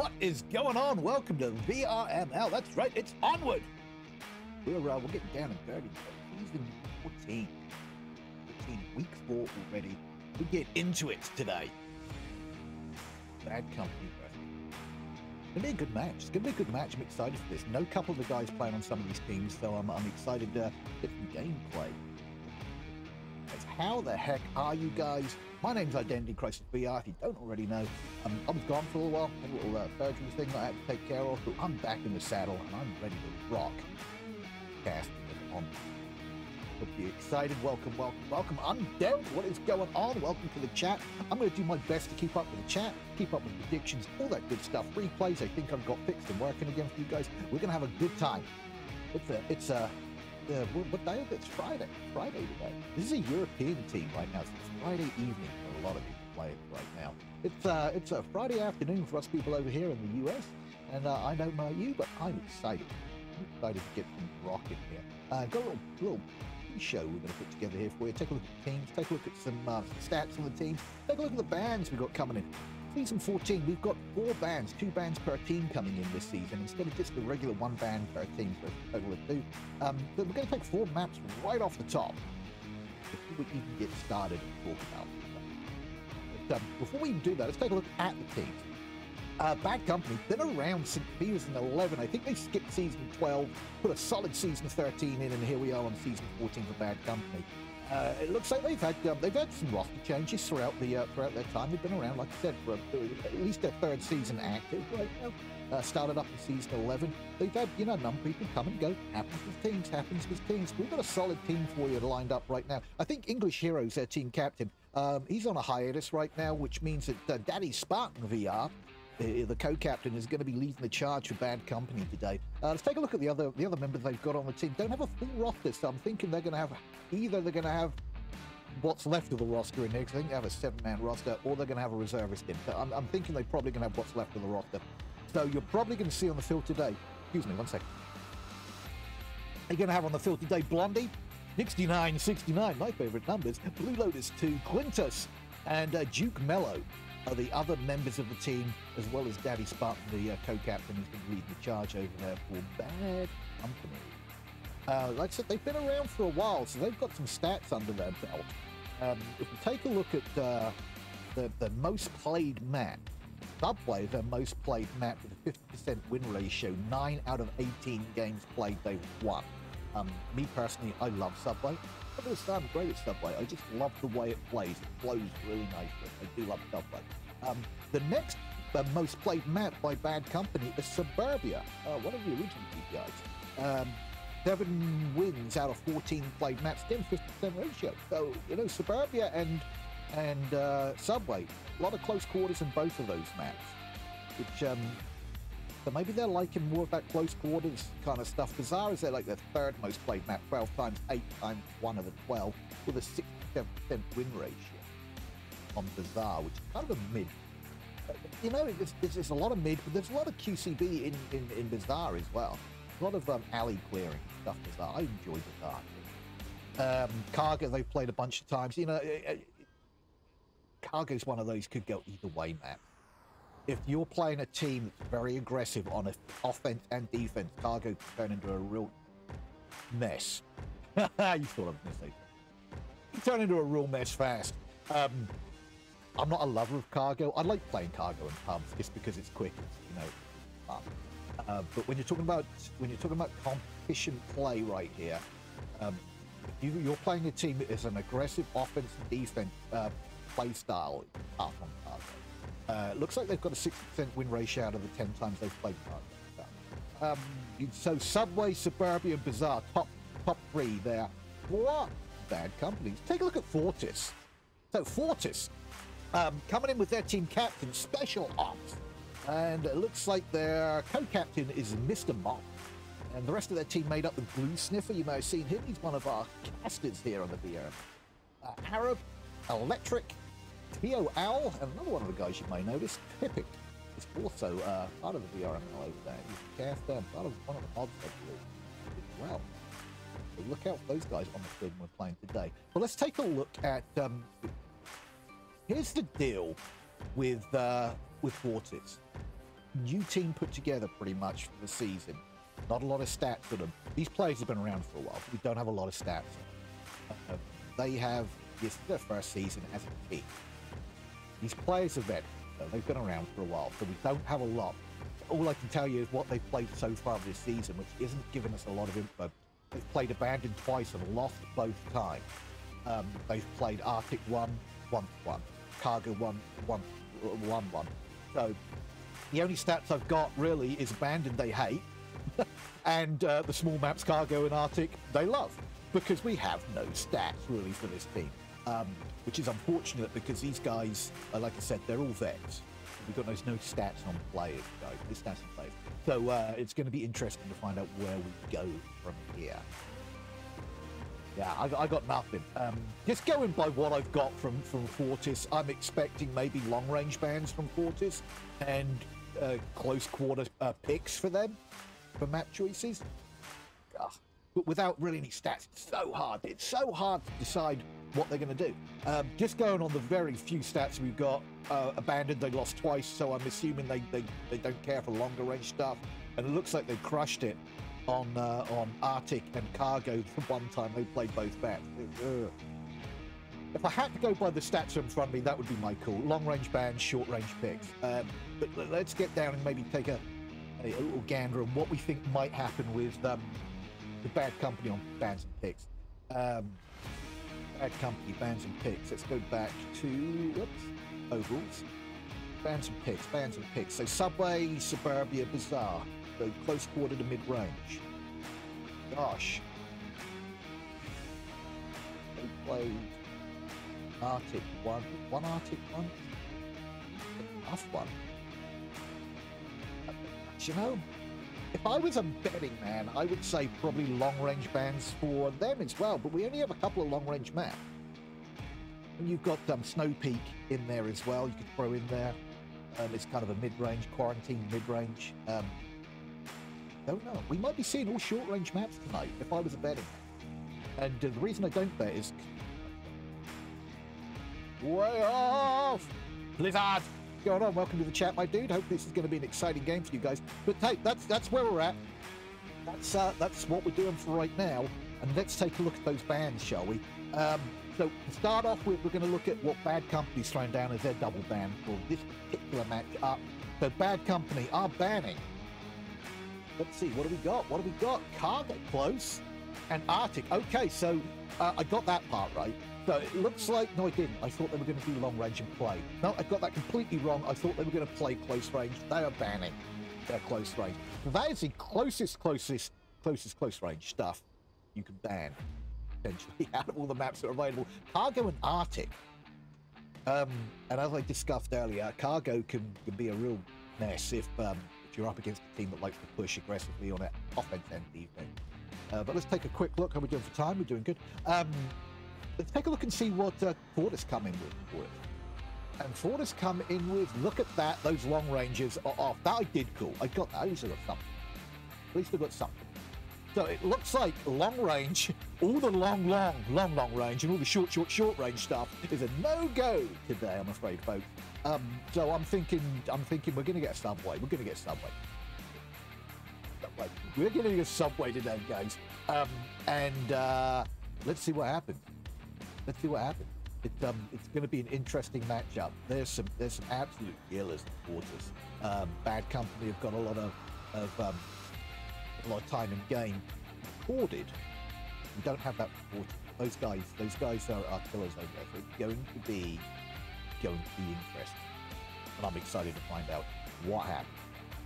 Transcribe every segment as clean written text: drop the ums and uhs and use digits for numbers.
What is going on? Welcome to VRML. That's right, it's Onward. We're getting down and dirty. Season 14, week 4 already. We get into it today. Bad Company. It's going to be a good match. It's going to be a good match. I'm excited for this. No couple of the guys playing on some of these teams, so I'm excited to get some gameplay. How the heck are you guys? My name's Identity Crisis VR, if you don't already know. I was gone for a while, a little surgery thing that I had to take care of, but I'm back in the saddle and I'm ready to rock. Cast it on. Hope you're excited. Welcome, welcome, welcome. I'm Dev. What is going on? Welcome to the chat. I'm going to do my best to keep up with the chat, keep up with predictions, all that good stuff. Replays, I think I've got fixed and working again for you guys. We're going to have a good time. What day is it? It's Friday. Friday today. This is a European team right now. So it's Friday evening for a lot of people playing right now. It's a Friday afternoon for us people over here in the US. And I don't know about you, but I'm excited. I'm excited to get some rock in here. Got a little show we're going to put together here for you. Take a look at the teams. Take a look at some stats on the teams. Take a look at the bands we've got coming in. Season 14, we've got 4 bands, 2 bands per team coming in this season, instead of just the regular 1 band per team for a total of 2. But we're going to take 4 maps right off the top before we even get started and talk about them. But before we even do that, let's take a look at the teams. Bad Company, been around since season 11. I think they skipped season 12, put a solid season 13 in, and here we are on season 14 for Bad Company. It looks like they've had some roster changes throughout their time. They've been around, like I said, for at least their 3rd season active right now. Started up in season 11. They've had a number of people come and go. Happens with teams. Happens with teams. We've got a solid team for you lined up right now. I think English Heroes, their team captain, he's on a hiatus right now, which means that Daddy Spartan VR, the co-captain, is going to be leading the charge for Bad Company today. Let's take a look at the other members they've got on the team. Don't have a full roster, so I'm thinking they're going to have either what's left of the roster in there, because I think they have a 7-man roster, or they're going to have a reservist in. So I'm thinking they're probably going to have what's left of the roster. So you're probably going to see on the field today. Excuse me, one second. You're going to have on the field today Blondie, 69, 69, my favorite numbers. Blue Lotus 2, Quintus, and Duke Mello are the other members of the team, as well as Daddy Spartan, the co-captain, who's been leading the charge over there for Bad Company. Like I said, they've been around for a while, so they've got some stats under their belt. If you take a look at the most played map, Subway, their most played map with a 50% win ratio, 9 out of 18 games played, they've won. Me personally, I love Subway. I don't understand, I'm great at Subway. I just love the way it plays. It flows really nicely. I do love Subway. The next most played map by Bad Company is Suburbia, one of the original DPIs. 7 wins out of 14 played maps, 10-50% ratio. So, Suburbia and Subway, a lot of close quarters in both of those maps, which so maybe they're liking more of that close quarters kind of stuff. Bazaar is like their 3rd most played map, 12 times, 8 times 1 of the 12, with a 67% win ratio on Bazaar, which is kind of a mid. There's a lot of mid, but there's a lot of QCB in Bazaar as well. A lot of alley clearing stuff Bazaar. I enjoy Bazaar. Cargo, they've played a bunch of times. Cargo's one of those could go either way map. If you're playing a team that's very aggressive on offense and defense, Cargo can turn into a real mess. You thought I was going to say that. Turn into a real mess fast. I'm not a lover of Cargo. I like playing Cargo in pubs just because it's quick. But when you're talking about competition play right here, you're playing a team that is an aggressive offense and defense play style. Tough on Cargo. Looks like they've got a 60% win ratio out of the 10 times they've played Cargo. So Subway, Suburbia, Bazaar, top 3 there. What Bad Companies? Take a look at Fortis. So Fortis coming in with their team captain, Special Ops. And it looks like their co-captain is Mr. Mott. And the rest of their team made up with Blue Sniffer. You may have seen him. He's one of our casters here on the VRM. Arab, Electric, Towel, and another one of the guys you may notice, Tippic, is also part of the VRML over there. He's a caster and part of one of the odds, I believe, as well. So look out for those guys on the field we're playing today. Well, let's take a look at... here's the deal with Fortis. new team put together pretty much for the season. Not a lot of stats for them. These players have been around for a while. We don't have a lot of stats. They have, this is their first season as a team. These players are vetted. They've been around for a while, so we don't have a lot. All I can tell you is what they've played so far this season, which isn't giving us a lot of info. They've played Abandoned twice and lost both times. They've played Arctic 1-1, Cargo 1-1. So the only stats I've got really is Abandoned they hate, and the small maps Cargo and Arctic they love, because we have no stats really for this team, which is unfortunate because these guys, like I said, they're all vets. We've got no stats on players, guys. No stats on players. So it's going to be interesting to find out where we go from here. Yeah, I got nothing. Just going by what I've got from Fortis, I'm expecting maybe long-range bans from Fortis and close-quarter picks for them for map choices. Ugh. But without really any stats, it's so hard. It's so hard to decide what they're going to do. Just going on the very few stats we've got, Abandoned, they lost twice, so I'm assuming they don't care for longer-range stuff. And it looks like they crushed it on Arctic and Cargo for one time. They played both bats. If I had to go by the stats in front of me, that would be my call. Long-range bans, short-range picks. But let's get down and maybe take a little gander on what we think might happen with the Bad Company on bans and picks. Bad Company, bans and picks. Let's go back to, whoops, overalls. Bans and picks, bans and picks. So Subway, Suburbia, Bazaar. So close quarter to mid-range. Gosh. They played Arctic 1. One Arctic 1? Tough one. Do you know, if I was a betting man, I would say probably long-range bans for them as well, but we only have a couple of long-range maps. And you've got Snow Peak in there as well, you could throw in there. It's kind of a mid-range, Quarantine mid-range. Don't know. We might be seeing all short-range maps tonight, if I was a betting man. And the reason I don't bet is... way off! Blizzard! What's going on? Welcome to the chat, my dude. Hope this is going to be an exciting game for you guys. But hey, that's where we're at. That's what we're doing for right now. And let's take a look at those bans, shall we? So to start off with, we're going to look at what Bad Company's thrown down as their double ban for this particular match up. So Bad Company are banning. Let's see, what do we got? What do we got? Cargo, close, and Arctic. Okay, so I got that part right. So it looks like, no I didn't, I thought they were going to do long range and play. No, I got that completely wrong, I thought they were going to play close range. They are banning their close range. That is the closest close range stuff you can ban, potentially, out of all the maps that are available. Cargo and Arctic. And as I discussed earlier, Cargo can be a real mess if you're up against a team that likes to push aggressively on an offense end evening. But let's take a quick look. How are we doing for time? We're doing good. Let's take a look and see what Fortis come in with. And Fortis come in with, look at that, those long ranges are off. That I did call. I got that. At least I got something. At least I got something. So it looks like long range, all the long range and all the short range stuff is a no-go today, I'm afraid, folks. So I'm thinking we're gonna get a Subway. We're gonna get a Subway. Subway. We're gonna get a Subway today, guys. Let's see what happens. Let's see what happens. It's going to be an interesting matchup. There's some absolute killers in Quarters. Bad Company have got a lot of time in game recorded. We don't have that recorded. Those guys are killers over there. So it's going to be interesting, and I'm excited to find out what happens.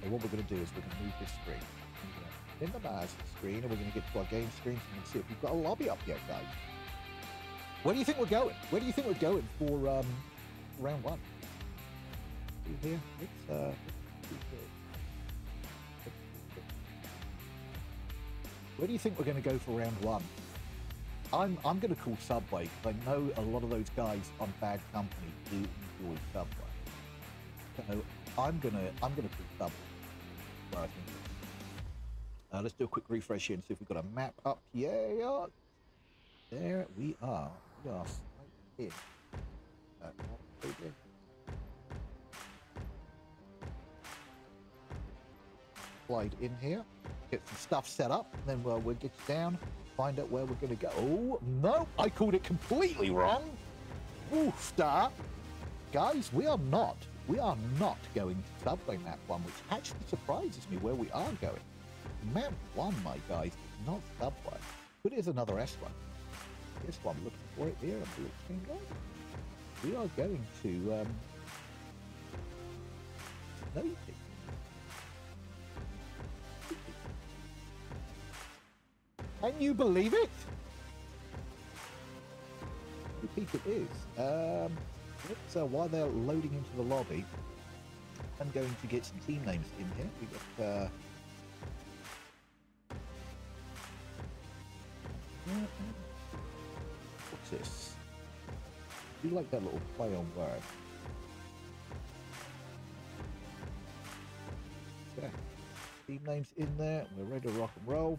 So what we're going to do is we're going to move this screen. We're going to minimize the screen, and we're going to get to our game screen and see if we've got a lobby up yet, guys. Where do you think we're going? Where do you think we're going for round one? Here, where do you think we're going to go for round one? I'm going to call Subway because I know a lot of those guys on Bad Company do enjoy Subway. So I'm going to call Subway. Where I think we're going. Let's do a quick refresh here and see if we've got a map up. Yeah, there we are. Yes, right here. slide in here, get some stuff set up, and then we'll get you down, find out where we're going to go. Oh, no, I called it completely wrong. Oof, da. Guys, we are not going to Subway Map 1, which actually surprises me where we are going. Map 1, my guys, is not Subway, but it is another S1. This one, looking for it here, and finger. We are going to Snow Peak. Can you believe it? The peak it is. So while they're loading into the lobby, I'm going to get some team names in here. We got Fortis. Do you like that little play on word? Okay. Team names in there. We're ready to rock and roll.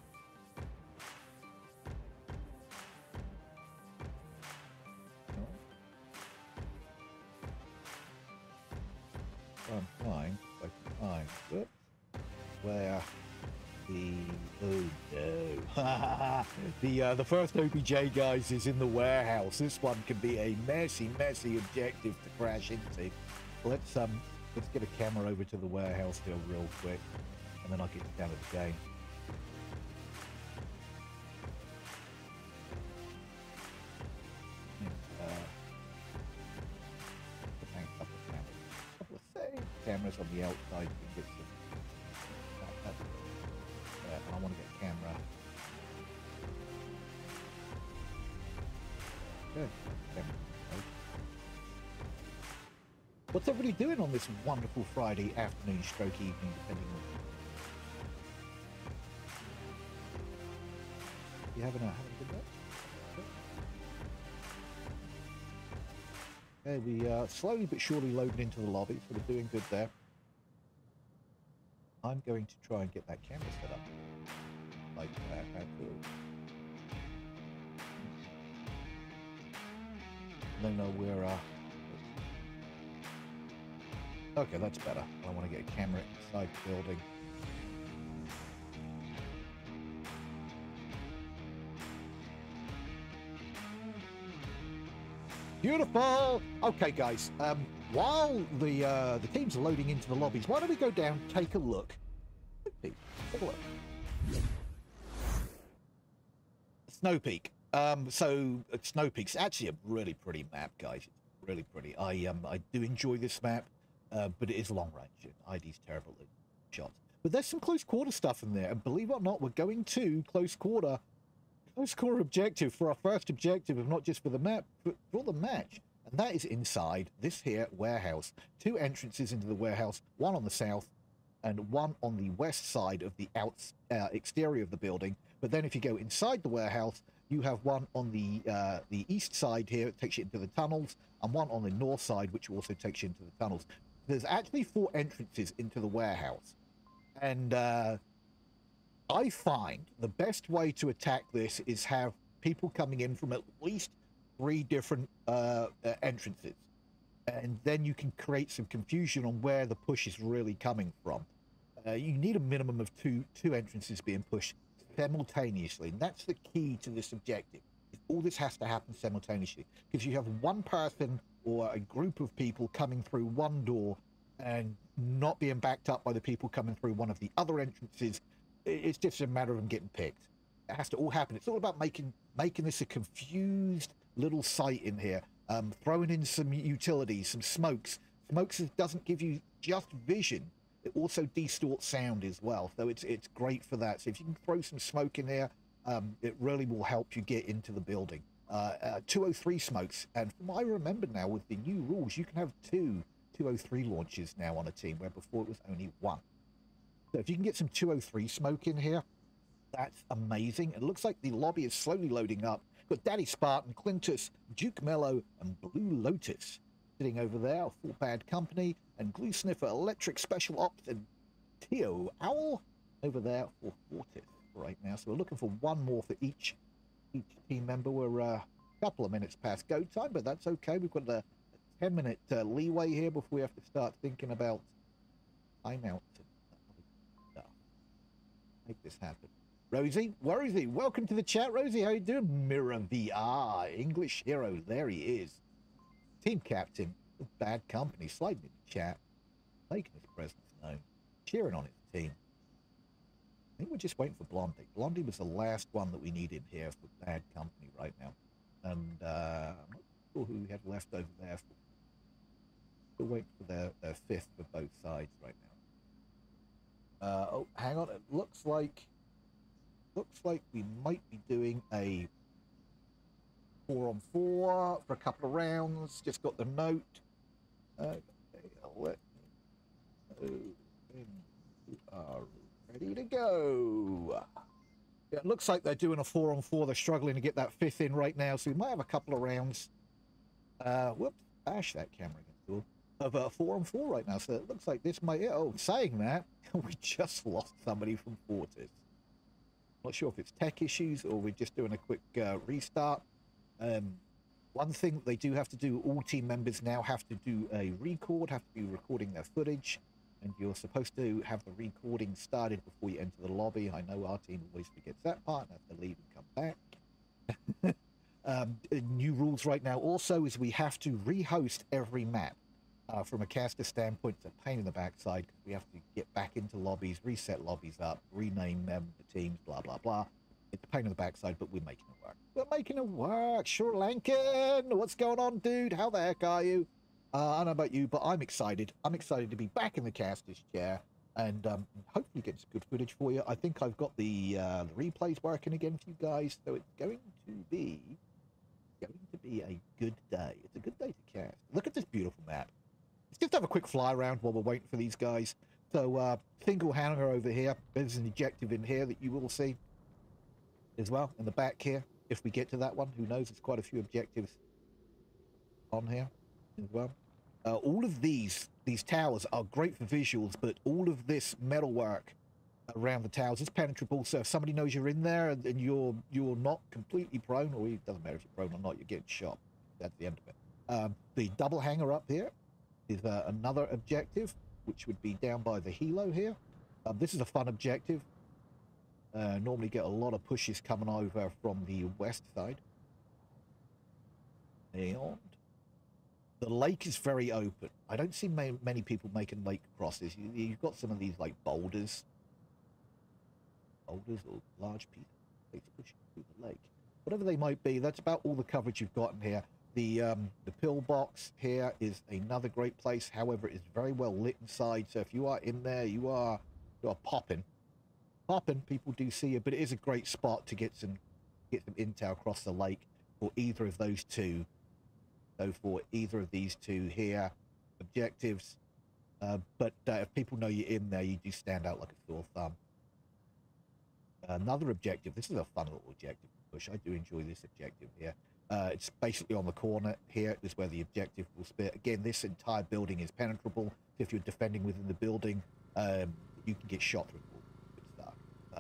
I can find where the the first OBJ, guys, is in the warehouse. This one can be a messy objective to crash into. Let's get a camera over to the warehouse here real quick, and then I'll get you down at the game. Cameras on the outside. You can get some. I want to get a camera. Good. What's everybody doing on this wonderful Friday afternoon, stroke evening, depending on you having a good day? Okay, we are slowly but surely loading into the lobby, so we're doing good there. I'm going to try and get that camera set up like that. No, we're okay, that's better. I want to get a camera inside the building. Beautiful. Okay, guys, while the teams are loading into the lobbies, why don't we go down, take a look. Snow Peak. So Snow Peak's actually a really pretty map, guys. It's really pretty. I do enjoy this map, but it is long range. ID's terrible at shots. But there's some close quarter stuff in there, and believe it or not, we're going to close quarter. Close quarter objective for our first objective, of not just for the map, but for the match. And that is inside this here warehouse. Two entrances into the warehouse, one on the south and one on the west side of the exterior of the building. But then if you go inside the warehouse, you have one on the east side here. It takes you into the tunnels, and one on the north side, which also takes you into the tunnels. There's actually 4 entrances into the warehouse. And I find the best way to attack this is have people coming in from at least 3 different entrances, and then you can create some confusion on where the push is really coming from. You need a minimum of two entrances being pushed simultaneously, and that's the key to this objective. All this has to happen simultaneously, because you have one person or a group of people coming through one door and not being backed up by the people coming through one of the other entrances. It's just a matter of them getting picked. It has to all happen. It's all about making this a confused little site in here. Throwing in some utilities, some smokes. Smokes doesn't give you just vision. It also distorts sound as well. So it's great for that. So if you can throw some smoke in there, it really will help you get into the building. 203 smokes. And from what I remember now, with the new rules, you can have 2 203 launches now on a team, where before it was only 1. So if you can get some 203 smoke in here, that's amazing. It looks like the lobby is slowly loading up. We've got Daddy Spartan, Quintus, Duke Mello, and Blue Lotus sitting over there for Bad Company, and Blue Sniffer, Electric, Special Ops, and Towel over there for Fortis right now. So we're looking for 1 more for each team member. We're a couple of minutes past go time, but that's okay. We've got a 10-minute leeway here before we have to start thinking about timeouts. make this happen. Rosie, welcome to the chat. Rosie, how you doing? Mirror VR, English Heroes, there he is. Team Captain, Bad Company, sliding in the chat, making his presence known, cheering on his team. I think we're just waiting for Blondie. Blondie was the last one that we needed here for Bad Company right now. And I'm not sure who we had left over there. We're waiting for their fifth for both sides right now. Oh, hang on. It looks like we might be doing a 4-on-4 for a couple of rounds. Just got the note. Okay, let me know when you are ready to go. Yeah, it looks like they're doing a 4-on-4. They're struggling to get that fifth in right now, so we might have a couple of rounds. Whoops, bash that camera again. Of a 4-on-4 right now, so it looks like this might. Oh, saying that, we just lost somebody from Fortis. Not sure if it's tech issues or we're just doing a quick restart. One thing that they do have to do, all team members now have to do a record, have to be recording their footage, and you're supposed to have the recording started before you enter the lobby. I know our team always forgets that part and have to leave and come back. New rules right now also is we have to rehost every map. From a caster standpoint, it's a pain in the backside because we have to get back into lobbies, reset lobbies up, rename them, the teams, blah, blah, blah. It's a pain in the backside, but we're making it work. We're making it work. Sure, Lankin, what's going on, dude? How the heck are you? I don't know about you, but I'm excited. I'm excited to be back in the caster's chair and hopefully get some good footage for you. I think I've got the replays working again for you guys, so it's going to be a good day. It's a good day to cast. Look at this beautiful map. Just have a quick fly around while we're waiting for these guys. So single hangar over here, there's an ejective in here that you will see as well in the back here if we get to that one. Who knows, there's quite a few objectives on here as well. All of these towers are great for visuals, but all of this metalwork around the towers is penetrable, so if somebody knows you're in there and you're not completely prone, or it doesn't matter if you're prone or not, you're getting shot. That's the end of it. The double hangar up here is another objective, which would be down by the helo here. This is a fun objective. Normally get a lot of pushes coming over from the west side. And the lake is very open. I don't see many people making lake crosses. You've got some of these like boulders or large pieces pushing through the lake. Whatever they might be, that's about all the coverage you've gotten here. The pillbox here is another great place. However, it's very well lit inside, so if you are in there, you are popping. People do see you, but it is a great spot to get some intel across the lake for either of those two. So for either of these two here, objectives. But if people know you're in there, you do stand out like a sore thumb. Another objective. This is a fun little objective push. I do enjoy this objective here. It's basically on the corner here is where the objective will spit. Again, this entire building is penetrable. If you're defending within the building, you can get shot through the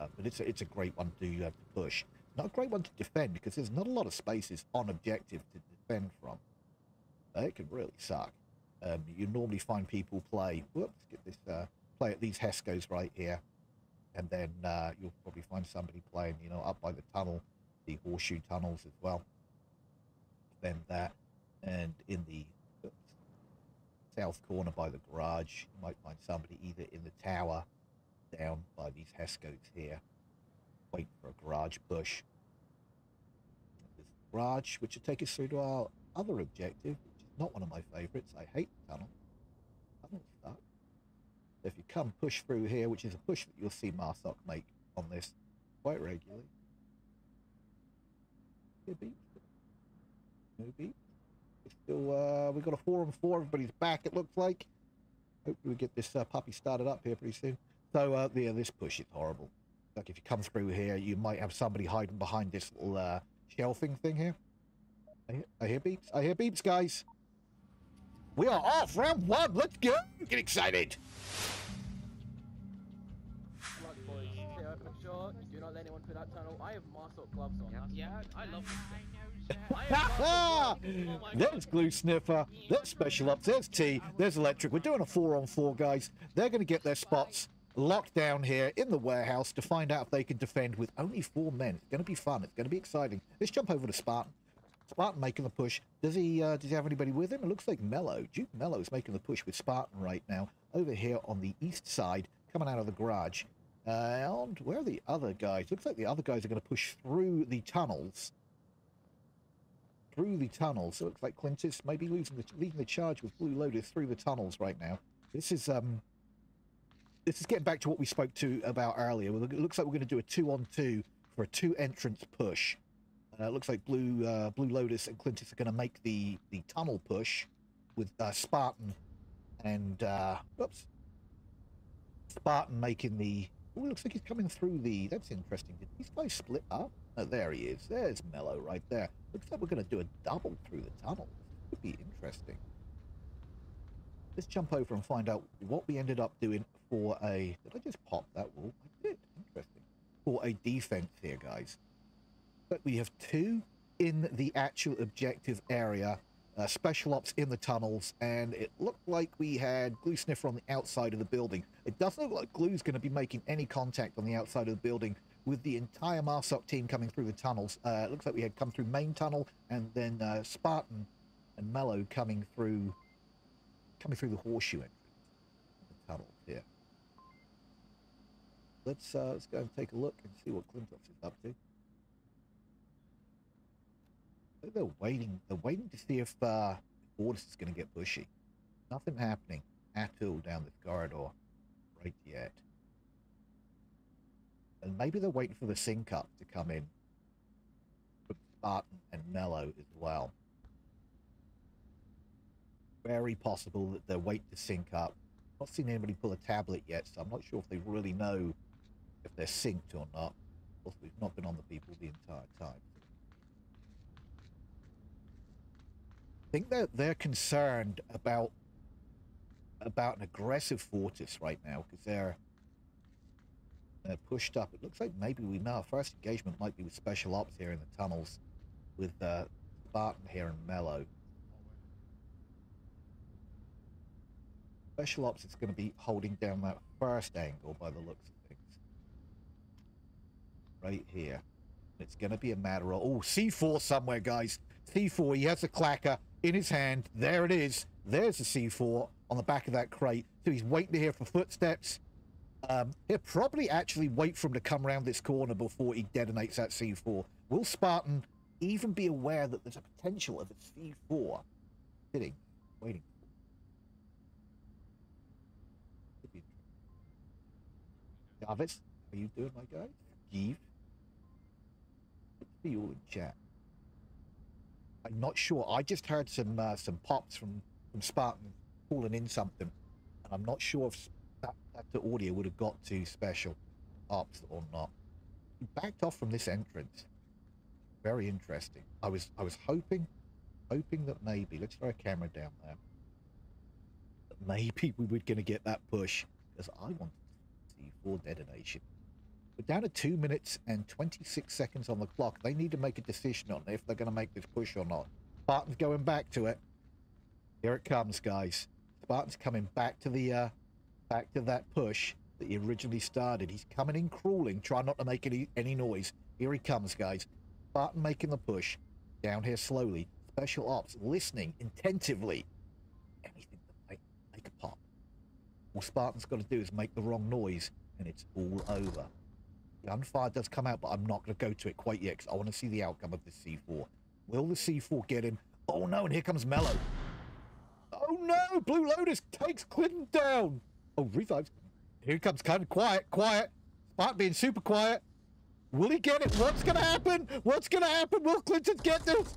wall. But it's a great one to push. Not a great one to defend because there's not a lot of spaces on objective to defend from. It can really suck. You normally find people play. Whoops, get this. Play at these HESCOs right here, and then you'll probably find somebody playing. You know, up by the tunnel, the horseshoe tunnels as well. That and in the south corner by the garage, you might find somebody either in the tower down by these HESCOs here, waiting for a garage bush. This garage, which will take us through to our other objective, which is not one of my favorites. I hate the tunnel. Tunnel's stuck. So if you come push through here, which is a push that you'll see Marsoc make on this quite regularly. It'd be maybe still we got a 4-on-4. Everybody's back, it looks like. Hopefully we get this puppy started up here pretty soon. So yeah, this push is horrible. Like if you come through here, you might have somebody hiding behind this little shelving thing here. I hear beeps. I hear beeps, guys. We are off round one. Let's go. Get excited. Do not let anyone through that tunnel. I have Marsoc gloves on. Yeah, I love this. Ha ha! There's Blue Sniffer. There's Special Ops. There's T. There's Electric. We're doing a 4-on-4, guys. They're going to get their spots. locked down here in the warehouse to find out if they can defend with only 4 men. It's going to be fun. It's going to be exciting. Let's jump over to Spartan. Spartan making the push. Does he have anybody with him? It looks like Mello. Duke Mello is making the push with Spartan right now over here on the east side, coming out of the garage. And where are the other guys? Looks like the other guys are going to push through the tunnels. So it looks like Quintus may be leading the charge with Blue Lotus through the tunnels right now. This is getting back to what we spoke to about earlier. It looks like we're going to do a 2-on-2 for a 2-entrance push. It looks like Blue Lotus and Quintus are going to make the tunnel push with Spartan and Spartan making the. Oh, it looks like he's coming through the. That's interesting. Did these guys split up? Oh, there he is. There's Mello right there. Looks like we're going to do a double through the tunnel. Could be interesting. Let's jump over and find out what we ended up doing for a. Did I just pop that wall? I did. Interesting. For a defense here, guys. But we have 2 in the actual objective area, special ops in the tunnels, and it looked like we had Blue Sniffer on the outside of the building. It doesn't look like Glue's going to be making any contact on the outside of the building with the entire MARSOC team coming through the tunnels. It looks like we had come through main tunnel, and then Spartan and Mello coming through the horseshoe entrance in the tunnel here. Let's go and take a look and see what Quintus is up to. They're waiting to see if Fortis is going to get bushy. Nothing happening at all down this corridor right yet. And maybe they're waiting for the sync up to come in from Spartan and Mello as well. Very possible that they're waiting to sync up. Not seen anybody pull a tablet yet, so I'm not sure if they really know if they're synced or not. Of course, we've not been on the people the entire time. I think they're concerned about an aggressive Fortis right now because they're pushed up. It looks like maybe we know our first engagement might be with special ops here in the tunnels with Spartan here and Mello. Special ops is going to be holding down that first angle by the looks of things. Right here. It's going to be a matter of... Oh, C4 somewhere, guys. C4, he has a clacker in his hand. There it is. There's the C4 on the back of that crate. So he's waiting to hear for footsteps. He'll probably actually wait for him to come around this corner before he detonates that C4. Will Spartan even be aware that there's a potential of a C4 sitting, waiting? Jarvis, how are you doing, my guy? Give. Let's be all in chat. I'm not sure. I just heard some pops from Spartan calling in something, and I'm not sure if that audio would have got to special ops or not. He backed off from this entrance. Very interesting. I was hoping that maybe, let's throw a camera down there, that maybe we were going to get that push, because I wanted to see for detonation. We're down to 2 minutes and 26 seconds on the clock. They need to make a decision on if they're going to make this push or not. Spartan's going back to it. Here it comes, guys. Spartan's coming back to the back to that push that he originally started. He's coming in crawling, trying not to make any noise. Here he comes, guys. Spartan making the push down here slowly. Special ops listening intentively. Anything that might make a pop. All Spartan's got to do is make the wrong noise, and it's all over. Gunfire does come out, but I'm not going to go to it quite yet because I want to see the outcome of the C4. Will the C4 get him? Oh, no, and here comes Mello. Oh, no, Blue Lotus takes Clinton down. Oh, revives. Here comes Clinton. Quiet, quiet. Spartan being super quiet. Will he get it? What's going to happen? What's going to happen? Will Clinton get this?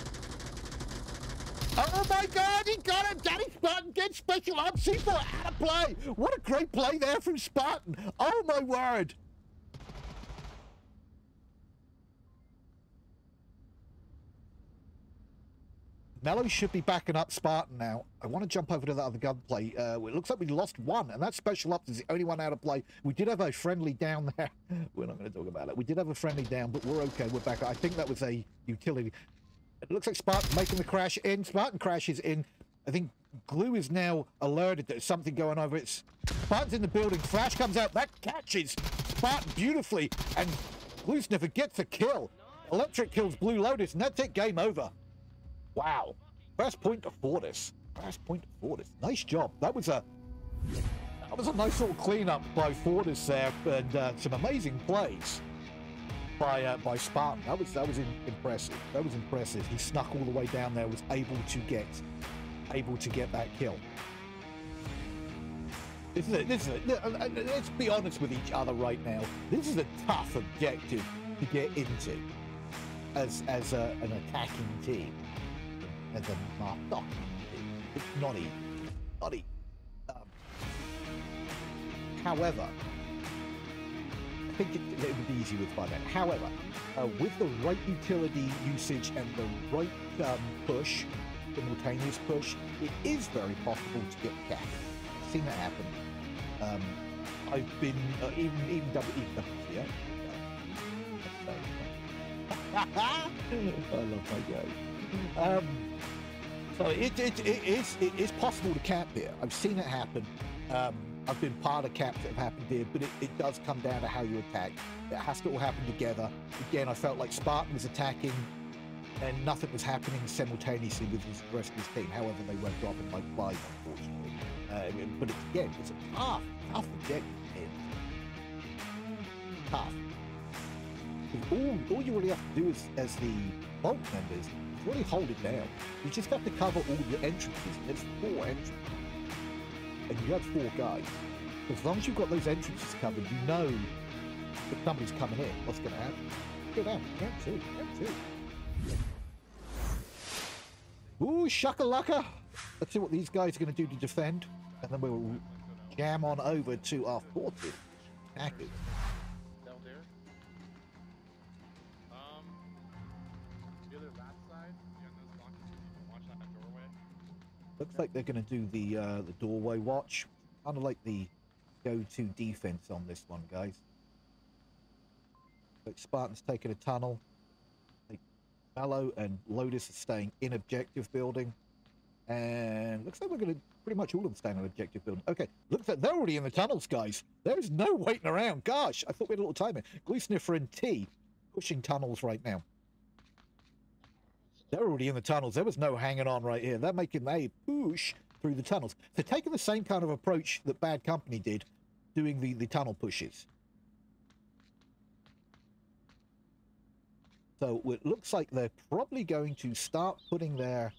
Oh, my God, he got it. Daddy Spartan gets special ops. C4 out of play. What a great play there from Spartan. Oh, my word. Mello should be backing up Spartan now. I want to jump over to that other gunplay. It looks like we lost one, and that special ops is the only one out of play. We did have a friendly down there. We're not going to talk about it. We did have a friendly down, but we're okay. We're back up. I think that was a utility. It looks like Spartan making the crash in. Spartan crashes in. I think Glue is now alerted that there's something going on over it. Spartan's in the building. Flash comes out. That catches Spartan beautifully. And Blue Sniffer gets a kill. Electric kills Blue Lotus. And that's it. Game over. Wow. First point of Fortis. First point of Fortis. Nice job. That was a nice little cleanup by Fortis there. And some amazing plays by Spartan. That was impressive. That was impressive. He snuck all the way down there. Was able to get that kill. Let's be honest with each other right now. This is a tough objective to get into as an attacking team, as a marked up team. It's not easy. Not easy. However, I think it would be easy with 5-8. However, with the right utility usage and the right push, simultaneous push, it is very possible to get capped. I've seen that happen. I've been even double yeah. I love my game. So it is possible to cap here. I've seen it happen. I've been part of caps that have happened here, but it does come down to how you attack. It has to all happen together. Again, I felt like Spartan was attacking and nothing was happening simultaneously with the rest of his team. However, they were dropping like flies, unfortunately. But again, it's a tough objective. Tough. All you really have to do is, as the bulk members, is really hold it down. You just have to cover all the entrances. There's 4 entrances. And you have 4 guys. As long as you've got those entrances covered, you know if somebody's coming in, what's going to happen. Go down. Go too. Ooh, shakalaka. Let's see what these guys are going to do to defend, and then we'll jam on over to our Fortis attackers. Looks like they're going to do the doorway watch, kind of like the go-to defense on this one, guys. Like Spartan's taking a tunnel. Mello and Lotus are staying in objective building, and looks like we're going to pretty much all of them staying in objective building. Okay, looks like they're already in the tunnels, guys. There's no waiting around. Gosh, I thought we had a little time here. Glue Sniffer and T pushing tunnels right now. They're already in the tunnels. There was no hanging on right here. They're making a push through the tunnels. They're taking the same kind of approach that Bad Company did, doing the tunnel pushes. So it looks like they're probably going to start putting their...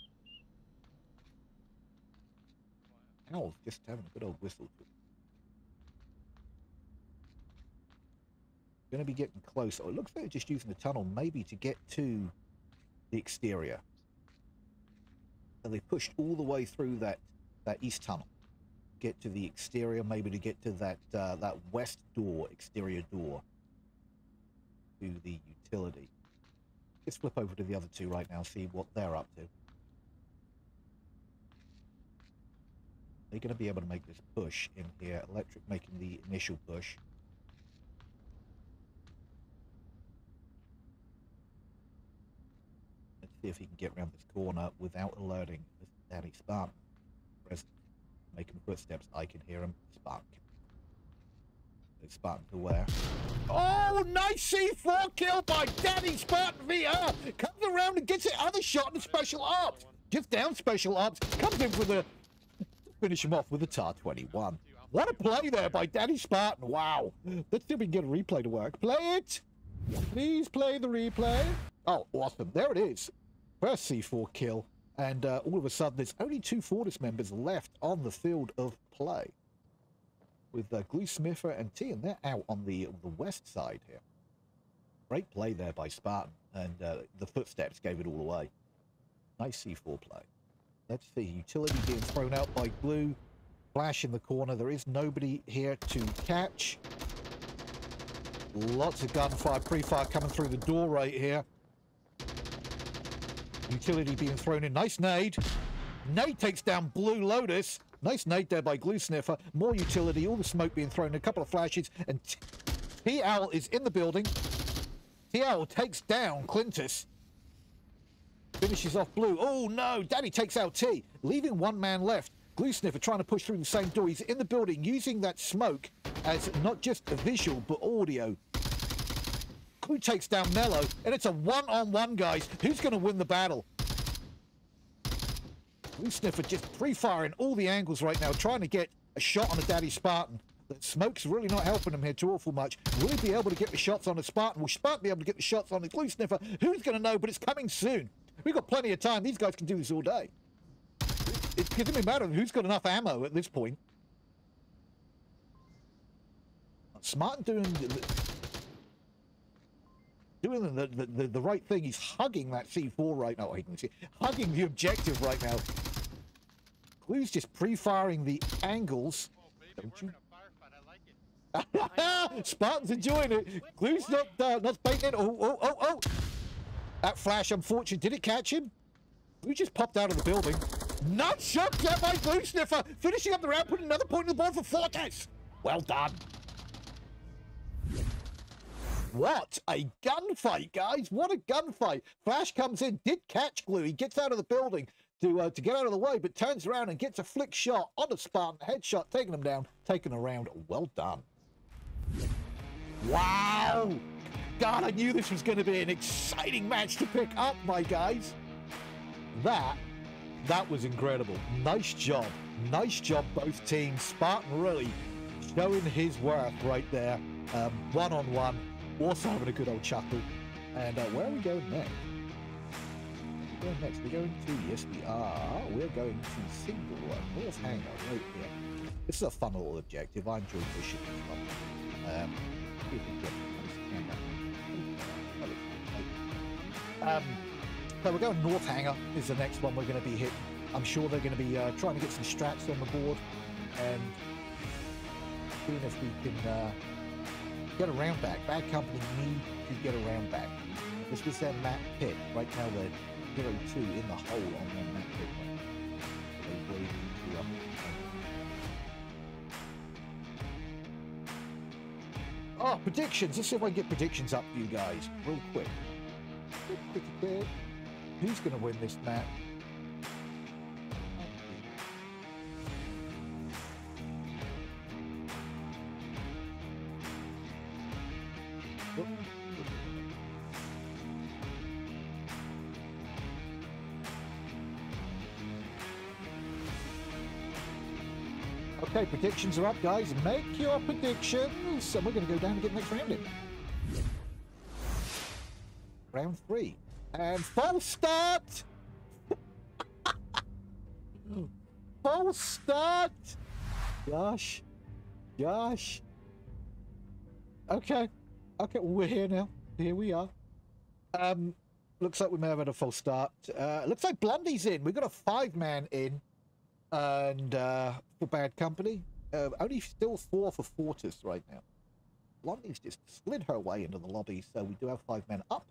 Owl just having a good old whistle. Going to be getting close. Oh, it looks like they're just using the tunnel maybe to get to the exterior. And they pushed all the way through that east tunnel. Get to the exterior, maybe to get to that west door, exterior door. To the utility. Let's flip over to the other two right now, see what they're up to. They're going to be able to make this push in here. Electric making the initial push. Let's see if he can get around this corner without alerting this Daddy Spartan. Making footsteps, I can hear him. Spartan. Spartan to wear. Oh, nice C4 kill by Daddy Spartan VR. Comes around and gets the other shot in Special Ops. Just down Special Ops. Comes in with a... Finish him off with a TAR-21. What a play there by Daddy Spartan. Wow. Let's see if we can get a replay to work. Play it. Please play the replay. Oh, awesome. There it is. First C4 kill. And all of a sudden, there's only 2 Fortis members left on the field of play. With Glue Sniffer and T, and they're out on the west side here. Great play there by Spartan, and the footsteps gave it all away. Nice C4 play. Let's see, utility being thrown out by Glue. Flash in the corner. There is nobody here to catch. Lots of gunfire, pre-fire coming through the door right here. Utility being thrown in. Nice nade. Nade takes down Blue Lotus. Nice nade there by Glue Sniffer. More utility, all the smoke being thrown, a couple of flashes, and T-Owl is in the building. T-Owl takes down Quintus. finishes off Blue. Oh no, Daddy takes out T, leaving one man left. Blue Sniffer trying to push through the same door. He's in the building using that smoke as not just a visual, but audio. Blue takes down Mello, and it's a one-on-one, guys. Who's going to win the battle? Blue Sniffer just pre-firing all the angles right now, trying to get a shot on the Daddy Spartan. That smoke's really not helping him here too awful much. Will he be able to get the shots on the Spartan? Will Spartan be able to get the shots on the Blue Sniffer? Who's going to know, but it's coming soon. We've got plenty of time. These guys can do this all day. It doesn't even matter who's got enough ammo at this point. Spartan doing the right thing. He's hugging that C4 right now. Hugging the objective right now. Clue's just pre-firing the angles. Oh, baby, like Spartan's enjoying it. Clue's not baiting it. Oh. That flash, unfortunate. Did it catch him? Clue just popped out of the building. Not shot out by Blue Sniffer, finishing up the round, putting another point on the board for Fortis. Well done. What a gunfight, guys. What a gunfight. Flash comes in, did catch Blue. He gets out of the building to get out of the way, but turns around and gets a flick shot on a Spartan. Headshot, taking him down, taking a round. Well done. Wow. God, I knew this was going to be an exciting match to pick up, my guys. That was incredible. Nice job. Nice job, both teams. Spartan really showing his worth right there. One-on-one. Also having a good old chuckle. And where are we going next? Where are we going next? We're going to... Yes, we are. We're going to single one. North Hangar right here. This is a fun little objective. I enjoyed this shit as well. If we get the most so we're going North Hangar is the next one we're going to be hitting. I'm sure they're going to be trying to get some strats on the board and seeing if we can get a round back. Bad Company need to get a round back. This was their map pick. Right now they're 0-2 in the hole on their map pick. They really need to Oh, predictions. Let's see if I can get predictions up for you guys real quick. Who's going to win this match? Okay, predictions are up, guys. Make your predictions, and we're going to go down and get the next round in. Round three. And false start! False start! Gosh. Gosh. Okay. Okay, well, we're here now. Here we are. Looks like we may have had a false start. Looks like Blondie's in. We've got a five-man in. And for Bad Company. Only still four for Fortis right now. Blondie's just slid her way into the lobby, so we do have five men up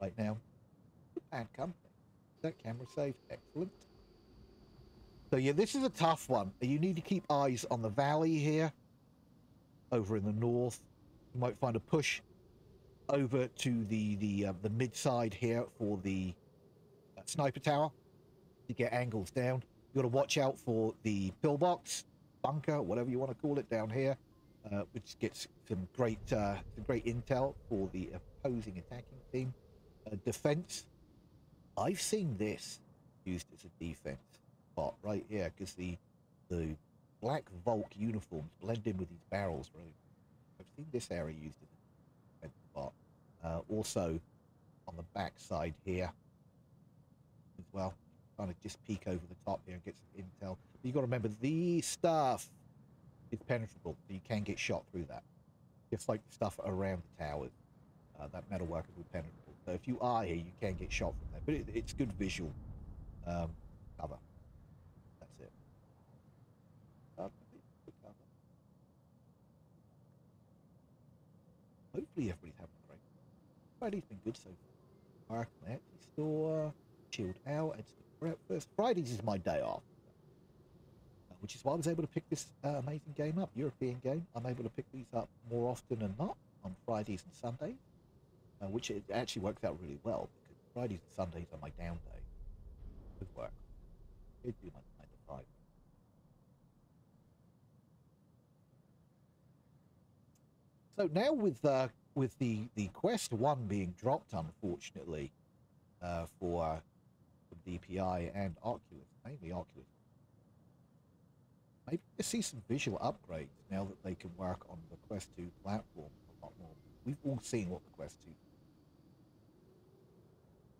right now. Bad Company. That camera saved. Excellent. So yeah, this is a tough one. You need to keep eyes on the valley here. Over in the north, you might find a push over to the mid side here for the sniper tower to get angles down. You got to watch out for the pillbox, bunker, whatever you want to call it down here. Which gets some great intel for the opposing attacking team. Defense. I've seen this used as a defense spot right here because the black Volk uniforms blend in with these barrels. Really, I've seen this area used as a defense spot. Also on the back side here as well. Kind of just peek over the top here and get some intel. But you got to remember the stuff is penetrable, so you can get shot through that. Just like the stuff around the towers, that metalwork is all penetrable. So if you are here, you can get shot from there. But it's good visual cover. That's it. Hopefully everybody's having a great time. Friday's been good so far. Mark, Atlantic Store, Chilled Out, and Breakfast. Fridays is my day off. Which is why I was able to pick this amazing game up, European game. I'm able to pick these up more often than not on Fridays and Sundays, which it actually works out really well because Fridays and Sundays are my down day. could work. Could do like 9 to 5. So now with the quest one being dropped, unfortunately, for DPI and Oculus, mainly Oculus. Maybe we see some visual upgrades now that they can work on the Quest 2 platform a lot more. We've all seen what the Quest 2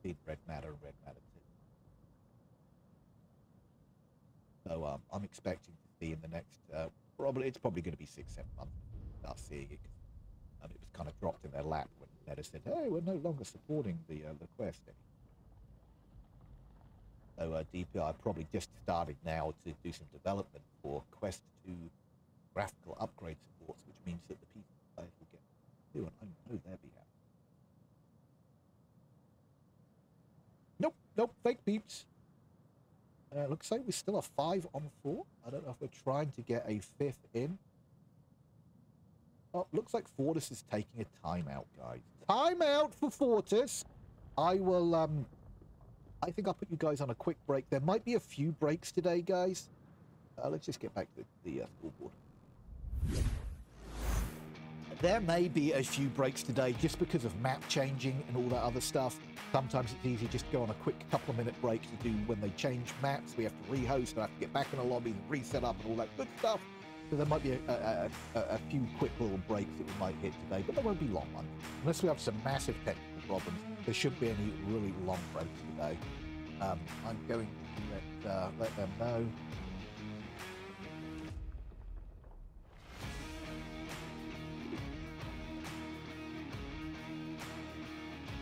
did, Red Matter and Red Matter 2. So I'm expecting to see in the next, it's probably going to be 6-7 months I'll see it. It was kind of dropped in their lap when Meta said, hey, we're no longer supporting the Quest anymore. So DPI probably just started now to do some development for Quest 2 graphical upgrade supports, which means that the PC players will get new, and I know they'll be happy. Nope, nope, fake beeps. Looks like we're still a 5 on 4. I don't know if we're trying to get a 5th in. Oh, looks like Fortis is taking a timeout, guys. Timeout for Fortis. I will, I think I'll put you guys on a quick break. There might be a few breaks today, guys. Let's just get back to the scoreboard. There may be a few breaks today just because of map changing and all that other stuff. Sometimes it's easy just to go on a quick couple-minute break to do when they change maps. We have to rehost. I have to get back in the lobby and reset up and all that good stuff. So there might be a few quick little breaks that we might hit today, but there won't be long ones. Unless we have some massive technical problems, there shouldn't be any really long breaks today. I'm going to let them know.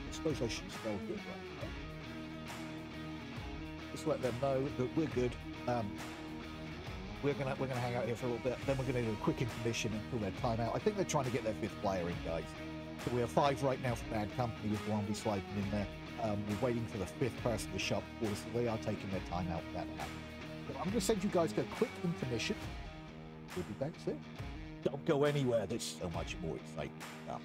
I suppose I should spell good right. Just let them know that we're good. We're gonna hang out here for a little bit. Then we're gonna do a quick intermission until their timeout. I think they're trying to get their 5th player in, guys. So we have 5 right now for Bad Company with Blondie sliding in there. We're waiting for the 5th person to shop for us, so they are taking their time out for that to happen. So I'm going to send you guys to a quick intermission. We'll be back soon. Don't go anywhere. There's so much more exciting stuff.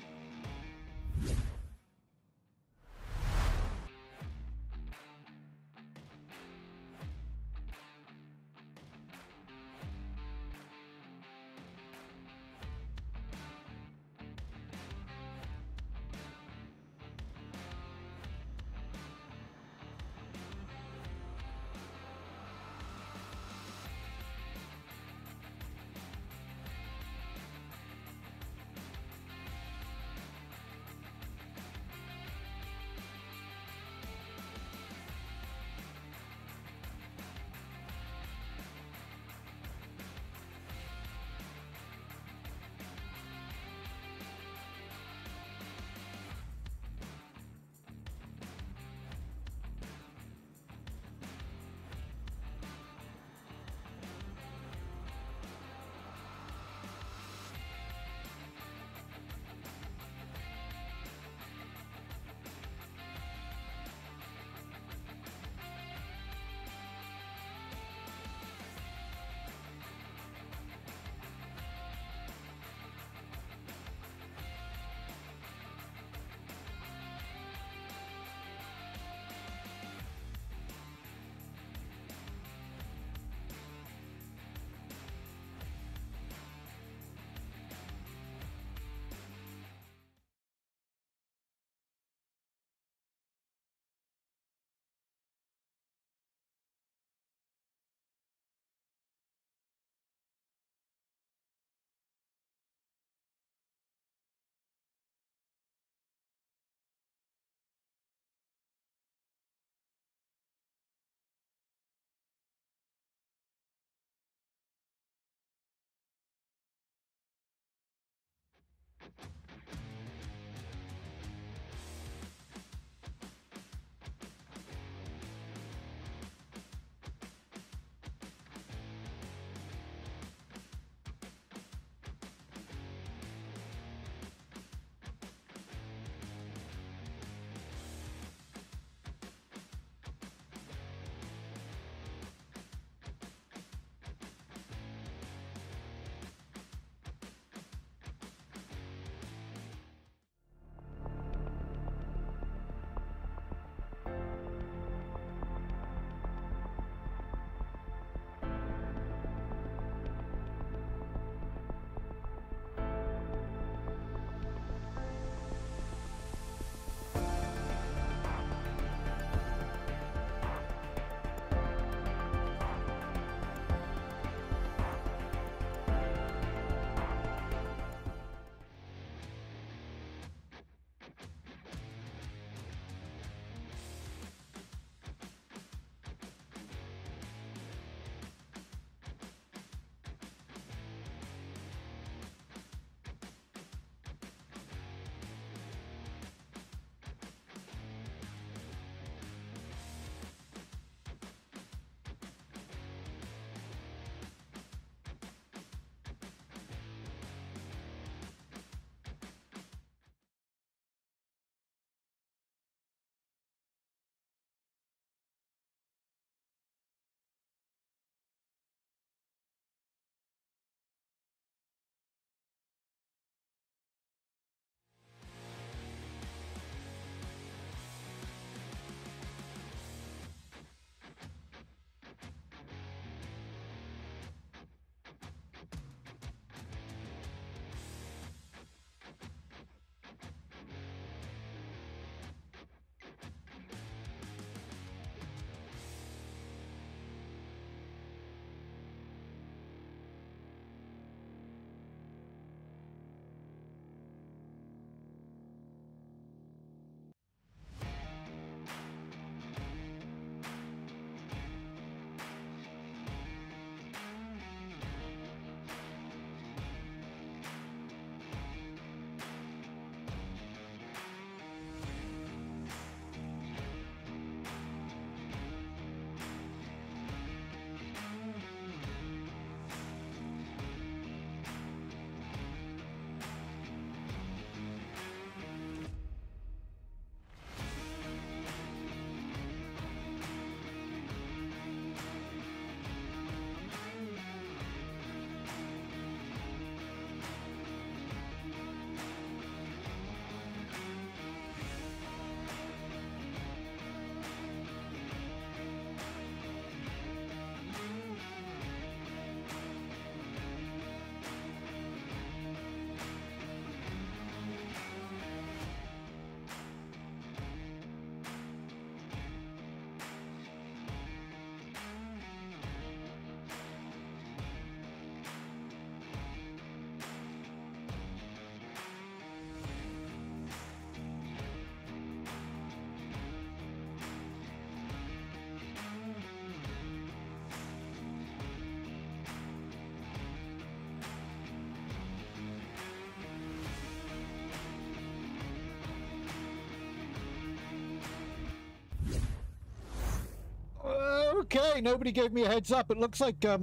Okay, nobody gave me a heads up. It looks like they're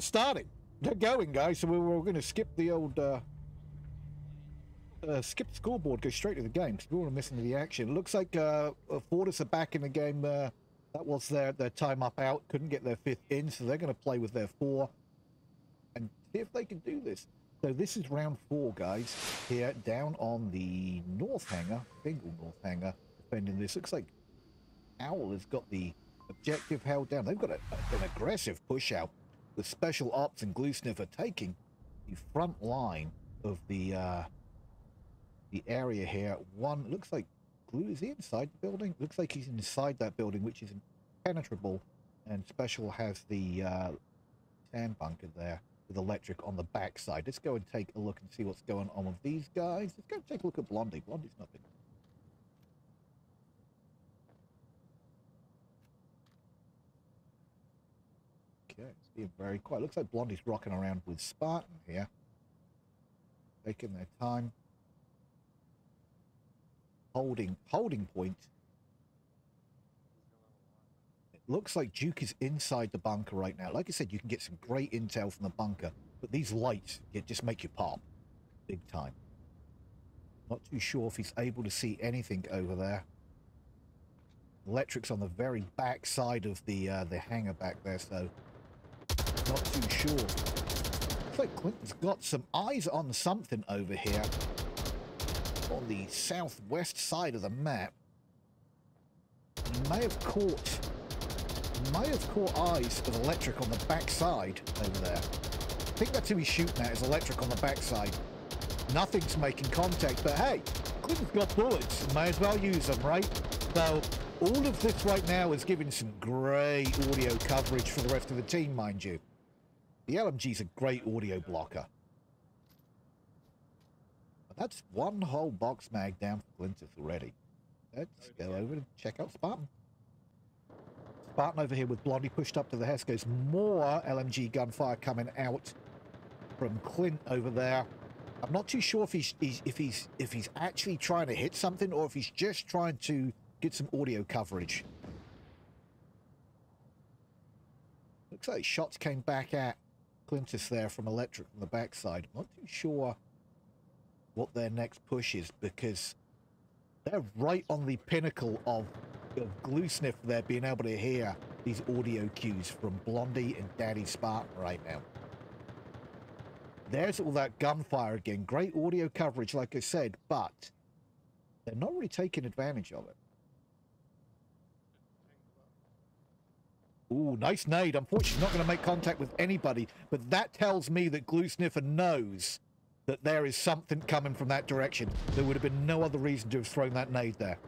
starting. They're going, guys. So we're going to skip the old skip the scoreboard, go straight to the game. We want to miss into the action. It looks like Fortis are back in the game. That was their time up out. Couldn't get their fifth in, so they're going to play with their four and see if they can do this. So this is round four, guys. Here down on the North Hangar, single North Hangar, defending this. Looks like Owl has got the objective held down. They've got an aggressive push out with Special Ops and Blue Sniffer taking the front line of the area here. One looks like Glue is inside the building. Looks like he's inside that building, which is impenetrable. And Special has the sand bunker there with Electric on the backside. Let's go and take a look and see what's going on with these guys. Let's go and take a look at Blondie. Blondie's not big. Okay, it's being very quiet. Looks like Blondie's rocking around with Spartan here, taking their time, holding point. It looks like Duke is inside the bunker right now. Like I said, you can get some great intel from the bunker, but these lights, it just make you pop big time. Not too sure if he's able to see anything over there. Electric's on the very back side of the hangar back there, so not too sure. Looks like Quinton's got some eyes on something over here on the southwest side of the map. May have caught eyes of Electric on the back side over there. I think that's who he's shooting at, is Electric on the back side. Nothing's making contact, but hey, Quinton's got bullets. May as well use them, right? So all of this right now is giving some great audio coverage for the rest of the team, mind you. The LMG's a great audio blocker. But that's one whole box mag down for Quintus already. Let's go over and check out Spartan. Spartan over here with Blondie pushed up to the Heskos. More LMG gunfire coming out from Clint over there. I'm not too sure if he's actually trying to hit something or if he's just trying to get some audio coverage. Looks like shots came back at Quintus there from Electric on the backside. I'm not too sure what their next push is because they're right on the pinnacle of Glue Sniff there, being able to hear these audio cues from Blondie and Daddy Spartan right now. There's all that gunfire again. Great audio coverage, like I said, but they're not really taking advantage of it. Ooh, nice nade. Unfortunately, not going to make contact with anybody, but that tells me that Glue Sniffer knows that there is something coming from that direction. There would have been no other reason to have thrown that nade there.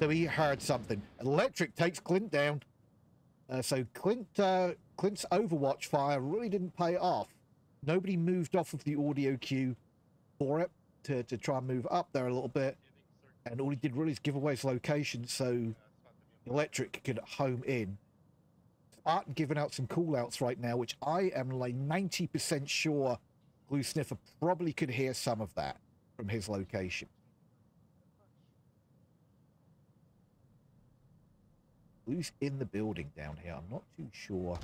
So he heard something. Electric takes Clint down. So Clint's Overwatch fire really didn't pay off. Nobody moved off of the audio cue for it to try and move up there a little bit. And all he did really is give away his location so Electric could home in. Art giving out some call-outs right now, which I am like 90% sure Blue Sniffer probably could hear some of that from his location. Blue's in the building down here. I'm not too sure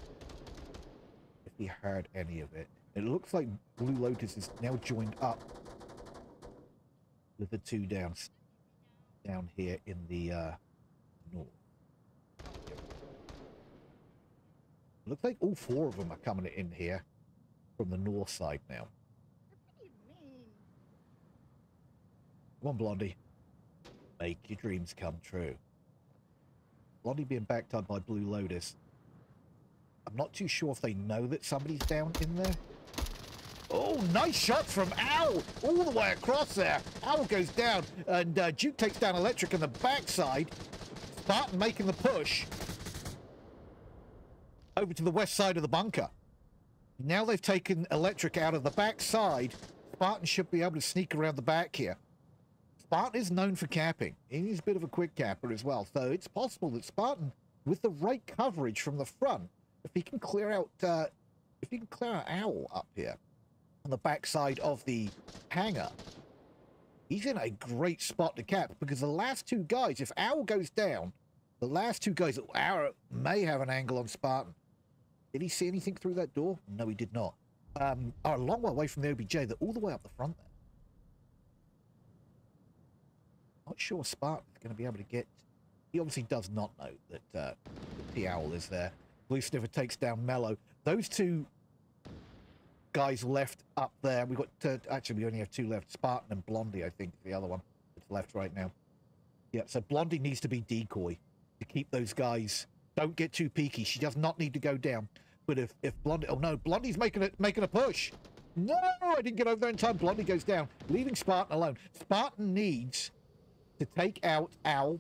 if he heard any of it. It looks like Blue Lotus is now joined up with the two down here in the north. Looks like all four of them are coming in here from the north side now. What do you mean? Come on, Blondie. Make your dreams come true. Blondie being backed up by Blue Lotus. I'm not too sure if they know that somebody's down in there. Oh, nice shots from Owl all the way across there. Owl goes down, and Duke takes down Electric on the backside. Spartan making the push over to the west side of the bunker. Now they've taken Electric out of the back side. Spartan should be able to sneak around the back here. Spartan is known for capping. He's a bit of a quick capper as well, so it's possible that Spartan, with the right coverage from the front, if he can clear out Owl up here on the back side of the hangar, he's in a great spot to cap, because the last two guys, if Owl goes down, The last two guys at Arrow may have an angle on Spartan. Did he see anything through that door? No, he did not. Are a long way away from the OBJ. They're all the way up the front there. Not sure Spartan's going to be able to get... He obviously does not know that the Owl is there. Blue Sniffer takes down Mello. Those two guys left up there. We've got... actually, we only have two left. Spartan and Blondie, I think, the other one that's left right now. Yeah, so Blondie needs to be decoy to keep those guys... Don't get too peaky. She does not need to go down. But if Blondie... Oh, no. Blondie's making a push. No! I didn't get over there in time. Blondie goes down, leaving Spartan alone. Spartan needs to take out Owl.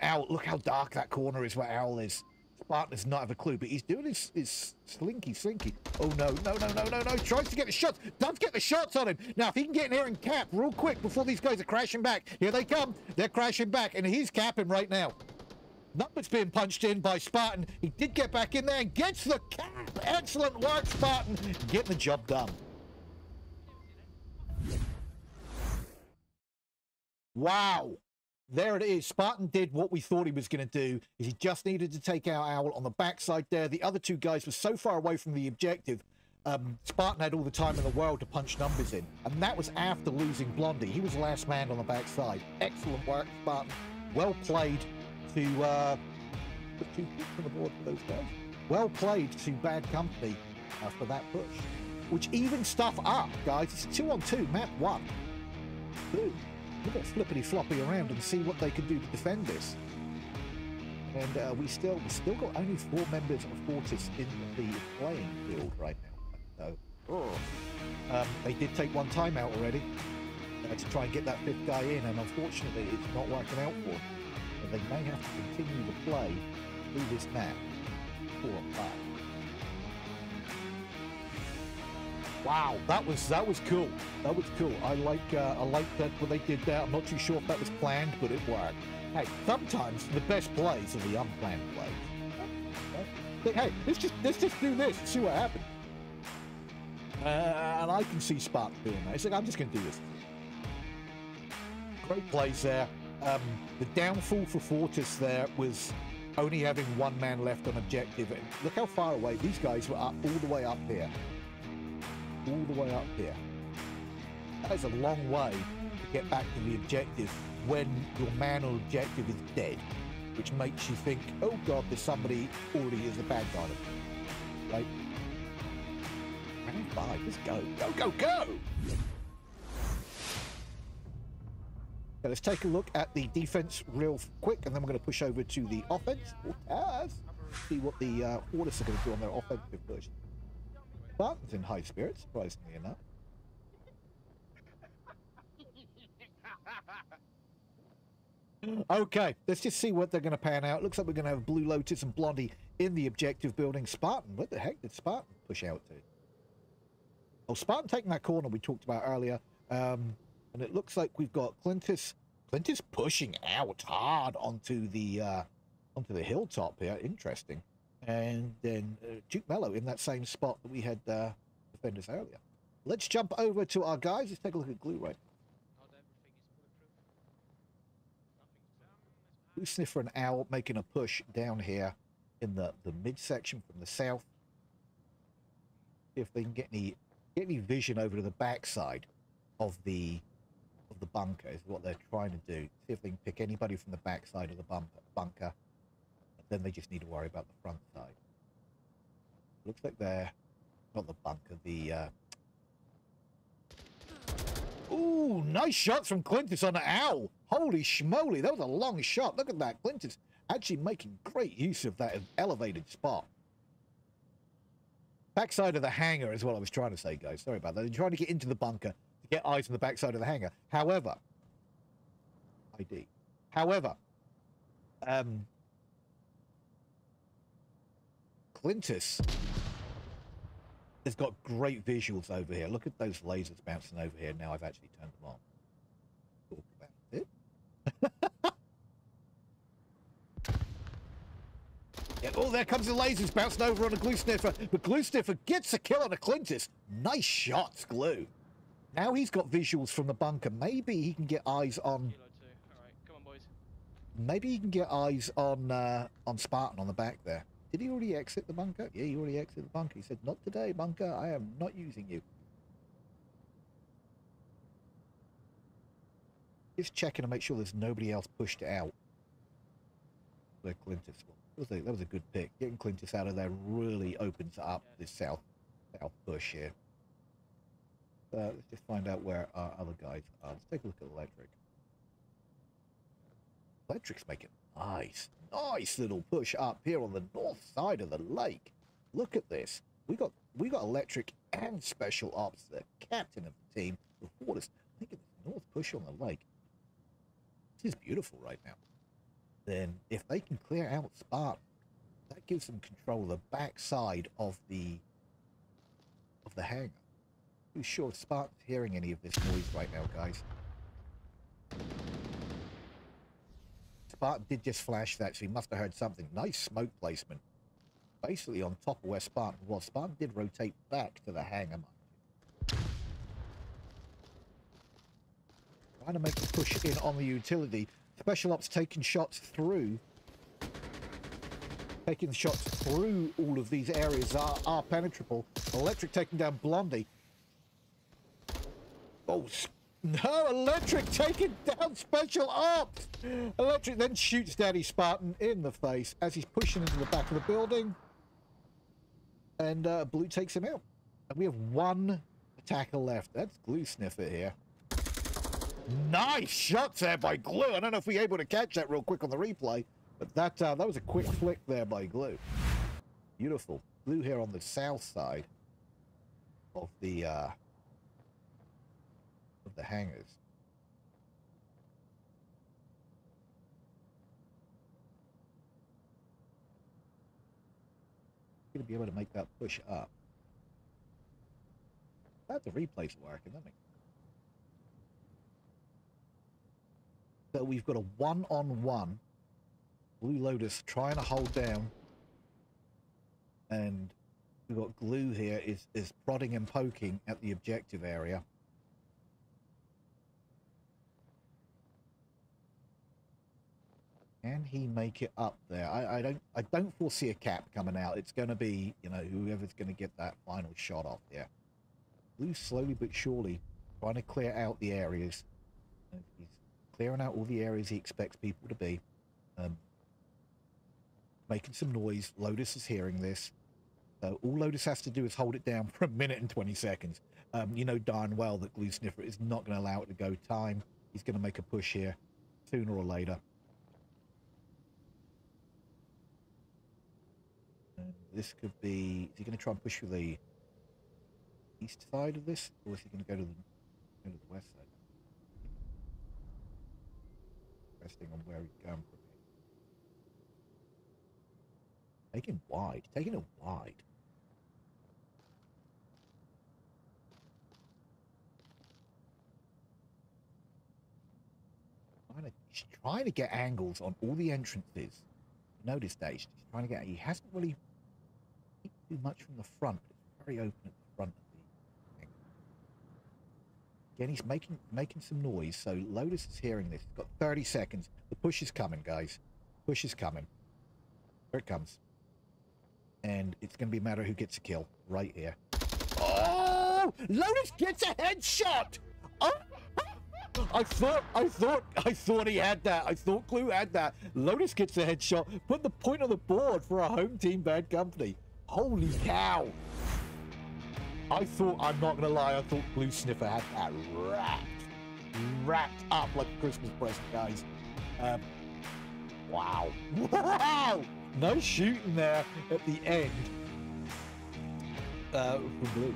Owl, look how dark that corner is where Owl is. Spartan does not have a clue, but he's doing his slinky, slinky. Oh, no. No, no, no, no, no. Tries to get the shots. Does get the shots on him. Now, if he can get in here and cap real quick before these guys are crashing back. Here they come. They're crashing back, and he's capping right now. Numbers being punched in by Spartan. He did get back in there and gets the cap. Excellent work, Spartan. Getting the job done. Wow. There it is. Spartan did what we thought he was going to do. Is he just needed to take out Owl on the backside there. The other two guys were so far away from the objective. Spartan had all the time in the world to punch numbers in. And that was after losing Blondie. He was the last man on the backside. Excellent work, Spartan. Well played. To put 2 points on the board for those guys. Well played to Bad Company for that push, which even stuff up, guys. It's 2-on-2, map one. Ooh, we've got flippity floppy around and see what they can do to defend this. And we still got only 4 members of Fortis in the playing field right now. So they did take one timeout already to try and get that 5th guy in, and unfortunately, it's not working out for them. And they may have to continue the play through this map for a fight. Wow, that was cool. That was cool. I like that what they did there. I'm not too sure if that was planned, but it worked. Hey, sometimes the best plays are the unplanned plays. Hey, let's just do this and see what happens. And I can see Spark doing that. It's like I'm just going to do this. Great plays there. The downfall for Fortis there was only having one man left on objective. And look how far away these guys were up, all the way up here. All the way up here. That is a long way to get back to the objective when your man on objective is dead, which makes you think, oh God, there's somebody already is a bad guy. Right? Round 5, let's go. Go, go, go! Now let's take a look at the defense real quick, and then we're going to push over to the offense. See what the Orders are going to do on their offensive version. Spartan's in high spirits, surprisingly enough. Okay, let's just see what they're going to pan out. Looks like we're going to have Blue Lotus and Blondie in the objective building. Spartan, what the heck did Spartan push out to? Oh, Spartan taking that corner we talked about earlier. And it looks like we've got Quintus. Quintus pushing out hard onto the hilltop here. Interesting. And then Duke Mello in that same spot that we had defenders earlier. Let's jump over to our guys. Let's take a look at Glue right. Blue Sniffer and Owl making a push down here in the midsection from the south. See if they can get any vision over to the backside of the bunker is what they're trying to do. See if they can pick anybody from the backside of the bunker. And then they just need to worry about the front side. Looks like they're not the bunker, the Ooh, nice shots from Quintus on the Owl. Holy schmoly, that was a long shot. Look at that. Quintus actually making great use of that elevated spot. Backside of the hangar is what I was trying to say, guys. Sorry about that. They're trying to get into the bunker. Get eyes on the backside of the hangar. However, Quintus has got great visuals over here. Look at those lasers bouncing over here. Now I've actually turned them on. Talk about it. Yeah, oh, there comes the lasers bouncing over on a Glue Sniffer. But Glue Sniffer gets a kill on a Quintus. Nice shots, Glue. Now he's got visuals from the bunker. Maybe he can get eyes on... All right, come on, boys. Maybe you can get eyes on Spartan on the back there. Did he already exit the bunker? Yeah, he already exited the bunker. He said, not today, bunker. I am not using you. Just checking to make sure there's nobody else pushed out. Where Quintus was. That was a good pick. Getting Quintus out of there really opens up this south bush here. So let's just find out where our other guys are. Let's take a look at Electric. Electric's making nice little push up here on the north side of the lake. Look at this. We got Electric and Special Ops, the captain of the team, with Fortis making the north push on the lake. This is beautiful right now. Then if they can clear out Spartan, that gives them control of the backside of the hangar. Who's sure Spartan's hearing any of this noise right now, guys? Spartan did just flash that, so he must have heard something. Nice smoke placement. Basically on top of where Spartan was. Spartan did rotate back to the hangar. Trying to make a push in on the utility. Special Ops taking shots through. Taking shots through all of these areas are penetrable. Electric taking down Blondie. Oh, no, Electric taking down Special Ops. Electric then shoots Daddy Spartan in the face as he's pushing into the back of the building. And Blue takes him out. And we have one attacker left. That's Blue Sniffer here. Nice shots there by Glue. I don't know if we were able to catch that real quick on the replay, but that was a quick flick there by Glue. Beautiful. Glue here on the south side of the hangars. Going to be able to make that push up. That's a replay's working, doesn't it? So we've got a one-on-one. Blue Lotus trying to hold down. And we've got Glue here is prodding and poking at the objective area. Can he make it up there? I don't foresee a cap coming out. It's gonna be, you know, whoever's gonna get that final shot off there. Blue slowly but surely trying to clear out the areas. He's clearing out all the areas he expects people to be. Making some noise. Lotus is hearing this. All Lotus has to do is hold it down for a minute and 20 seconds. You know darn well that Glue Sniffer is not going to allow it to go time. He's going to make a push here sooner or later. And this could be... Is he going to try and push for the east side of this? Or is he going to go to the west side? Resting on where he's going from here. Taking wide. Taking it wide. He's trying to get angles on all the entrances. Notice that he's trying to get... He hasn't really too much from the front, but it's very open at the front of the thing. Again, he's making some noise, so Lotus is hearing this. He's got 30 seconds. The push is coming, guys. Push is coming. Here it comes. And it's going to be a matter of who gets a kill right here. Oh! Lotus gets a headshot! Oh! I thought he had that. I thought Glue had that. Lotus gets the headshot. Put the point on the board for our home team, Bad Company. Holy cow. I'm not going to lie, I thought Blue Sniffer had that wrapped up like a Christmas present, guys. Wow. Wow! No shooting there at the end. For Blue.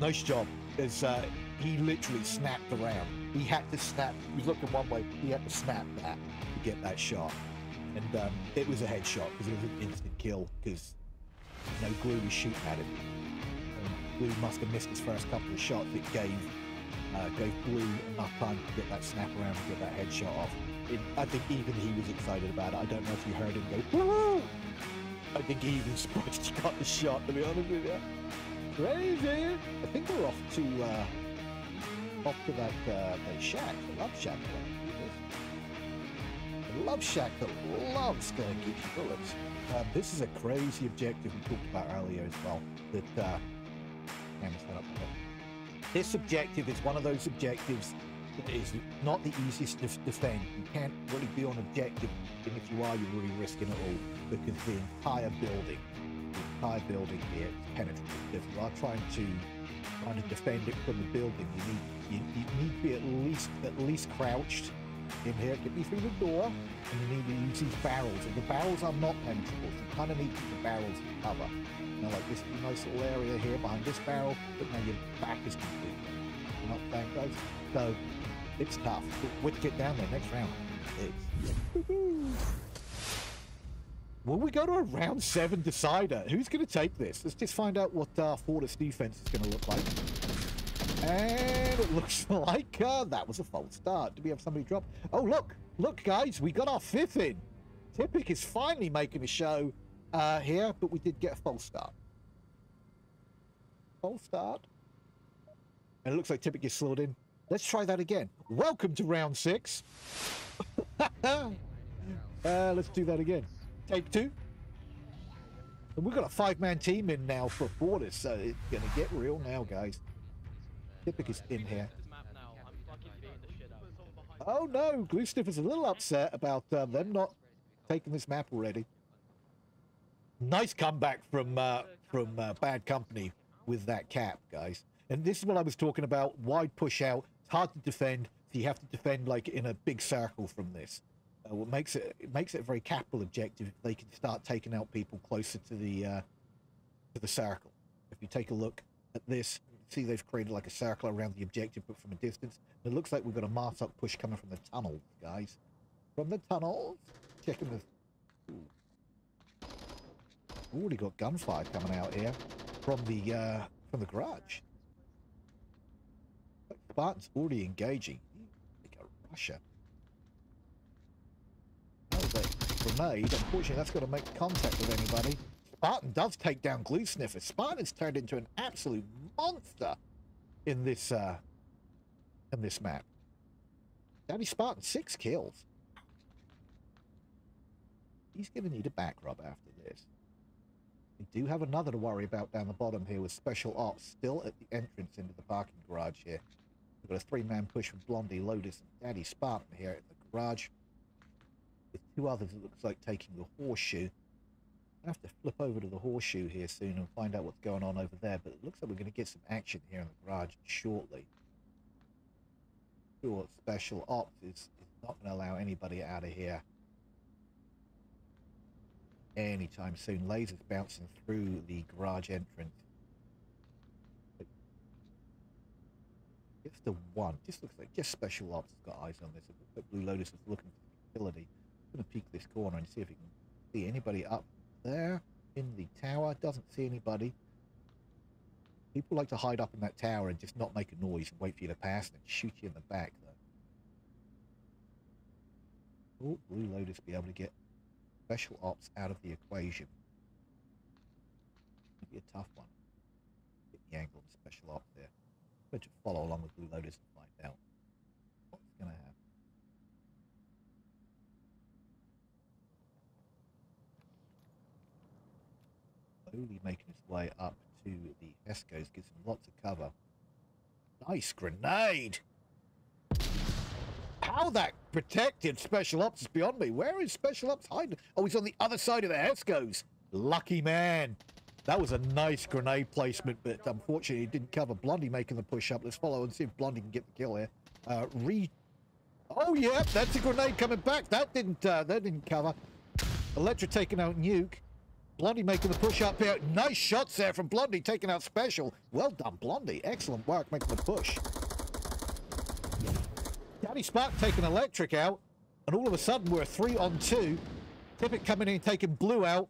Nice job. It's, he literally snapped around. He had to snap. He was looking one way. He had to snap that to get that shot. And it was a headshot because it was an instant kill because no Glue was shooting at him. Glue must have missed his first couple of shots. It gave Glue enough time to get that snap around and get that headshot off. I think even he was excited about it. I don't know if you heard him go, woo! I think he even surprised he got the shot, to be honest with you. Crazy! I think we're off to that shack, the love shack. I love shack that loves to get bullets. This is a crazy objective we talked about earlier as well. That this objective is one of those objectives that is not the easiest to defend. You can't really be on objective, and if you are, you're really risking it all because the entire building here is penetrated. If you are trying to defend it from the building, you need to be at least crouched in here. It could be through the door, and you need to use these barrels, and the barrels are not penetrable, so you kind of need the barrels to cover. Now, like this nice little area here behind this barrel, but now your back is complete. You're not playing those, so it's tough. But we'll get down there next round. Will we go to a round 7 decider? Who's going to take this? Let's just find out what Fortis defense is going to look like. And it looks like that was a false start. Did we have somebody drop? Oh, look. Look, guys, we got our 5th in. Tippic is finally making a show here, but we did get a false start. False start. And it looks like Tippic is slotted in. Let's try that again. Welcome to round 6. Let's do that again. Take 2. And we've got a 5-man team in now for Fortis, so it's going to get real now, guys. Tippic is in here. Oh no, Blue Sniffer is a little upset about them not taking this map already. Nice comeback from Bad Company with that cap, guys. And this is what I was talking about, wide push out. It's hard to defend, so you have to defend like in a big circle from this. What makes it, a very capital objective if they can start taking out people closer to the circle. If you take a look at this, see they've created like a circle around the objective, but from a distance. And it looks like we've got a mass up push coming from the tunnel, guys. From the tunnels, checking the. Ooh. Already got gunfire coming out here from the garage. Spartan's already engaging. Like a Russia. Grenade. Unfortunately, that's got to make contact with anybody. Spartan does take down Glue Sniffer. Spartan's turned into an absolute monster in this map. Daddy Spartan, 6 kills. He's going to need a back rub after this. We do have another to worry about down the bottom here with Special Ops still at the entrance into the parking garage here. We've got a 3-man push with Blondie, Lotus, and Daddy Spartan here at the garage. With 2 others, it looks like taking the horseshoe. I have to flip over to the horseshoe here soon and find out what's going on over there, but it looks like we're going to get some action here in the garage shortly. Sure, Special Ops is not going to allow anybody out of here anytime soon. Lasers bouncing through the garage entrance. It's the one. Just looks like just Special Ops has got eyes on this. But Blue Lotus is looking for the facility. I'm going to peek this corner and see if we can see anybody up there in the tower. Doesn't see anybody. People like to hide up in that tower and just not make a noise and wait for you to pass and shoot you in the back, though. Will Blue Lotus be able to get Special Ops out of the equation? It'd be a tough one. Get the angle of Special Ops there. We'll just follow along with Blue Lotus and find out what's going to happen. Slowly making his way up to the Escos, gives him lots of cover. Nice grenade! How that protected Special Ops is beyond me. Where is Special Ops hiding? Oh, he's on the other side of the Escos. Lucky man. That was a nice grenade placement, but unfortunately it didn't cover Blondie making the push up. Let's follow and see if Blondie can get the kill here. Oh yeah, that's a grenade coming back. That didn't cover. Electric taking out Nuke. Blondie making the push up here. Nice shots there from Blondie, taking out Special. Well done, Blondie. Excellent work making the push. Daddy Spark taking Electric out, and all of a sudden we're 3 on 2. Tippic coming in, taking Blue out.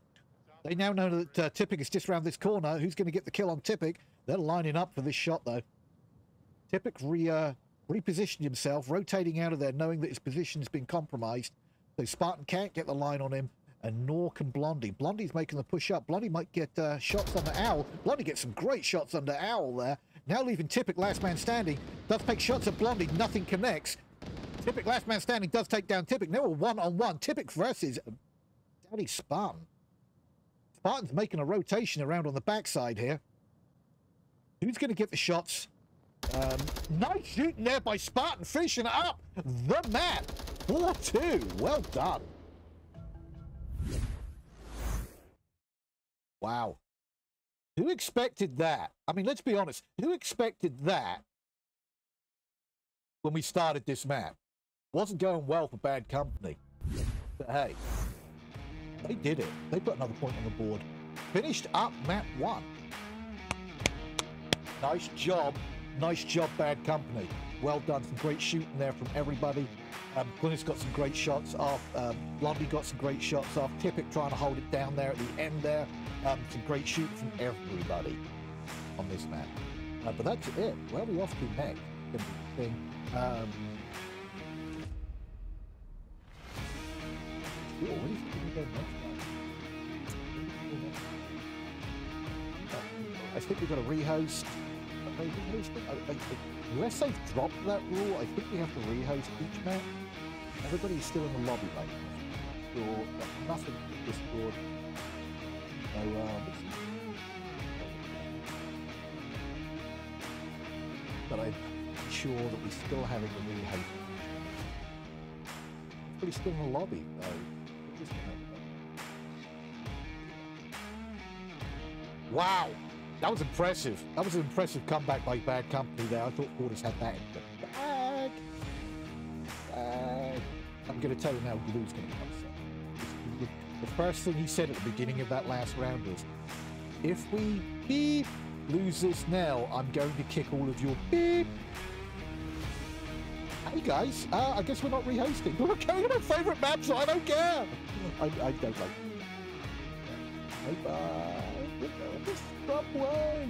They now know that Tippic is just around this corner. Who's going to get the kill on Tippic? They're lining up for this shot, though. Tippic repositioned himself, rotating out of there, knowing that his position's been compromised. So Spartan can't get the line on him. And nor can Blondie. Blondie's making the push up. Blondie might get shots under Owl. Blondie gets some great shots under Owl there. Now leaving Tippic last man standing. Does take shots at Blondie. Nothing connects. Tippic, last man standing, does take down Tippic. Now a one-on-one. Tippic versus Daddy Spartan. Spartan's making a rotation around on the backside here. Who's going to get the shots? Nice shooting there by Spartan, finishing up the map. 4-2. Well done. Wow. Who expected that? I mean, let's be honest. Who expected that when we started this map? Wasn't going well for Bad Company. But hey, they did it. They put another point on the board. Finished up map one. Nice job. Nice job, Bad Company. Well done. Some great shooting there from everybody. Quintus got some great shots off. Blondie got some great shots off. Tippic trying to hold it down there at the end there. Some great shooting from everybody on this map. But that's it. Where are we off to next? I think we've got to rehost. Unless they've dropped that rule, I think we have to rehost each map. Everybody's still in the lobby, mate. Sure, nothing is Discord. So, but I'm sure that we're still having a rehost. Everybody's still in the lobby, though. Wow! That was impressive. That was an impressive comeback by Bad Company there. I thought Fortis had that in the bag. I'm going to tell you now, Blue's going to be upset. The first thing he said at the beginning of that last round was, if we beep lose this now, I'm going to kick all of your beep. Hey guys, I guess we're not rehosting. We're going to my favourite map, so I don't care. I don't like it. Bye-bye. Subway!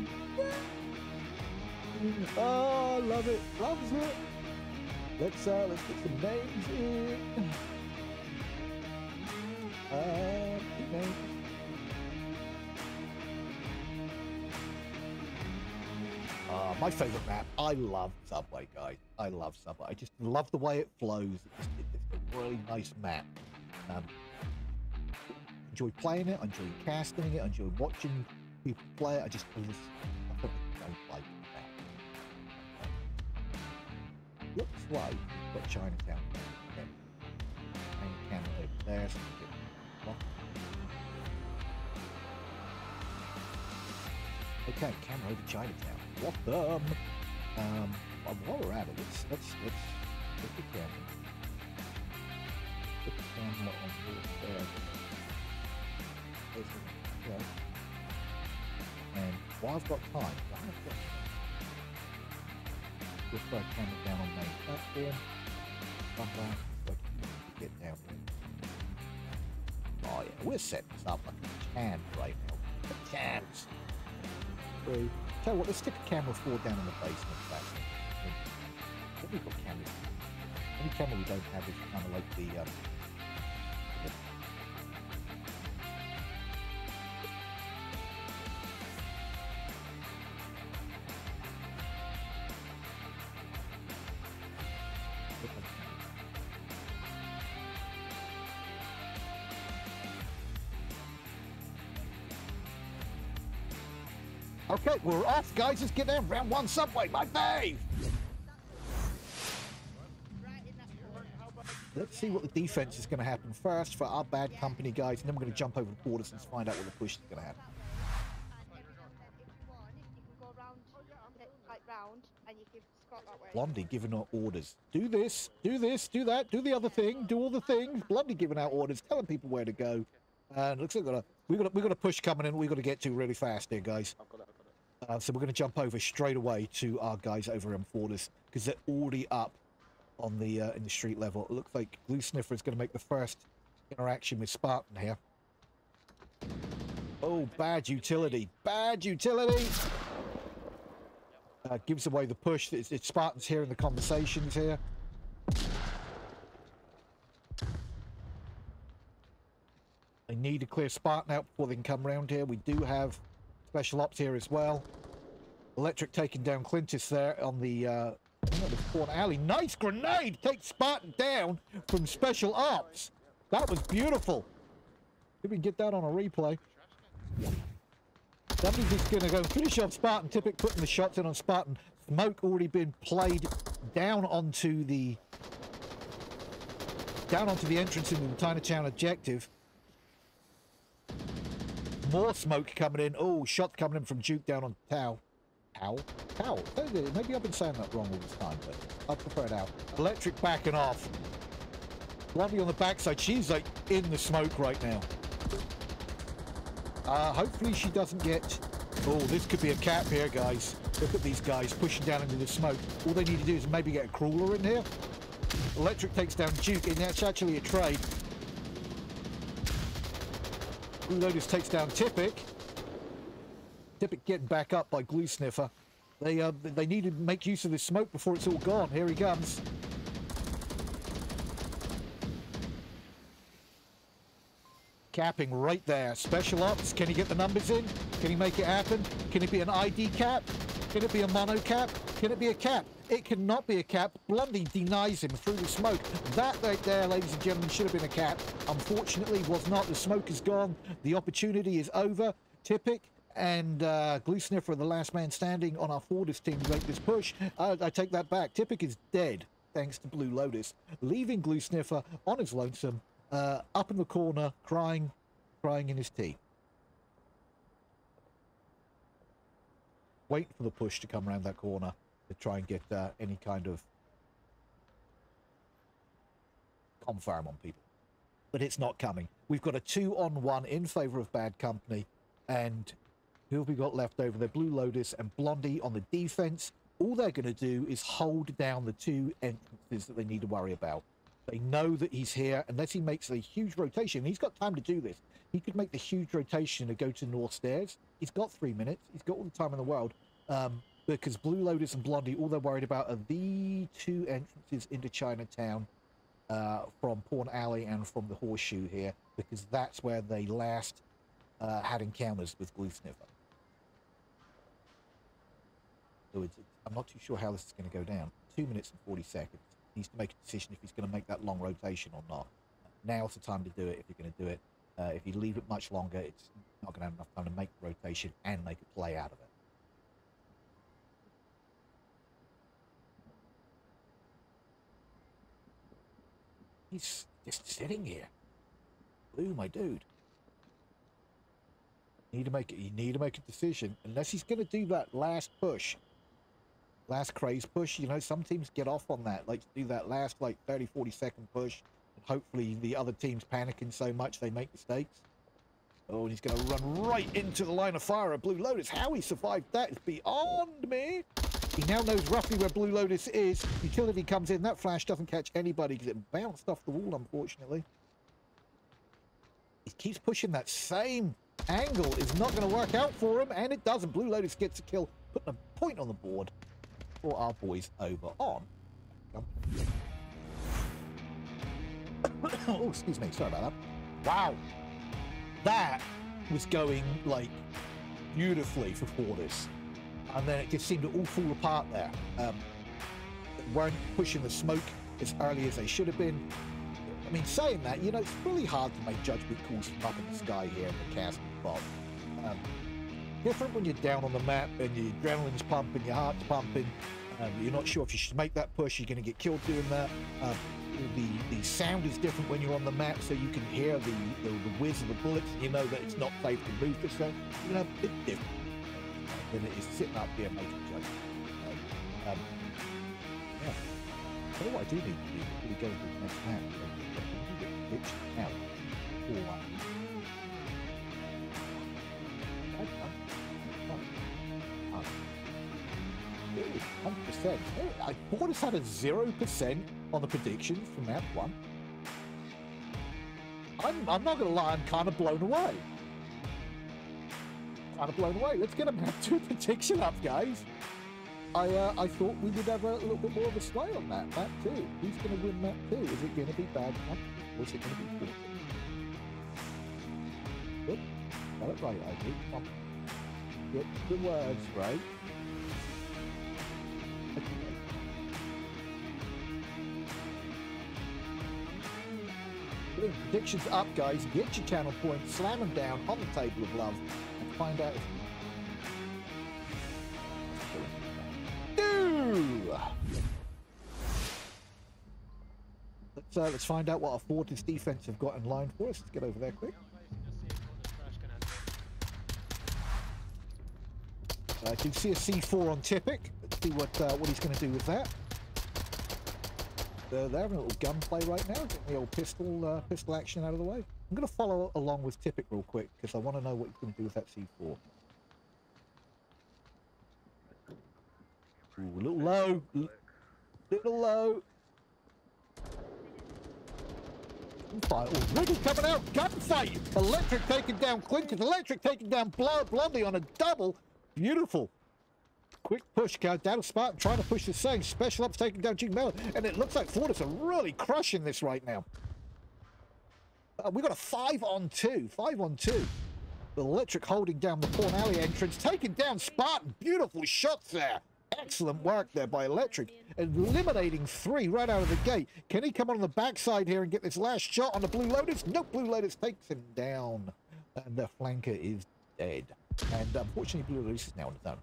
Oh, love it! Loves it! Let's get some names in! Names. My favourite map. I love Subway, guys. I love Subway. I just love the way it flows. It's a really nice map. Enjoy playing it. I enjoy casting it. I enjoy watching people play it. I probably don't like that. Looks like we've got Chinatown. Main camera over there. So okay, camera over Chinatown. What the? While we're at it, let's put the camera. Put the camera on the and while I've got time, just throw a camera down on main platform. Come down so I can get down there. Oh yeah, we're setting this up like a champ right now. A champs. Tell you what, let's stick a camera 4 down in the basement. I think we've got cameras. Any camera we don't have is kind of like the okay, we're off, guys. Let's get there. Round one, Subway, my fave. Let's see what the defense is going to happen first for our Bad Company guys, and then we're going to jump over to Quarters and find out what the push is going to happen. Blondie giving out orders. Do this, do this, do that, do the other thing, do all the things. Blondie giving out orders, telling people where to go. And looks like we've got a push coming in. We've got to get to really fast here, guys. So we're going to jump over straight away to our guys over in Fortis because they're already up on the in the street level. It looks like Blue Sniffer is going to make the first interaction with Spartan here. Oh, bad utility, bad utility. Gives away the push. It's Spartan's hearing the conversations here. They need to clear Spartan out before they can come round here. We do have Special Ops here as well. Electric taking down Quintus there on the Another corner alley. Nice grenade! Takes Spartan down from Special Ops. That was beautiful. Did we get that on a replay? Somebody's just going to go finish off Spartan. Tippic putting the shots in on Spartan. Smoke already been played down onto the... down onto the entrance in the Chinatown objective. More smoke coming in. Oh, shot coming in from Duke down on Towel. Towel. Maybe I've been saying that wrong all this time, but I prefer it out. Electric backing off. Blondie on the backside. She's like in the smoke right now. Hopefully she doesn't get... Oh, this could be a cap here, guys. Look at these guys pushing down into the smoke. All they need to do is maybe get a crawler in here. Electric takes down Duke, and that's actually a trade. Blue Lotus takes down Tippic. Tippic getting back up by Blue Sniffer. They need to make use of this smoke before it's all gone. Here he comes. Capping right there. Special Ops, can he get the numbers in? Can he make it happen? Can it be an ID cap? Can it be a mono cap? Can it be a cap? It cannot be a cap. Blondie denies him through the smoke. That right there, ladies and gentlemen, should have been a cap. Unfortunately, was not. The smoke is gone. The opportunity is over. Tippic and Blue Sniffer are the last man standing on our Fortis team to make this push. I take that back. Tippic is dead, thanks to Blue Lotus, leaving Blue Sniffer on his lonesome, up in the corner, crying in his tea. Wait for the push to come around that corner to try and get any kind of confirm on people. But it's not coming. We've got a 2-on-1 in favor of Bad Company. And who have we got left over there? Blue Lotus and Blondie on the defense. All they're going to do is hold down the two entrances that they need to worry about. They know that he's here. Unless he makes a huge rotation, he's got time to do this. He could make the huge rotation to go to North Stairs. He's got 3 minutes. He's got all the time in the world. Because Blue Lotus and Blondie, all they're worried about are the two entrances into Chinatown from Porn Alley and from the Horseshoe here, because that's where they last had encounters with Blue Sniffer. So I'm not too sure how this is going to go down. 2 minutes and 40 seconds. He needs to make a decision if he's going to make that long rotation or not. Now's the time to do it if you're going to do it. If you leave it much longer, it's not going to have enough time to make the rotation and make a play out of it. He's just sitting here. Blue, my dude. You need to make a decision. Unless he's going to do that last push. Last craze push. You know, some teams get off on that. Like, do that last, like, 30, 40-second push. And hopefully the other team's panicking so much they make mistakes. Oh, and he's going to run right into the line of fire of Blue Lotus. How he survived that is beyond me. He now knows roughly where Blue Lotus is. Utility comes in. That flash doesn't catch anybody because it bounced off the wall, unfortunately. He keeps pushing that same angle. It's not going to work out for him, and it doesn't. Blue Lotus gets a kill, putting a point on the board for our boys over on. Oh, excuse me. Sorry about that. Wow. That was going, like, beautifully for Fortis. And then it just seemed to all fall apart there. They weren't pushing the smoke as early as they should have been. I mean, saying that, you know, it's really hard to make judgment calls from up in the sky here in the castle spot. Different when you're down on the map and your adrenaline's pumping, your heart's pumping. You're not sure if you should make that push. You're going to get killed doing that. The sound is different when you're on the map, so you can hear the whiz of the bullets. You know that it's not safe to move this way. You know, it's different than it is sitting up here making judgments. Yeah. So what I do need to do is really go to the next map and get glitched out for I 100%. I thought it's had a 0% on the predictions from map one. I'm not gonna lie, I'm kind of blown away. Let's get a map 2 prediction up, guys. I thought we would have a little bit more of a sway on that map 2. Who's going to win map 2? Is it going to be Bad Company, or is it going to be Fortis? Good. Got it right, I think. Oh. Get the words right. Voting predictions up, guys. Get your channel points, slam them down on the table of love, and find out if you do. Let's find out what our Fortis defense have got in line for us. Let's get over there quick. I can see a C4 on Tippic. Let's see what he's going to do with that. They're having a little gunplay right now, getting the old pistol action out of the way. I'm going to follow along with Tippic real quick because I want to know what he's going to do with that C4. Ooh, a little low, little low. Fire already coming out. Gunfight. Electric taking down Quintus. Electric taking down Blondie on a double. Beautiful. Quick push, Daddy Spartan trying to push the same. Special Ops taking down Duke Mello. And it looks like Fortis are really crushing this right now. We've got a 5-on-2. 5-on-2. Electric holding down the Porn Alley entrance. Taking down Spartan. Beautiful shots there. Excellent work there by Electric. Eliminating 3 right out of the gate. Can he come on the backside here and get this last shot on the Blue Lotus? Nope, Blue Lotus takes him down. And the flanker is dead. And unfortunately, Blue Lotus is now on his own.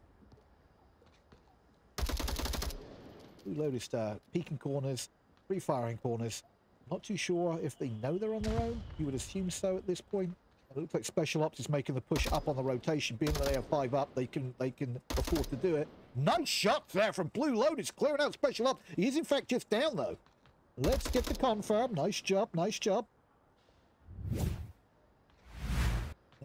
Blue Lotus peeking corners, refiring corners. Not too sure if they know they're on their own. You would assume so at this point. It looks like Special Ops is making the push up on the rotation. Being that they have 5 up, they can afford to do it. Nice shot there from Blue Lotus, clearing out Special Ops. He is in fact just down though. Let's get the confirm. Nice job, nice job. Now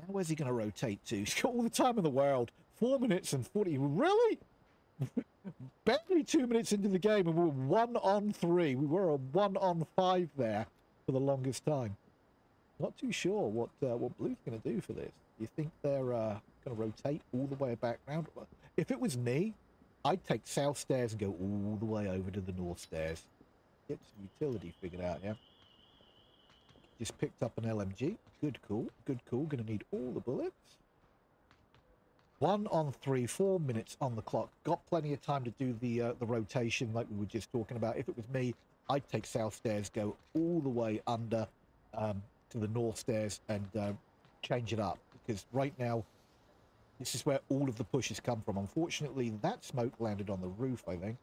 where's he going to rotate to? He's got all the time in the world. 4 minutes and 40. Really? Barely 2 minutes into the game and we're 1-on-3. We were a 1-on-5 there for the longest time. Not too sure what Blue's going to do for this. You think they're going to rotate all the way back round? If it was me, I'd take South Stairs and go all the way over to the North Stairs. Get some utility figured out, yeah? Just picked up an LMG. Good call, good call. Going to need all the bullets. 1-on-3, 4 minutes on the clock. Got plenty of time to do the rotation like we were just talking about. If it was me, I'd take South Stairs, go all the way under to the North Stairs and change it up. Because right now, this is where all of the pushes come from. Unfortunately, that smoke landed on the roof, I think.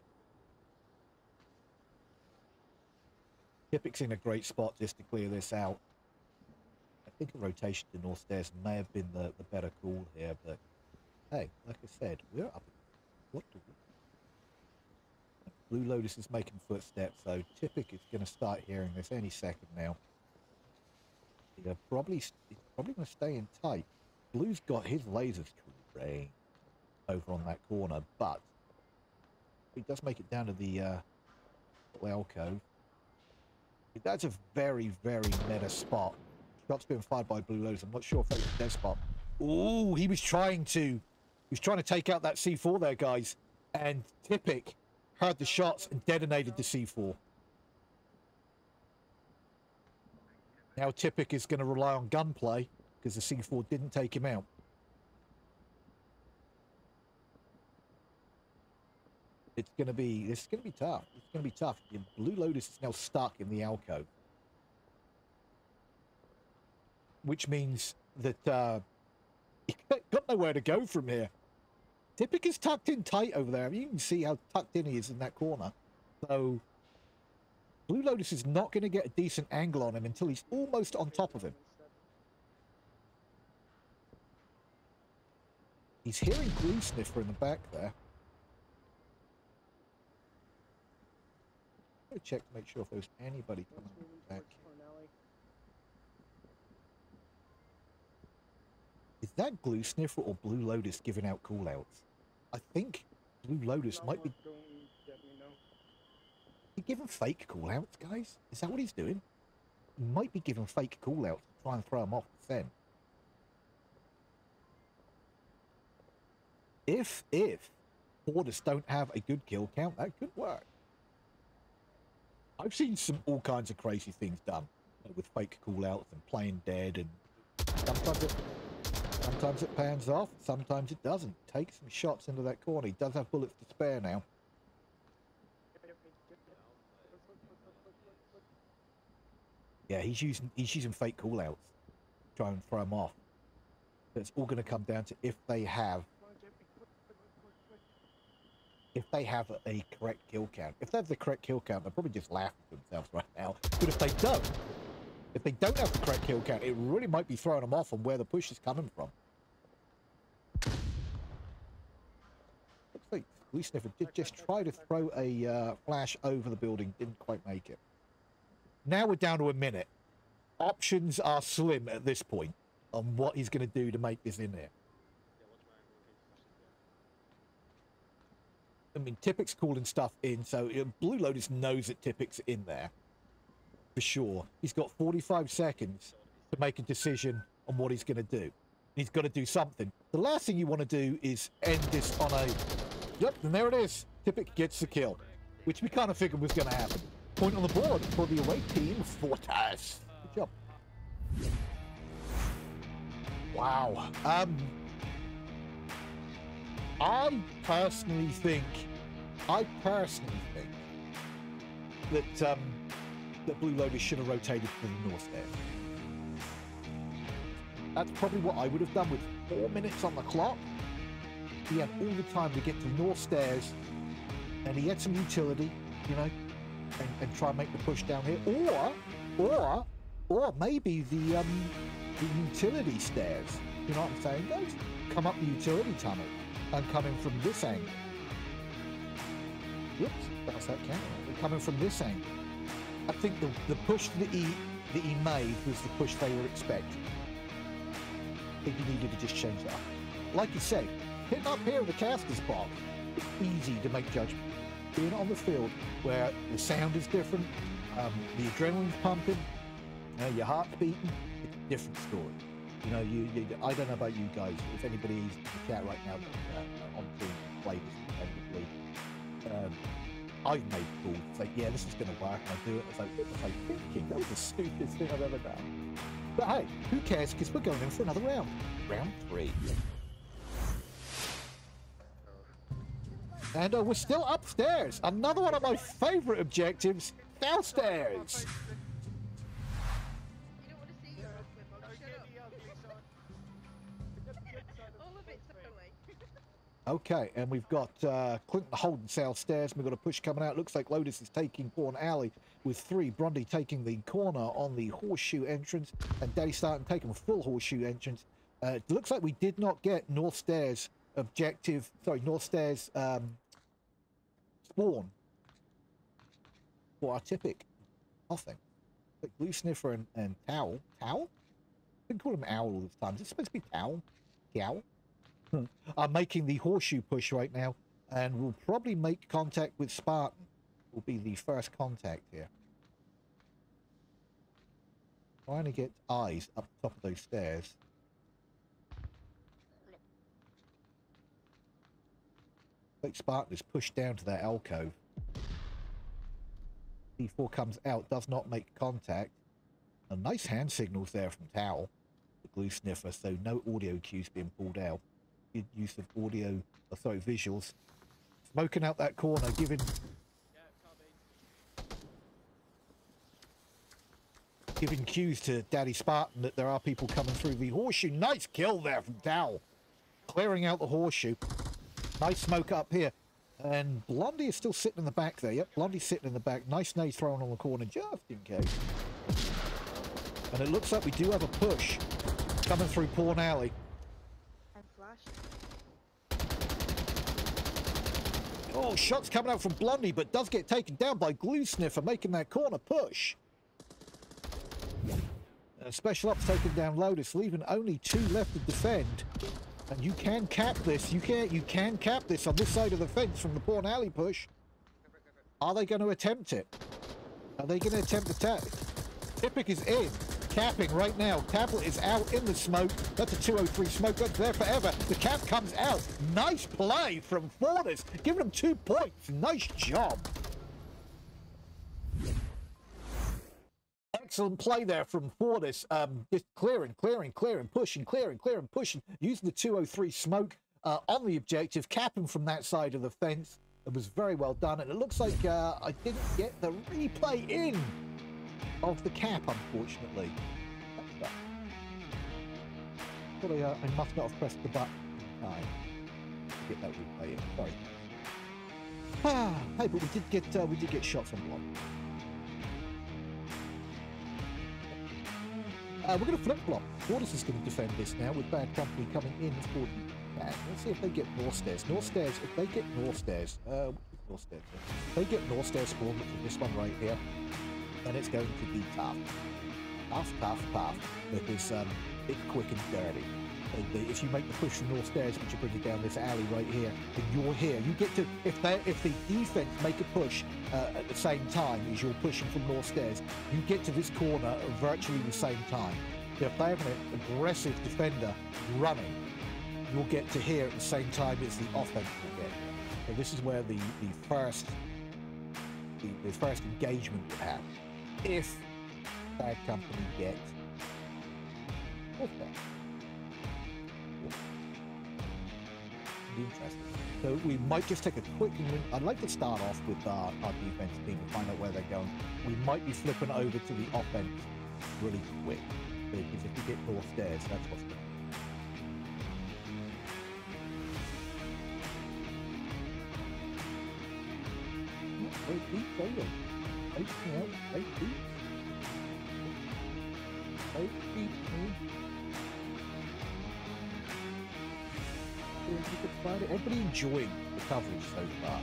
Tippic's in a great spot just to clear this out. I think a rotation to North Stairs may have been the better call here, but hey, like I said, we're up. What do we... Blue Lotus is making footsteps, so Tippic is going to start hearing this any second now. Yeah, probably going to stay in tight. Blue's got his lasers trained over on that corner, but he does make it down to the alcove. That's a very, very meta spot. Shots being fired by Blue Lotus. I'm not sure if that was a dead spot. Ooh, he was trying to take out that C4 there, guys. And Tippic heard the shots and detonated the C4. Now Tippic is going to rely on gunplay. Because the C4 didn't take him out. This is going to be tough. It's going to be tough. Your Blue Lotus is now stuck in the alcove. Which means that he got nowhere to go from here. Tippic is tucked in tight over there. I mean, you can see how tucked in he is in that corner. So Blue Lotus is not going to get a decent angle on him until he's almost on top of him. He's hearing Blue Sniffer in the back there. I'm going to check to make sure if there's anybody coming back. Is that Blue Sniffer or Blue Lotus giving out callouts? I think Blue Lotus might be... He's giving fake callouts, guys? Is that what he's doing? He might be giving fake callouts to try and throw him off then. If Fortis don't have a good kill count, that could work. I've seen all kinds of crazy things done with fake callouts and playing dead, and sometimes it pans off, sometimes it doesn't. Take some shots into that corner. He does have bullets to spare now. Yeah, he's using fake callouts. Try and throw them off. So it's all going to come down to if they have a correct kill count. If they have the correct kill count, they're probably just laughing at themselves right now. But if they don't have the correct kill count, it really might be throwing them off on where the push is coming from. Looks like Blue Sniffer did just try to throw a flash over the building, didn't quite make it. Now we're down to a minute. Options are slim at this point on what he's going to do to make this in there. I mean, Tippic's calling stuff in, so Blue Lotus knows that Tippic's in there for sure. He's got 45 seconds to make a decision on what he's going to do. He's got to do something. The last thing you want to do is end this on a... Yep, and there it is. Tippic gets the kill, which we kind of figured was going to happen. Point on the board for the away team, Fortis. Good job. Wow. I personally think that that Blue Lotus should have rotated to the north there. That's probably what I would have done with 4 minutes on the clock. He had all the time to get to the north stairs, and he had some utility, you know, and try and make the push down here, or maybe the utility stairs. You know what I'm saying? Those come up the utility tunnel. I'm coming from this angle. Whoops, that's that camera. We're coming from this angle. I think the push that he made was the push they were expecting. I think he needed to just change that up. Like you said, hitting up here in the caster's box, it's easy to make judgment. Being on the field where the sound is different, the adrenaline's pumping, you know, your heart's beating, it's a different story. You know, I don't know about you guys, if anybody is in the chat right now on team plays competitively, I've made calls, it's like, yeah, this is going to work, and I do it, it's like, what was I thinking? That was the stupidest thing I've ever done. But hey, who cares, because we're going in for another round. Round three. And we're still upstairs. Another one of my favourite objectives, downstairs. Okay, and we've got Quinton holding South Stairs, and we've got a push coming out. Looks like Lotus is taking Bourne Alley with three. Blondie taking the corner on the horseshoe entrance, and Daddy Spartan taking a full horseshoe entrance. It looks like we did not get North Stairs objective, sorry, North Stairs spawn for our Tippic. Nothing. Like Blue Sniffer and Towel. Towel? I can call him Owl all the time. Is it supposed to be Towel? Towel? Are making the horseshoe push right now, and we'll probably make contact with Spartan. Will be the first contact here. Trying to get eyes up the top of those stairs. Like Spartan is pushed down to that alcove. D4 comes out, does not make contact. A nice hand signals there from Towel, the Glue Sniffer, so no audio cues being pulled out. Good use of audio, sorry, visuals. Smoking out that corner, giving cues to Daddy Spartan that there are people coming through the horseshoe. Nice kill there from Dowell, clearing out the horseshoe. Nice smoke up here, and Blondie is still sitting in the back there. Yep, Blondie's sitting in the back. Nice nade thrown on the corner just in case. And it looks like we do have a push coming through Pawn Alley. Oh, shots coming out from Blondie, but does get taken down by Glue Sniffer, making that corner push. Special Ops taken down Lotus, leaving only two left to defend. And you can cap this. You can cap this on this side of the fence from the Bourne Alley push. Are they going to attempt it? Are they going to attempt the tap? Tippic is in. Capping right now. Tablet is out in the smoke. That's a 203 smoke. That's there forever. The cap comes out. Nice play from Fortis. Giving him 2 points. Nice job. Excellent play there from Fortis. Just clearing, pushing, pushing. Using the 203 smoke on the objective. Capping from that side of the fence. It was very well done. And it looks like I didn't get the replay in. of the cap, unfortunately. Probably I must not have pressed the button in time to get that replay in. Sorry. Hey, but we did get shots on block. We're going to flip-flop. Fortis is going to defend this now with Bad Company coming in for the back. Let's see if they get North Stairs. North Stairs, if they get North Stairs, North Stairs, they get North Stairs for this one right here, and it's going to be tough. Tough, tough, tough. Because it's quick and dirty. And if you make the push from North Stairs, which you bring it down this alley right here, then you're here. You get to, if the defense make a push at the same time as you're pushing from North Stairs, you get to this corner at virtually the same time. If they have an aggressive defender running, you'll get to here at the same time as the offense will get. So this is where the first engagement will happen. If Bad Company gets North Stairs. Interesting. So we might just take a quick. I'd like to start off with our defense team and find out where they're going. We might be flipping over to the offense really quick because if we get North Stairs, that's what's going on. They keep going. They can't. They keep. They keep moving. Everybody enjoying the coverage so far.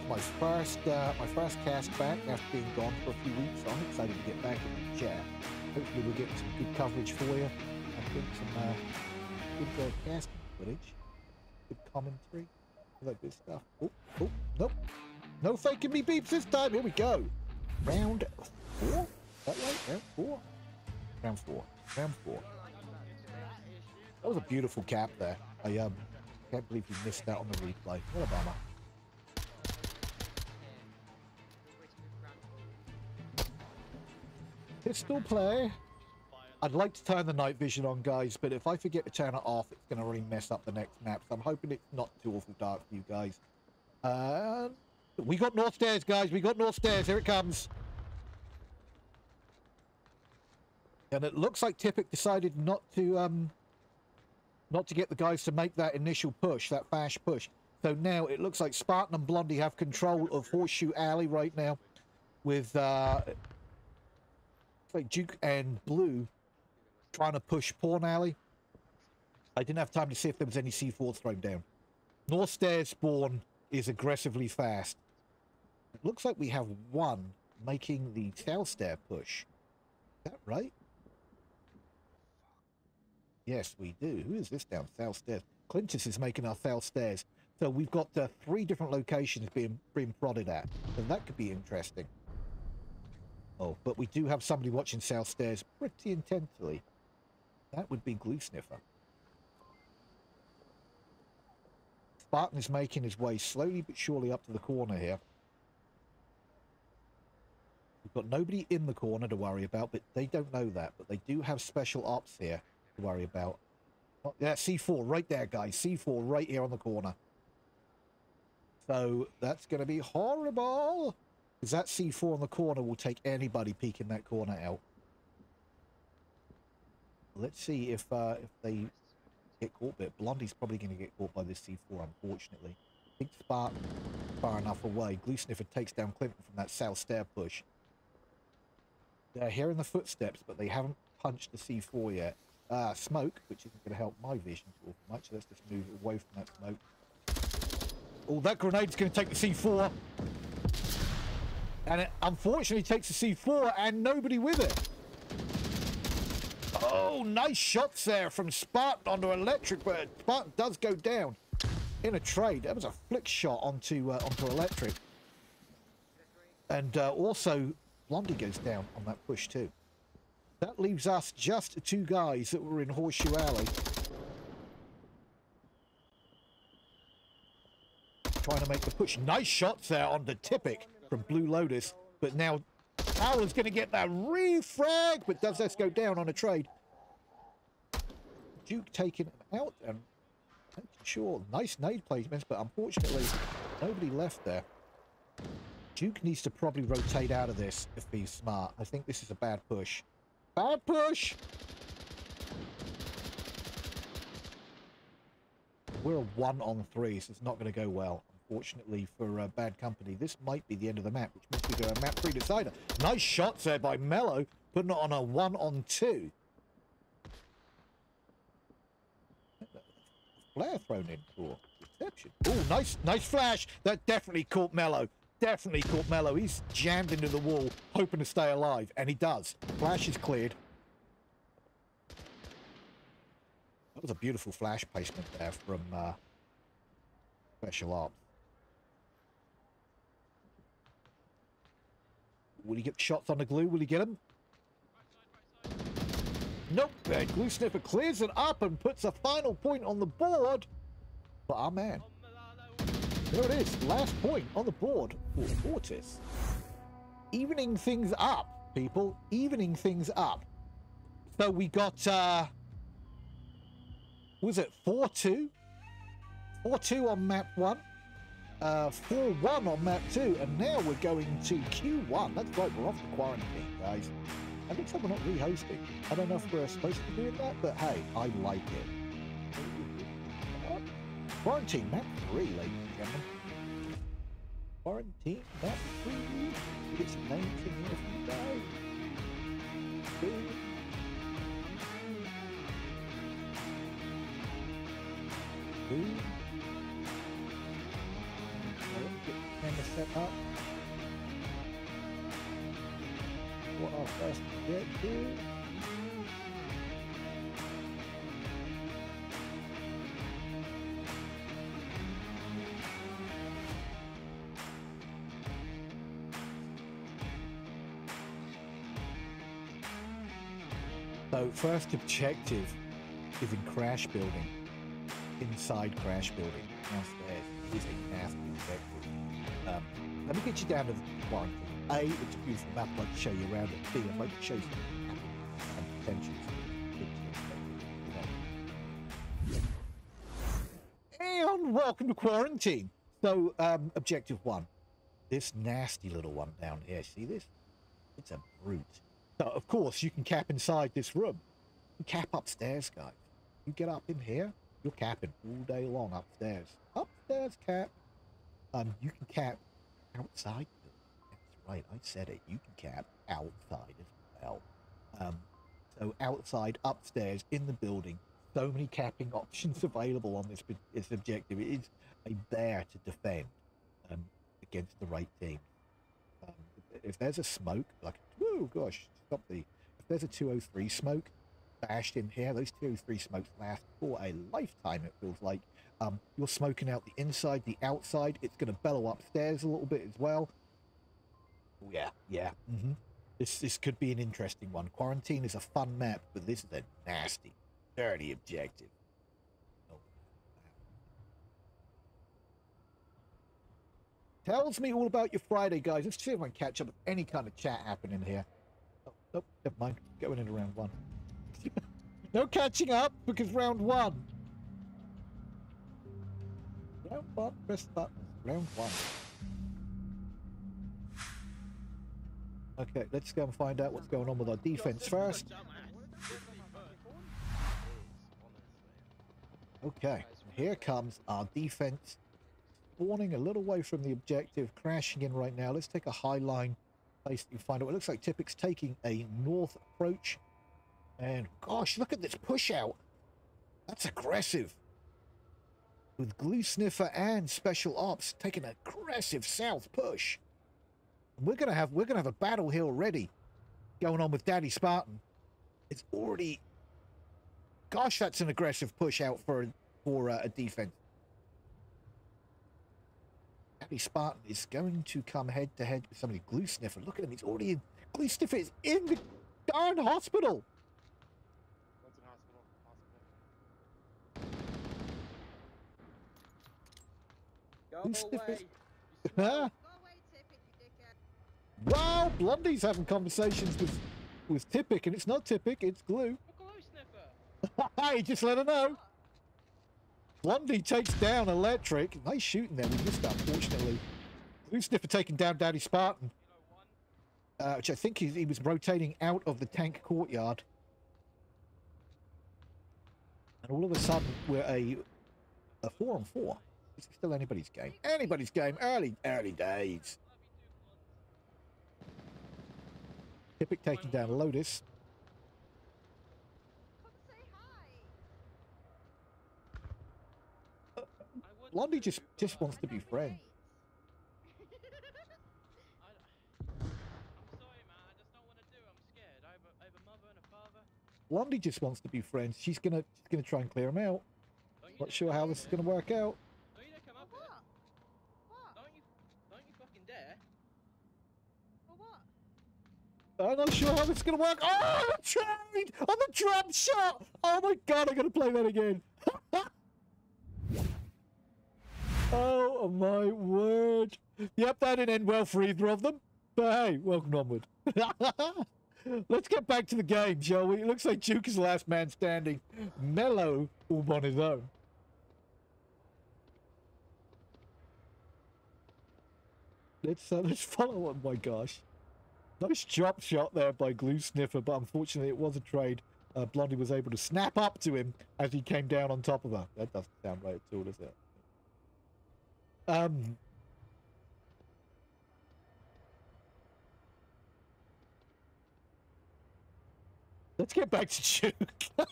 It's my first cast back after being gone for a few weeks. So I'm excited to get back in the chair. Hopefully we'll get some good coverage for you. I think some good cast footage, good commentary, all that good stuff. Oh, oh, nope, no faking me beeps this time. Here we go. Round four. That way. Round four. Round four. Round four. That was a beautiful cap there. I can't believe you missed out on the replay. What a bummer. Pistol play. I'd like to turn the night vision on, guys, but if I forget to turn it off, it's going to really mess up the next map. So I'm hoping it's not too awful dark for you guys. We got North Stairs, guys. We got North Stairs. Here it comes. And it looks like Tippic decided not to get the guys to make that initial push, that fast push. So now it looks like Spartan and Blondie have control of Horseshoe Alley right now with like Duke and Blue trying to push Pawn Alley. I didn't have time to see if there was any C4 thrown down. North Stairs Spawn is aggressively fast. It looks like we have one making the South Stair push. Is that right? Yes, we do. Who is this down South Stairs? Quintus is making our South Stairs. So we've got three different locations being prodded at. So that could be interesting. Oh, but we do have somebody watching South Stairs pretty intently. That would be Blue Sniffer. Spartan is making his way slowly but surely up to the corner here. We've got nobody in the corner to worry about, but they don't know that. But they do have Special Ops here. Worry about. Oh, yeah, C4 right there, guys. C4 right here on the corner. So that's going to be horrible. Because that C4 on the corner will take anybody peeking that corner out. Let's see if they get caught. But Blondie's probably going to get caught by this C4, unfortunately. Big Spartan far enough away. Glue Sniffer takes down Clinton from that South Stair push. They're hearing the footsteps, but they haven't punched the C4 yet. Smoke, which isn't going to help my vision too much. Let's just move away from that smoke. Oh, that grenade's going to take the C4. And it unfortunately takes the C4 and nobody with it. Oh, nice shots there from Spartan onto Electric, but Spartan does go down in a trade. That was a flick shot onto Electric. And also, Blondie goes down on that push too. That leaves us just two guys that were in Horseshoe Alley. Trying to make the push. Nice shots there on the Tippic from Blue Lotus. But now Towel's going to get that refrag. But does this go down on a trade? Duke taken out and making sure. Nice nade placements, but unfortunately nobody left there. Duke needs to probably rotate out of this if he's smart. I think this is a bad push. Bad push! We're a 1-on-3, so it's not going to go well, unfortunately, for Bad Company. This might be the end of the map, which means we go a map 3 decider. Nice shots there by Mello, putting it on a 1-on-2. Flare thrown in for deception. Oh, nice flash. That definitely caught Mello. Definitely caught Mello. He's jammed into the wall, hoping to stay alive, and he does. Flash is cleared. That was a beautiful flash placement there from Special Ops. Will he get shots on the glue? Will he get him? Nope, Blue Sniffer clears it up and puts a final point on the board. But our man. There it is, last point on the board for Fortis. Evening things up, people. Evening things up. So we got, was it 4-2? 4-2 on map 1. 4-1 on map 2. And now we're going to Q1. That's right, we're off to quarantine, guys. I think we're not rehosting. I don't know if we're supposed to be doing that, but hey, I like it. Quarantine map 3, ladies and gentlemen. Quarantine map 3. It's 19 years ago. Get the camera set up. What our first get do? So first objective is in crash building, inside crash building downstairs. It is a nasty objective. Let me get you down to the one. A, it's a beautiful map, I'd like to show you around it. B, I'd like to show you some potentials. And welcome to Quarantine. So, objective one. This nasty little one down here, see this? It's a brute. So, of course, you can cap inside this room. You cap upstairs, guys. You get up in here, you're capping all day long upstairs. Upstairs cap. You can cap outside. Right, I said it. You can cap outside as well. So outside, upstairs, in the building. So many capping options available on this objective. It is a bear to defend against the right team. If there's a smoke, like, oh gosh, stop the. If there's a 203 smoke bashed in here, those 203 smokes last for a lifetime. It feels like you're smoking out the inside, the outside. It's going to bellow upstairs a little bit as well. Yeah, yeah. Mm-hmm. This could be an interesting one. Quarantine is a fun map, but this is a nasty, dirty objective. Oh. Tells me all about your Friday, guys. Let's see if I can catch up with any kind of chat happening here. Oh, nope, never mind. Going into round one. No catching up because round one. Round one, press buttons. Round one. Okay, let's go and find out what's going on with our defense first. Okay, here comes our defense. Spawning a little way from the objective, crashing in right now. Let's take a high line place and find out. It looks like Tippic's taking a north approach. And gosh, look at this push out. That's aggressive. With Blue Sniffer and Special Ops taking an aggressive south push. We're gonna have a battle here already going on with Daddy Spartan. It's already, gosh, that's an aggressive push out for a defense. Daddy Spartan is going to come head to head with somebody. Glue Sniffer, look at him. He's already in. Glue Sniffer is in the darn hospital. What's in hospital? Go Glue Sniffer. Huh? Wow, Blondie's having conversations with Tippic, and it's not Tippic, it's Glue. Hey, just let her know. Blondie takes down Electric. Nice shooting there, we missed that, unfortunately. Blue Sniffer taking down Daddy Spartan, which I think he was rotating out of the tank courtyard. And all of a sudden, we're a 4-on-4. It's still anybody's game. Anybody's game. Early days. Tippic taking down Lotus. Blondie just wants to be friends. Blondie just wants to be friends. She's gonna try and clear him out. Not sure how this is gonna work out. No, you don't come up here. What? Don't you fucking dare. For what? I'm not sure how this is gonna work. Oh, I'm trained on the drop shot. Oh my god, I gotta play that again. Oh my word. Yep, that didn't end well for either of them. But hey, welcome Onward. Let's get back to the game, shall we? It looks like Duke is the last man standing. Mello all on his own. Let's follow up. Oh my gosh. Nice drop shot there by Glue Sniffer, but unfortunately it was a trade. Blondie was able to snap up to him as he came down on top of her. That doesn't sound right at all, does it? Let's get back to Duke. A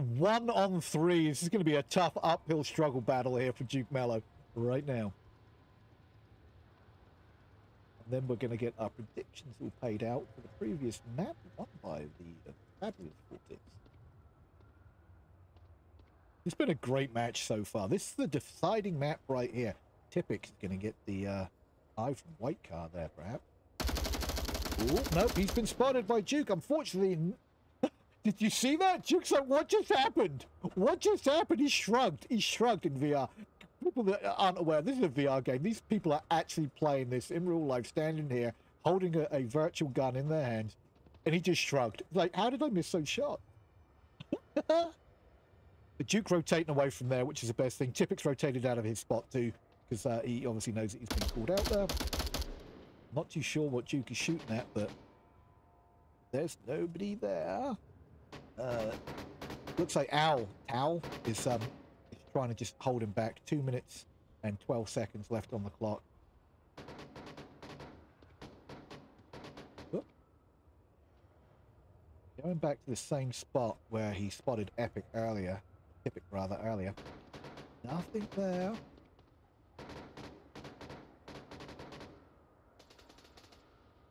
1-on-3. This is going to be a tough uphill struggle battle here for Duke Mello right now. And then we're going to get our predictions all paid out for the previous map, won by the fabulous Fortis. It's been a great match so far. This is the deciding map right here. Tippic's going to get the eye from White Car there, perhaps. Ooh, nope, he's been spotted by Duke. Unfortunately, did you see that? Duke's like, what just happened? What just happened? He shrugged. He shrugged in VR. People that aren't aware, this is a VR game. These people are actually playing this in real life, standing here, holding a virtual gun in their hands, and he just shrugged. Like, how did I miss those shots? The Duke rotating away from there, which is the best thing. Tippic's rotated out of his spot too, because he obviously knows that he's been called out there. Not too sure what Duke is shooting at, but there's nobody there. Looks like Towel is trying to just hold him back. 2 minutes and 12 seconds left on the clock. Whoop. Going back to the same spot where he spotted Tippic earlier. Nothing there.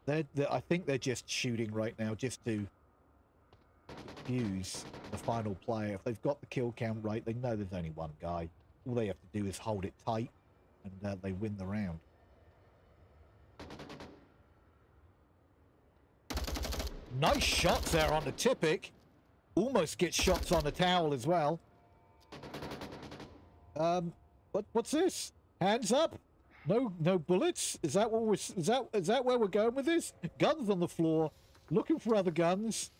I think they're just shooting right now just to confuse the final player. If they've got the kill count right, they know there's only one guy. All they have to do is hold it tight, and they win the round. Nice shots there on the Tippic. Almost gets shots on the Towel as well. What's this? Hands up. No bullets? Is that what we're, is that where we're going with this? Guns on the floor, looking for other guns.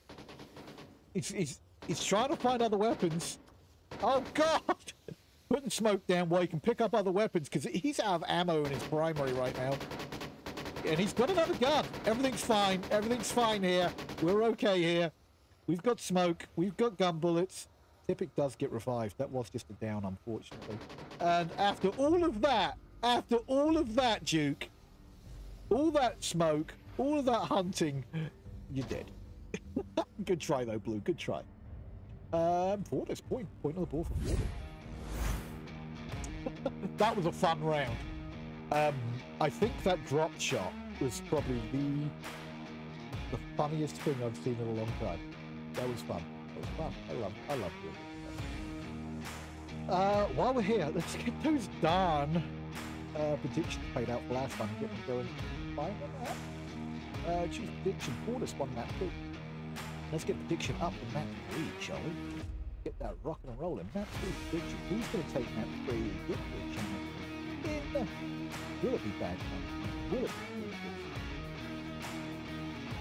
It's trying to find other weapons. Oh god! Putting smoke down where he can pick up other weapons, because he's out of ammo in his primary right now. And he's got another gun. Everything's fine. Everything's fine here. We're okay here. We've got smoke. We've got gun bullets. Tippic does get revived. That was just a down, unfortunately. And after all of that, Duke, all that smoke, all of that hunting, you're dead. Good try, though, Blue. Good try. Fortis, point on the ball for Fortis. That was a fun round. I think that drop shot was probably the funniest thing I've seen in a long time. That was fun. I love it. While we're here, let's get those darn predictions played out for last time. Get them going. Choose prediction for this one map too. Let's get prediction up to map 3, shall we? Get that rocking and rolling. Map 3 prediction. Who's going to take map 3? Good prediction. Will it be Bad Company? Will it be Blue?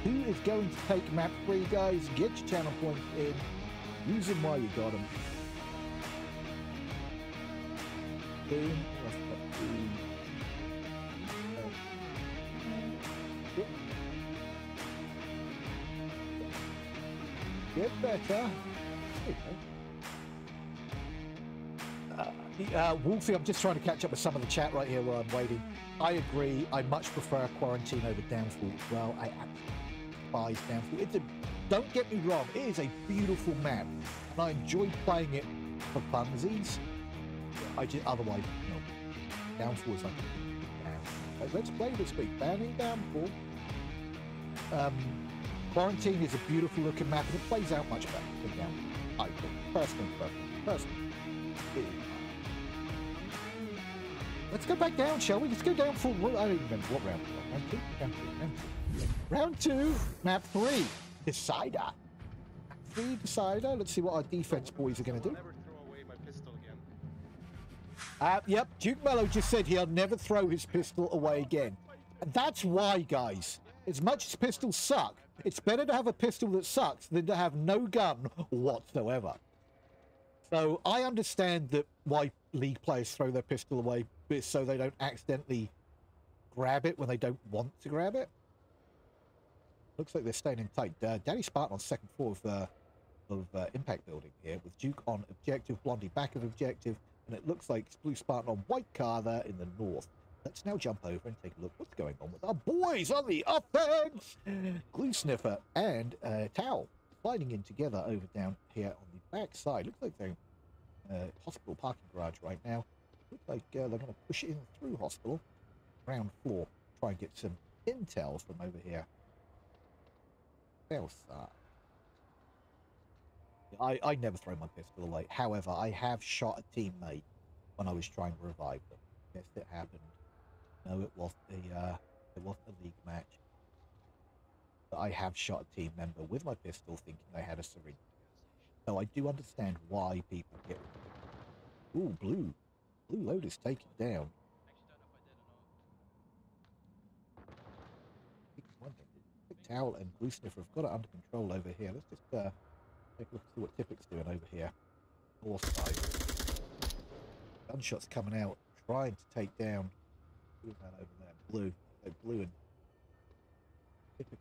Who is going to take map 3, guys? Get your channel points in. Use them while you got them. Boom. Get better. Wolfie, I'm just trying to catch up with some of the chat right here while I'm waiting. I agree. I much prefer Quarantine over Downfall as well. I actually despise Downfall. Don't get me wrong, it is a beautiful map, and I enjoy playing it for funsies. I just, otherwise, no. Downfall is like, yeah. Let's play this week. Banning Downfall. Quarantine is a beautiful looking map, and it plays out much better than Downfall. I think, personally. Let's go back down, shall we? Let's go down for, well, I don't remember what round. Round two. Round two, map three, Decider. Map three, Decider. Let's see what our defense boys are going to do. Yep, Duke Mello just said he'll never throw his pistol away again. And that's why, guys. As much as pistols suck, it's better to have a pistol that sucks than to have no gun whatsoever. So I understand that why league players throw their pistol away, but so they don't accidentally grab it when they don't want to grab it. Looks like they're staying in tight. Daddy Spartan on second floor of Impact Building here, with Duke on objective, Blondie back of objective, and it looks like Blue Spartan on white car there in the north. Let's now jump over and take a look what's going on with our boys on the offense. Blue Sniffer and Towel sliding in together over down here on the back side. Looks like they're hospital parking garage right now. Looks like they're going to push in through hospital. Ground floor. Try and get some intel from over here. Southside. I never throw my pistol away. However, I have shot a teammate when I was trying to revive them. Yes, it happened. No, it was the league match. But I have shot a team member with my pistol, thinking they had a syringe. So I do understand why people get. Ooh, blue. Blue Lotus taken down. Towel and Blue Sniffer have got it under control over here. Let's just take a look and see what Tippic's doing over here. North side. Gunshots coming out, trying to take down. Who's that over there? Blue. So Blue and Tippic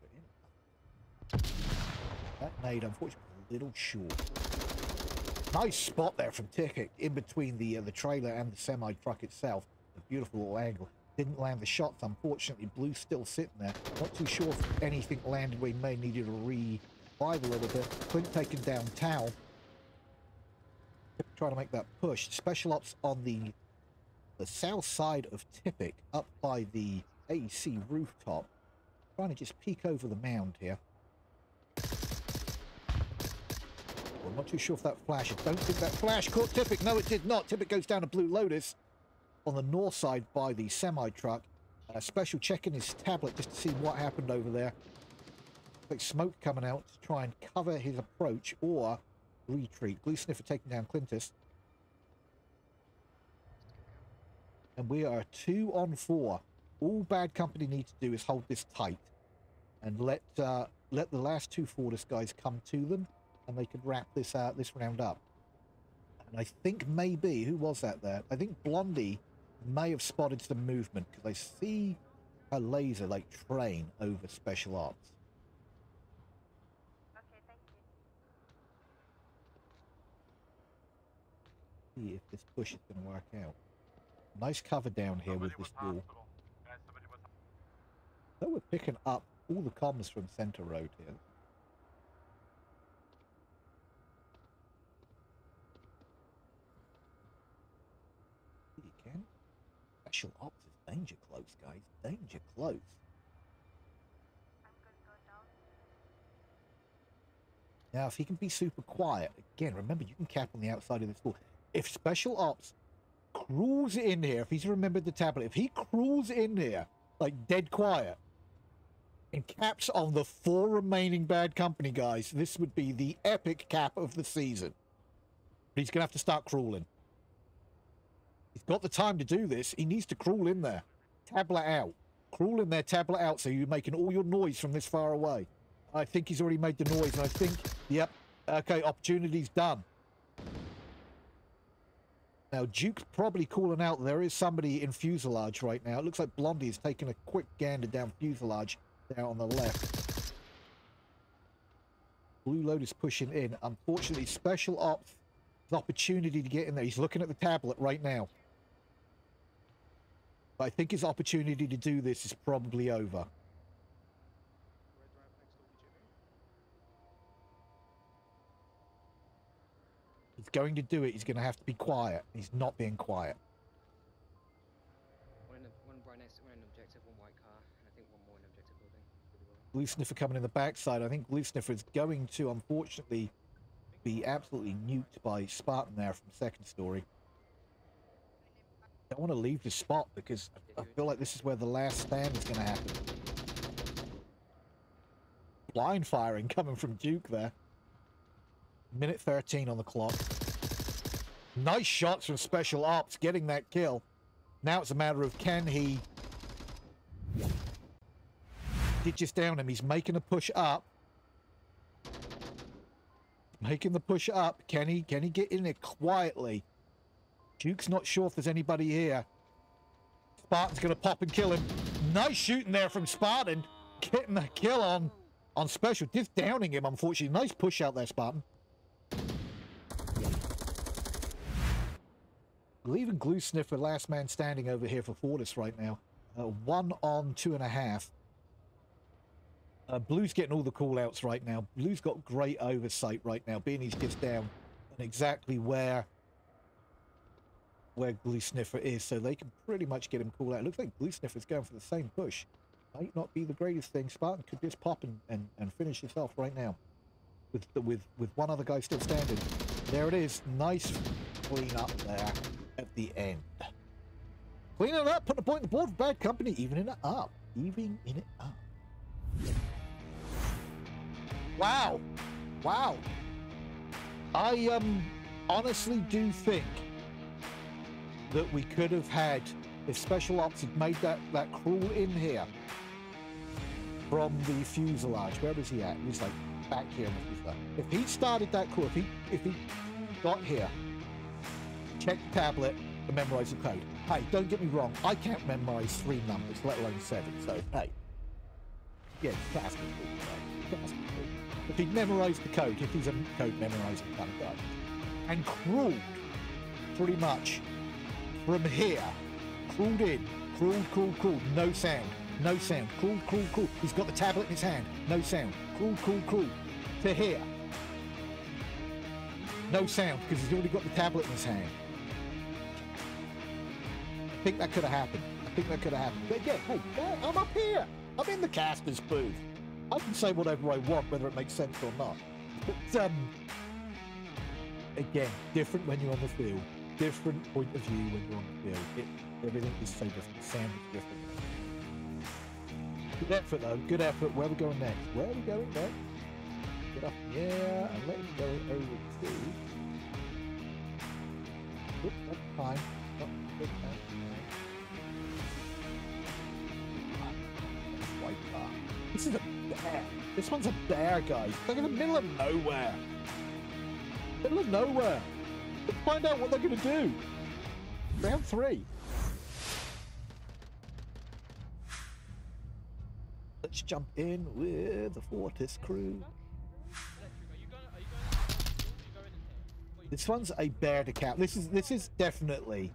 are in. That nade, unfortunately, a little short. Nice spot there from Tippic, in between the trailer and the semi-truck itself. A beautiful little angle. Didn't land the shots, unfortunately. Blue's still sitting there. Not too sure if anything landed. We may need to revive a little bit. Clint taking down Towel. Trying to make that push. Special Ops on the south side of Tippic, up by the AC rooftop. Trying to just peek over the mound here. I'm not too sure if that flash. I don't think that flash caught Tippic. No, it did not. Tippic goes down to Blue Lotus on the north side by the semi-truck. Special checking his tablet just to see what happened over there. Like smoke coming out to try and cover his approach or retreat. Blue Sniffer taking down Quintus. And we are 2 on 4. All Bad Company need to do is hold this tight and let the last 2 Fortis guys come to them, and they could wrap this this round up. And I think maybe, who was that there? I think Blondie may have spotted some movement, because I see a laser, like, train over Special Ops. Okay, thank you. See if this push is going to work out. Nice cover down here with this wall. So we're picking up all the comms from Centre Road here. You can. Special Ops is danger close, guys. Danger close. I'm gonna go down. Now, if he can be super quiet, again, remember, you can cap on the outside of this wall. If Special Ops crawls in here, if he's remembered the tablet, if he crawls in here, like, dead quiet, and caps on the 4 remaining Bad Company guys, this would be the epic cap of the season. But he's gonna have to start crawling. He's got the time to do this. He needs to crawl in there. Tablet out. Crawl in there, tablet out, so you're making all your noise from this far away. I think he's already made the noise, and I think, yep, okay, opportunity's done. Now, Duke's probably calling out. There is somebody in fuselage right now. It looks like Blondie is taking a quick gander down fuselage there on the left. Blue Lotus pushing in. Unfortunately, Special Ops, the opportunity to get in there. He's looking at the tablet right now. But I think his opportunity to do this is probably over. He's going to do it. He's going to have to be quiet. He's not being quiet. One right next to an objective, one white car, and I think one more in objective building. Blue Sniffer coming in the backside. I think Blue Sniffer is going to, unfortunately, be absolutely nuked by Spartan there from second story. I don't want to leave the spot because I feel like this is where the last stand is going to happen. Blind firing coming from Duke there. Minute 13 on the clock. Nice shots from Special Ops getting that kill. Now it's a matter of can he ditches down him. He's making a push up. Making the push up. Can he get in there quietly? Duke's not sure if there's anybody here. Spartan's going to pop and kill him. Nice shooting there from Spartan. Getting the kill on Special. Just downing him, unfortunately. Nice push out there, Spartan. Leaving Glue Sniffer, last man standing over here for Fortis right now. One on 2.5. Blue's getting all the call-outs right now. Blue's got great oversight right now, being he's just down and exactly where Blue Sniffer is, so they can pretty much get him called out. It looks like Blue Sniffer's going for the same push. Might not be the greatest thing. Spartan could just pop and finish this off right now with one other guy still standing. There it is. Nice clean up there at the end. Cleaning it up, putting a point on the board for Bad Company, evening it up. Evening it up. Wow. Wow. I honestly do think that we could have had, if Special Ops had made that crawl in here from the fuselage. Where was he at? He was like back here. If he started that crawl, if he got here, check the tablet and memorize the code. Hey, don't get me wrong, I can't memorize 3 numbers, let alone 7, so hey. Yeah, classic. If he'd memorized the code, if he's a code memorizing kind of guy, and crawled pretty much from here, crawled in, crawled, no sound, crawled, he's got the tablet in his hand, no sound, crawled, to here, no sound, because he's already got the tablet in his hand. I think that could have happened, but again, hey, I'm up here, I'm in the caster's booth, I can say whatever I want, whether it makes sense or not, but, again, different when you're on the field. Different point of view when you're on the field. Everything is so different. Sound is different. Good effort though. Good effort. Where are we going next? Get up here and let's go over to. Oop, that's fine. Not good time. White car. This is a bear. This one's a bear, guys. It's like in the middle of nowhere. Let's find out what they're going to do. Round 3. Let's jump in with the Fortis crew. This one's a bear to cap. This is definitely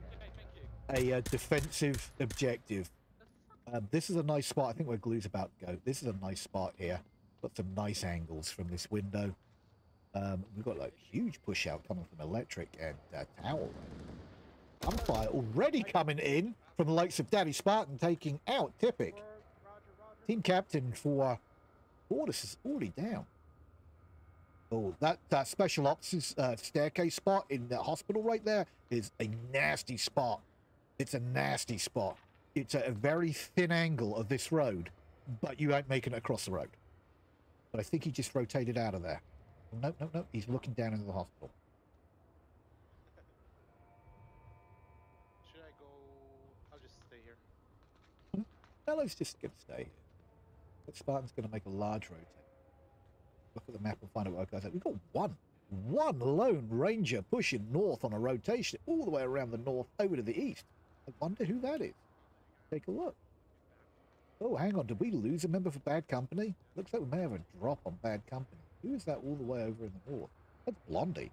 a defensive objective. This is a nice spot. I think where Glue's about to go. This is a nice spot here. Got some nice angles from this window. We've got like huge push out coming from Electric and Towel. Gunfire already coming in from the likes of Daddy Spartan, taking out Tippic. Team captain for Fortis is already down. Oh, that Special Ops staircase spot in the hospital right there is a nasty spot. It's at a very thin angle of this road, but you ain't making it across the road. But I think he just rotated out of there. No, he's looking down into the hospital. Should I go? I'll just stay here. Mello's just going to stay here. But Spartan's going to make a large rotate. Look at the map and find out where I go. We've got one lone ranger pushing north on a rotation all the way around the north over to the east. I wonder who that is. Take a look. Oh, hang on. Did we lose a member for Bad Company? Looks like we may have a drop on Bad Company. Who is that all the way over in the north? That's Blondie.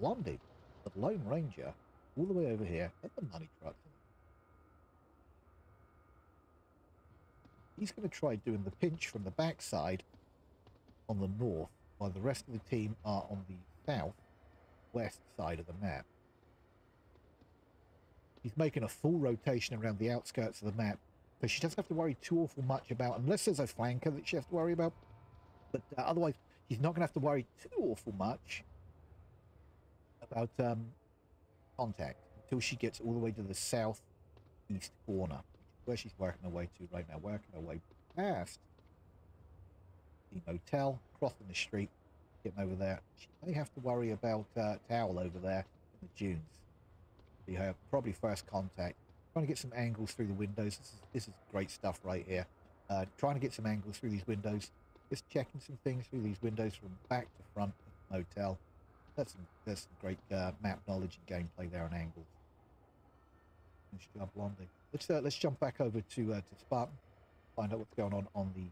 Blondie, the Lone Ranger, all the way over here at the money truck. He's going to try doing the pinch from the backside on the north, while the rest of the team are on the south-west side of the map. He's making a full rotation around the outskirts of the map, so she doesn't have to worry too awful much about, unless there's a flanker that she has to worry about. But otherwise, she's not going to have to worry too awful much about contact until she gets all the way to the southeast corner, where she's working her way to right now, working her way past the motel, crossing the street, getting over there. She may have to worry about Towel over there in the dunes. Be her probably first contact. Trying to get some angles through the windows. This is great stuff right here. Trying to get some angles through these windows. Just checking some things through these windows from back to front of the motel. That's some great map knowledge and gameplay there on angles. Nice job, Blondie. Let's jump back over to Spartan. Find out what's going on the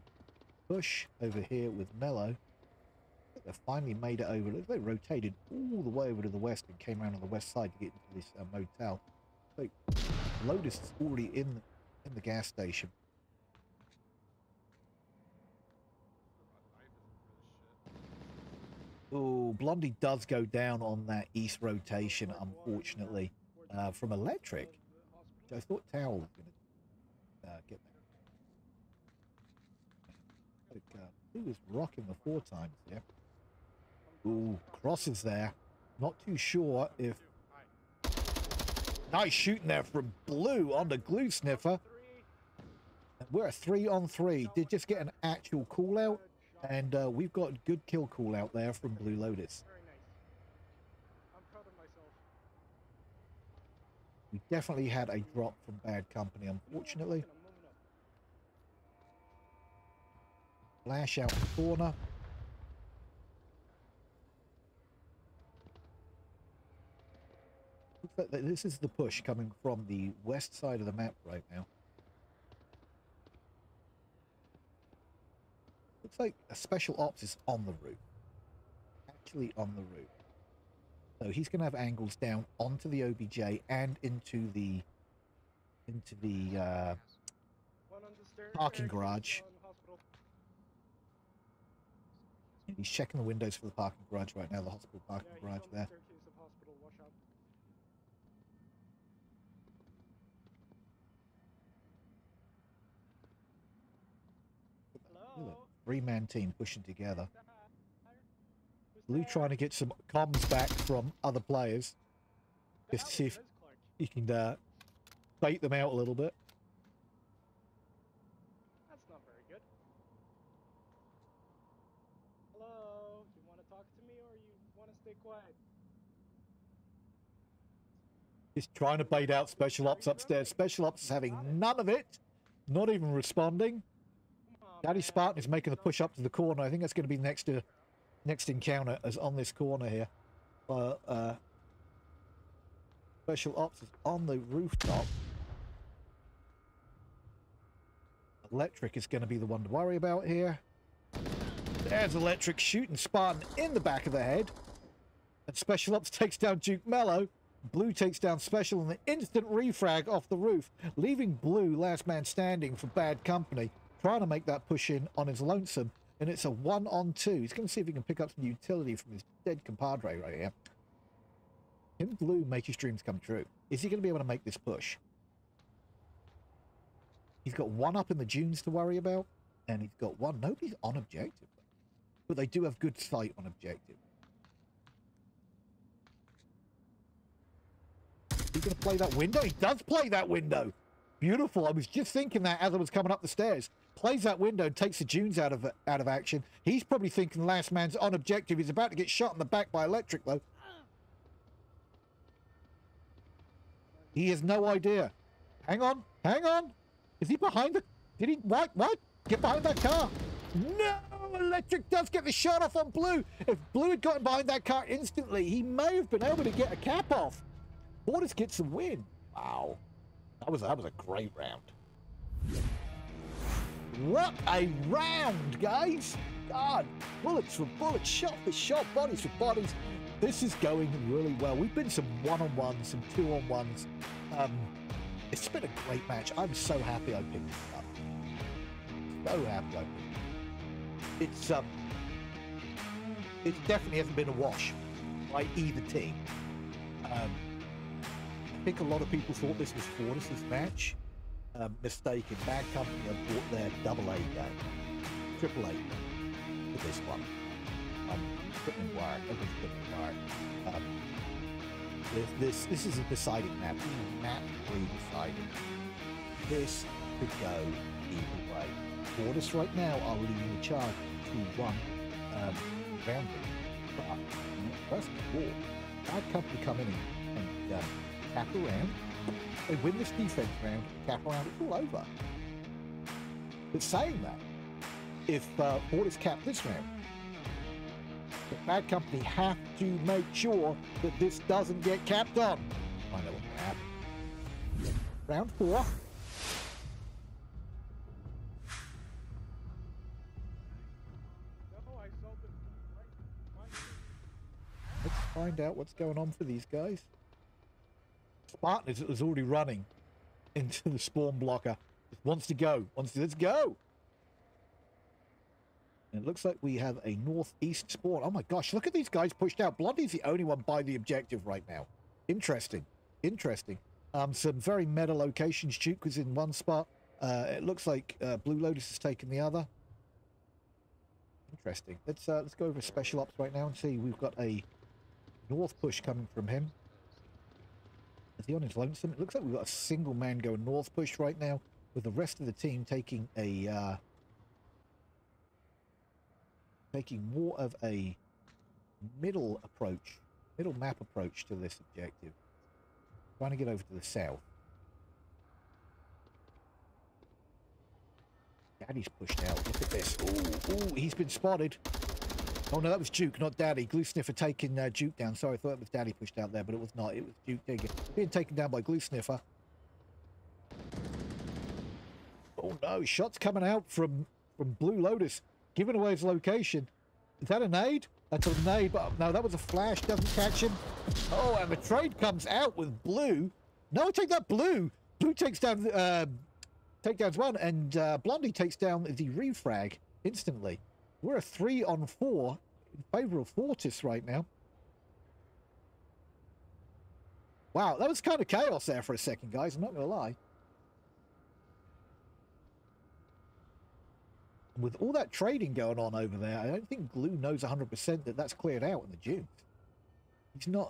bush over here with Mello. I think they finally made it over. It looks like they rotated all the way over to the west and came around on the west side to get into this motel. So Lotus is already in the gas station. Oh, Blondie does go down on that east rotation, unfortunately, from Electric. Which I thought Towel was going to get there. Like, he was rocking the four times there. Ooh, crosses there. Not too sure if... Nice shooting there from Blue on the Blue Sniffer. We're a 3-on-3. Did just get an actual call-out. And we've got a good kill call out there from Blue Lotus. Very nice. I'm proud of myself. We definitely had a drop from Bad Company, unfortunately. Flash out the corner. Looks like this is the push coming from the west side of the map right now. Looks like a Special Ops is on the roof. Actually on the roof. So he's going to have angles down onto the OBJ and into the parking garage. And he's checking the windows for the parking garage right now, the hospital parking garage there. Three-man team pushing together. Blue trying to get some comms back from other players, just to see if you can bait them out a little bit. That's not very good. Hello, you want to talk to me or you want to stay quiet? Just trying to bait out Special Ops upstairs. Special Ops is having none of it, not even responding. Daddy Spartan is making the push up to the corner. I think that's going to be next encounter as on this corner here. Special Ops is on the rooftop. Electric is going to be the one to worry about here. There's Electric shooting Spartan in the back of the head. And Special Ops takes down Duke Mello. Blue takes down Special in the instant refrag off the roof, leaving Blue last man standing for Bad Company. Trying to make that push in on his lonesome, and it's a 1-on-2. He's going to see if he can pick up some utility from his dead compadre right here. Him, Blue, make his dreams come true. Is he going to be able to make this push? He's got one up in the dunes to worry about, and he's got one. Nobody's on objective, but they do have good sight on objective. He's going to play that window. He does play that window. Beautiful. I was just thinking that as I was coming up the stairs. Plays that window and takes the dunes out of action. He's probably thinking last man's on objective. He's about to get shot in the back by Electric, though. He has no idea. Hang on. Hang on. Is he behind the... Did he... What? Get behind that car. No! Electric does get the shot off on Blue. If Blue had gotten behind that car instantly, he may have been able to get a cap off. Fortis gets the win. Wow. That was a great round. What a round, guys! God, bullets for bullets, shot for shot, bodies for bodies. This is going really well. We've been some one-on-ones, some two-on-ones. It's been a great match. I'm so happy I picked this up. So happy I picked it up. It definitely hasn't been a wash by either team. I think a lot of people thought this was Fortis' match. Mistaken. Bad Company have bought their AAA game for this one. Equipment wire, everything's equipment wire. This is a deciding map. This is a map pre-deciding. This could go either way. Fortis right now are leading the charge 2-1. Rounding. But first of all, Bad Company come in and cap around. They win this defense round, cap around, it's all over. But saying that, if Fortis cap this round, the Bad Company have to make sure that this doesn't get capped on. I know what's gonna happen. Round 4. Let's find out what's going on for these guys. Spartan is already running into the spawn blocker. Wants to go. Let's go. And it looks like we have a northeast spawn. Oh my gosh, look at these guys pushed out. Blondie's the only one by the objective right now. Interesting. Interesting. Some very meta locations. Duke was in one spot. It looks like Blue Lotus has taken the other. Interesting. Let's go over Special Ops right now and see. We've got a north push coming from him. Is he on his lonesome? It looks like we've got a single man going north push right now, with the rest of the team taking a taking more of a middle approach, middle map approach to this objective. Trying to get over to the south. Daddy's pushed out. Look at this. Ooh, he's been spotted. Oh no, that was Duke, not Daddy. Glue Sniffer taking Duke down. Sorry, I thought it was Daddy pushed out there, but it was not. It was Duke being taken down by Glue Sniffer. Oh no, shots coming out from Blue Lotus, giving away his location. Is that a nade? That's a nade, but no, that was a flash. Doesn't catch him. Oh, and the trade comes out with Blue. No, take that, Blue. Blue takes down takedowns one, and Blondie takes down the refrag instantly. We're a 3-on-4 in favor of Fortis right now. Wow, that was kind of chaos there for a second, guys. I'm not going to lie. With all that trading going on over there, I don't think Glue knows 100% that that's cleared out in the dunes.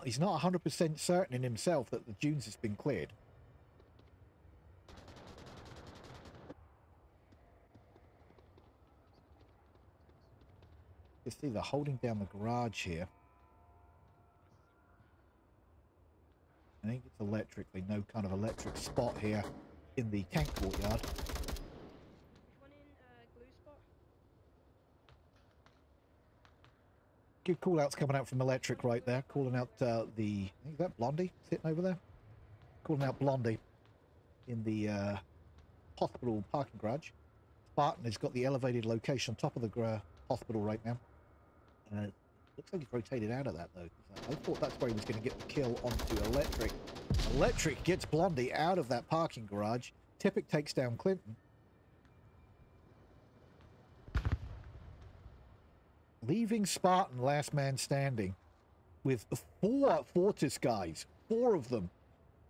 He's not 100% certain in himself that the dunes has been cleared. You see they're holding down the garage here. I think it's electric. They know kind of electric spot here in the tank courtyard. Anyone in Glue spot? Good call outs coming out from electric right there. Calling out I think that Blondie sitting over there. Calling out Blondie in the hospital parking garage. Spartan has got the elevated location on top of the hospital right now. Looks like he's rotated out of that though. I thought that's where he was going to get the kill onto Electric. Electric gets Blondie out of that parking garage. Tippic takes down Clinton. Leaving Spartan last man standing with 4 Fortis guys. 4 of them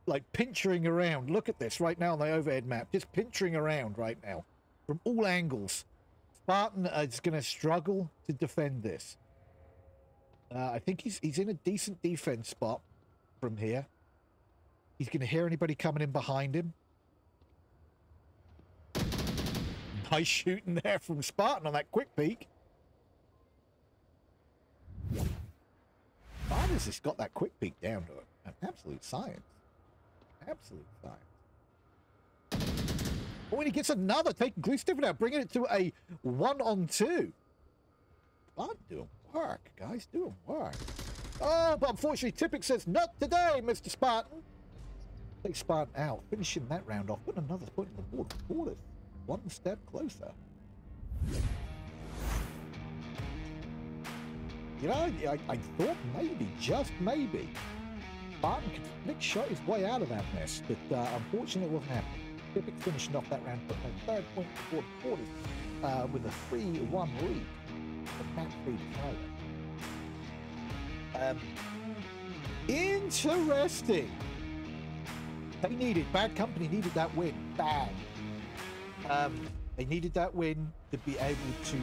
like pinchering around. Look at this right now on the overhead map. Just pinchering around right now from all angles. Spartan is going to struggle to defend this. I think he's in a decent defense spot from here. He's going to hear anybody coming in behind him. Nice shooting there from Spartan on that quick peek. Spartan's just got that quick peek down to it. Absolute science. Absolute science. Oh, and he gets another, taking Glue Sniffer out, bringing it to a 1-on-2. Spartan doing work, guys, doing work. Oh, but unfortunately, Tippic says, not today, Mr. Spartan. Take Spartan out, finishing that round off, putting another point in the board for Fortis. One step closer. You know, I thought maybe, just maybe, Barton could Nick shot his way out of that mess, but unfortunately it wasn't happening. Tippic finishing off that round for a third point for Fortis with a 3-1 lead. About 3 to 5. Interesting. They needed, Bad Company needed that win, bad. They needed that win to be able to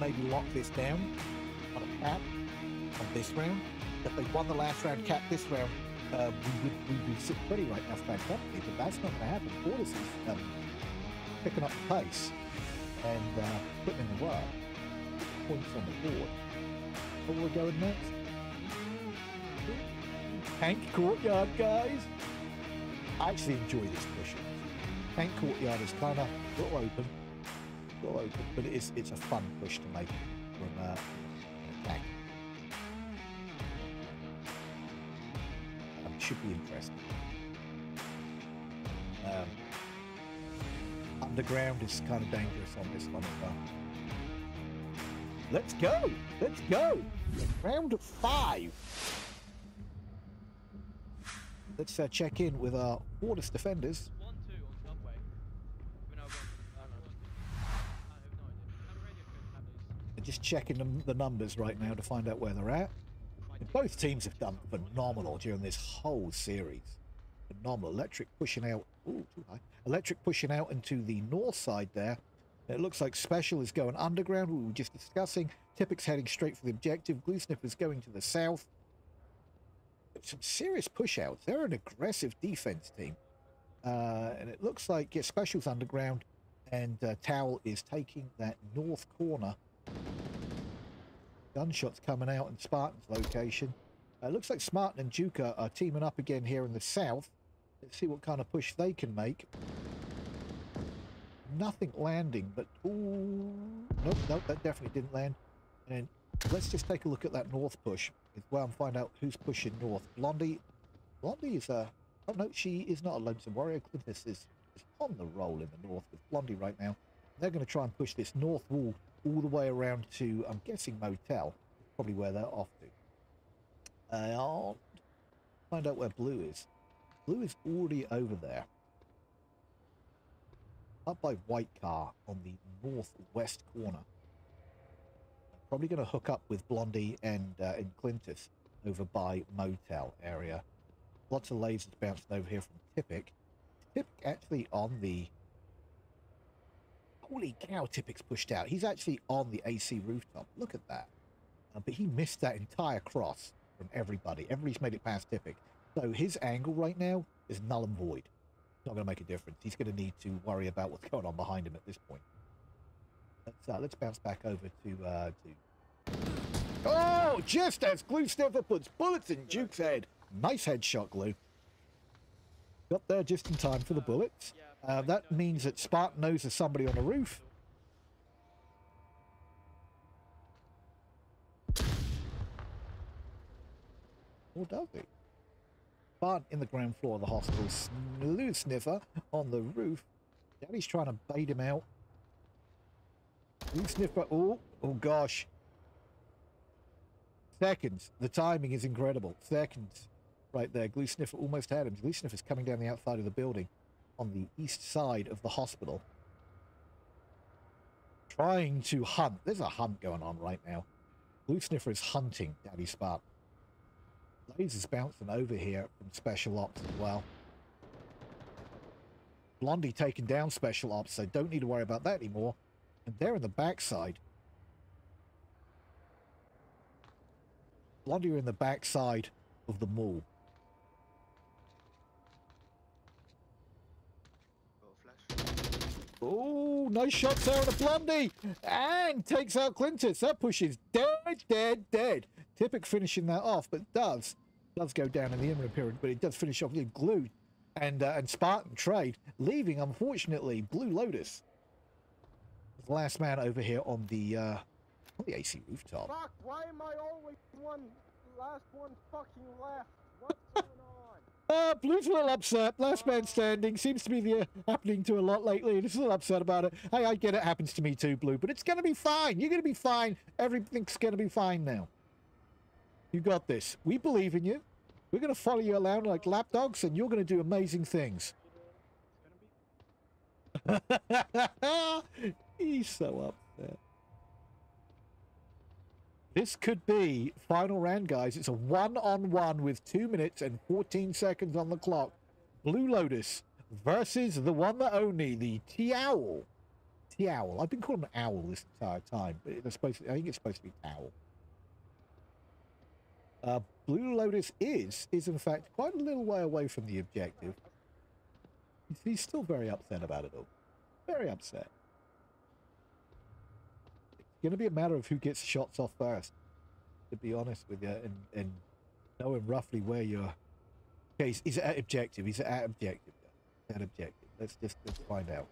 maybe lock this down on a cap on this round. If they won the last round, cap this round, we would be sitting pretty right now for Bad Company, but that's not going to happen. Fortis is picking up the pace and putting in the work. Points on the board. What we're going next? Tank Courtyard, guys. I actually enjoy this mission. Tank Courtyard is kind of a little open, but it's a fun push to make from an attack. Should be interesting. Underground is kind of dangerous on this one as well. Let's go! Let's go! Round 5. Let's check in with our Fortis defenders. They're just checking the numbers right now to find out where they're at. And both teams have done phenomenal during this whole series. Phenomenal. Electric pushing out. Ooh, too high. Electric pushing out into the north side there. It looks like Special is going underground, we were just discussing. Tippic's heading straight for the objective. Blue Sniffer's going to the south. Some serious push-outs. They're an aggressive defense team. And it looks like Special's underground and Towel is taking that north corner. Gunshots coming out in Spartan's location. It looks like Spartan and Duke are teaming up again here in the south. Let's see what kind of push they can make. Nothing landing, but ooh, nope, that definitely didn't land. And let's just take a look at that north push as well and find out who's pushing north. Blondie is oh no, she is not a lonesome warrior. Quintus is on the roll in the north with Blondie right now. They're going to try and push this north wall all the way around to, I'm guessing, Motel, probably where they're off to. I'll find out where Blue is. Blue is already over there. Up by White Car on the northwest corner. Probably going to hook up with Blondie and Quintus over by Motel area. Lots of lasers bouncing over here from Tippic. Tippic actually on the... Holy cow, Tippic's pushed out. He's actually on the AC rooftop. Look at that. But he missed that entire cross from everybody. Everybody's made it past Tippic. So his angle right now is null and void. Not going to make a difference. He's going to need to worry about what's going on behind him at this point. Let's bounce back over to oh, just as Glue Sniffer puts bullets in Duke's head. Nice headshot, Glue. Got there just in time for the bullets. That means that Spartan knows there's somebody on the roof. Or does he? Spartan in the ground floor of the hospital. Blue Sniffer on the roof. Daddy's trying to bait him out. Blue Sniffer. Oh gosh. Seconds. The timing is incredible. Seconds. Right there. Blue Sniffer almost had him. Blue Sniffer's coming down the outside of the building on the east side of the hospital. Trying to hunt. There's a hunt going on right now. Blue Sniffer is hunting Daddy Spartan. Lasers bouncing over here from Special Ops as well. Blondie taking down Special Ops, so don't need to worry about that anymore. And they're in the backside. Blondie are in the backside of the mall. Oh, nice shots there on the Blondie! And takes out Quintus. That push is dead. Tippic finishing that off, but does go down in the interim period, but it does finish off with Glue and Spartan trade, leaving, unfortunately, Blue Lotus. The last man over here on the AC rooftop. Fuck, why am I always the last one fucking left? What's going on? Blue's a little upset. Last man standing seems to be happening to a lot lately. He's a little upset about it. Hey, I get it. Happens to me too, Blue, but it's going to be fine. You're going to be fine. Everything's going to be fine now. You got this. We believe in you. We're going to follow you around like lapdogs, and you're going to do amazing things. He's so up there. This could be final round, guys. It's a 1-on-1 with 2 minutes and 14 seconds on the clock. Blue Lotus versus the one that only, the Towel. Towel. I've been calling him Owl this entire time, but it's supposed to, I think it's supposed to be Towel. Blue Lotus is in fact quite a little way away from the objective. He's still very upset about it all. Very upset. Going to be a matter of who gets shots off first, to be honest with you, and knowing roughly where you're. Okay, he's at objective. He's at objective. At objective. Let's find out.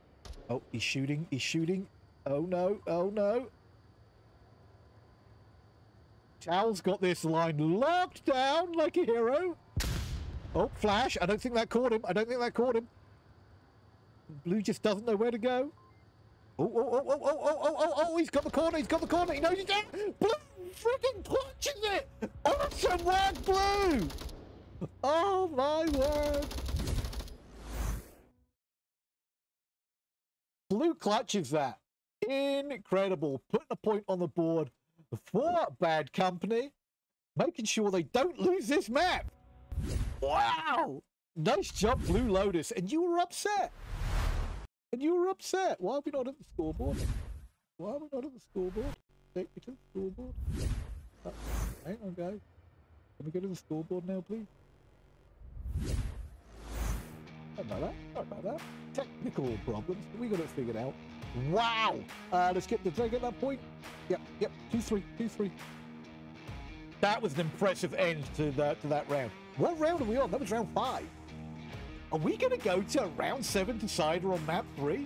Oh, he's shooting. He's shooting. Oh no! Oh no! Towel's got this line locked down like a hero. Oh, flash! I don't think that caught him. I don't think that caught him. Blue just doesn't know where to go. Oh, he's got the corner, he's got the corner, he knows he's down. Blue freaking punches it! Awesome work, Blue! Oh my word! Blue clutches that. Incredible. Putting a point on the board for Bad Company. Making sure they don't lose this map. Wow! Nice job, Blue Lotus. And you were upset. And you were upset. Why are we not at the scoreboard? Why are we not at the scoreboard? Take me to the scoreboard. Hang on, guys. Can we go to the scoreboard now, please? Sorry about that. Sorry about that. Technical problems. We got it figured out. Wow. Let's get the drag at that point. Yep. Yep. 2-3. 2-3. That was an impressive end to that round. What round are we on? That was round 5. Are we going to go to round 7 decider on map 3?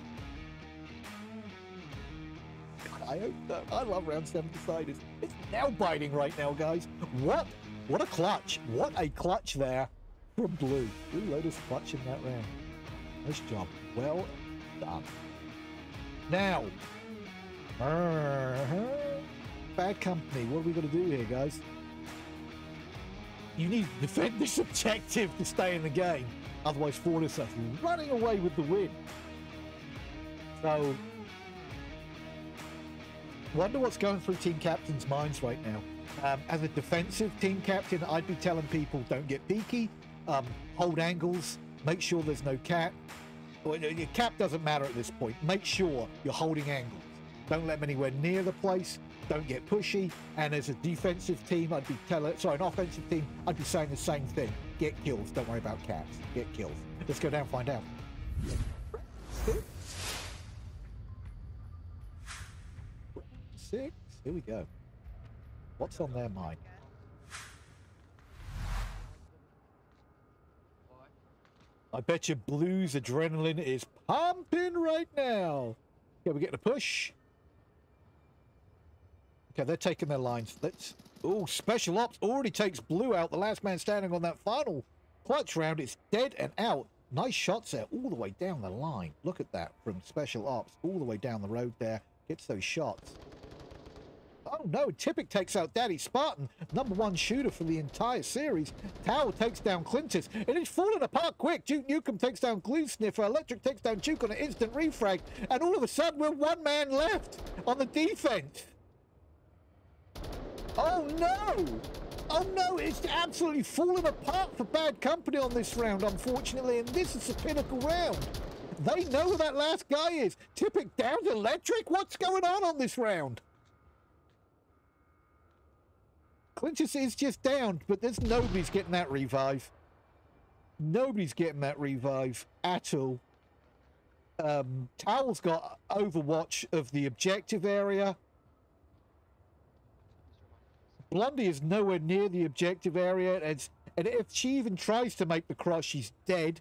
God, I hope so. I love round 7 deciders. It's nail biting right now, guys. What a clutch. What a clutch there from Blue. Blue Lotus clutching that round. Nice job. Well done. Now, Bad Company. What are we going to do here, guys? You need to defend this objective to stay in the game. Otherwise, Fortis are running away with the win. So, wonder what's going through team captains' minds right now. As a defensive team captain, I'd be telling people, don't get peaky, hold angles, make sure there's no cap. Well, your cap doesn't matter at this point. Make sure you're holding angles. Don't let them anywhere near the place. Don't get pushy. And as a defensive team, I'd be telling, sorry, an offensive team, I'd be saying the same thing. Get kills. Don't worry about caps. Get kills. Let's go down and find out. Six. Here we go. What's on their mind? I bet your Blue's adrenaline is pumping right now. Yeah, we're getting a push. Okay, they're taking their lines. Let's... Oh, Special Ops already takes Blue out. The last man standing on that final clutch round is dead and out. Nice shots there all the way down the line. Look at that from Special Ops all the way down the road there. Gets those shots. Oh, no. Tippic takes out Daddy Spartan, #1 shooter for the entire series. Towel takes down Quintus. And it's falling apart quick. Duke Nukem takes down Blue Sniffer. Electric takes down Duke on an instant refrag. And all of a sudden, we're one man left on the defense. Oh no! Oh no, it's absolutely fallen apart for Bad Company on this round, unfortunately, and this is the pinnacle round. They know who that last guy is. Tippic down to Electric? What's going on this round? Quintus is just down, but there's nobody's getting that revive. Nobody's getting that revive at all. Towel's got overwatch of the objective area. Blondie is nowhere near the objective area, and if she even tries to make the cross, she's dead.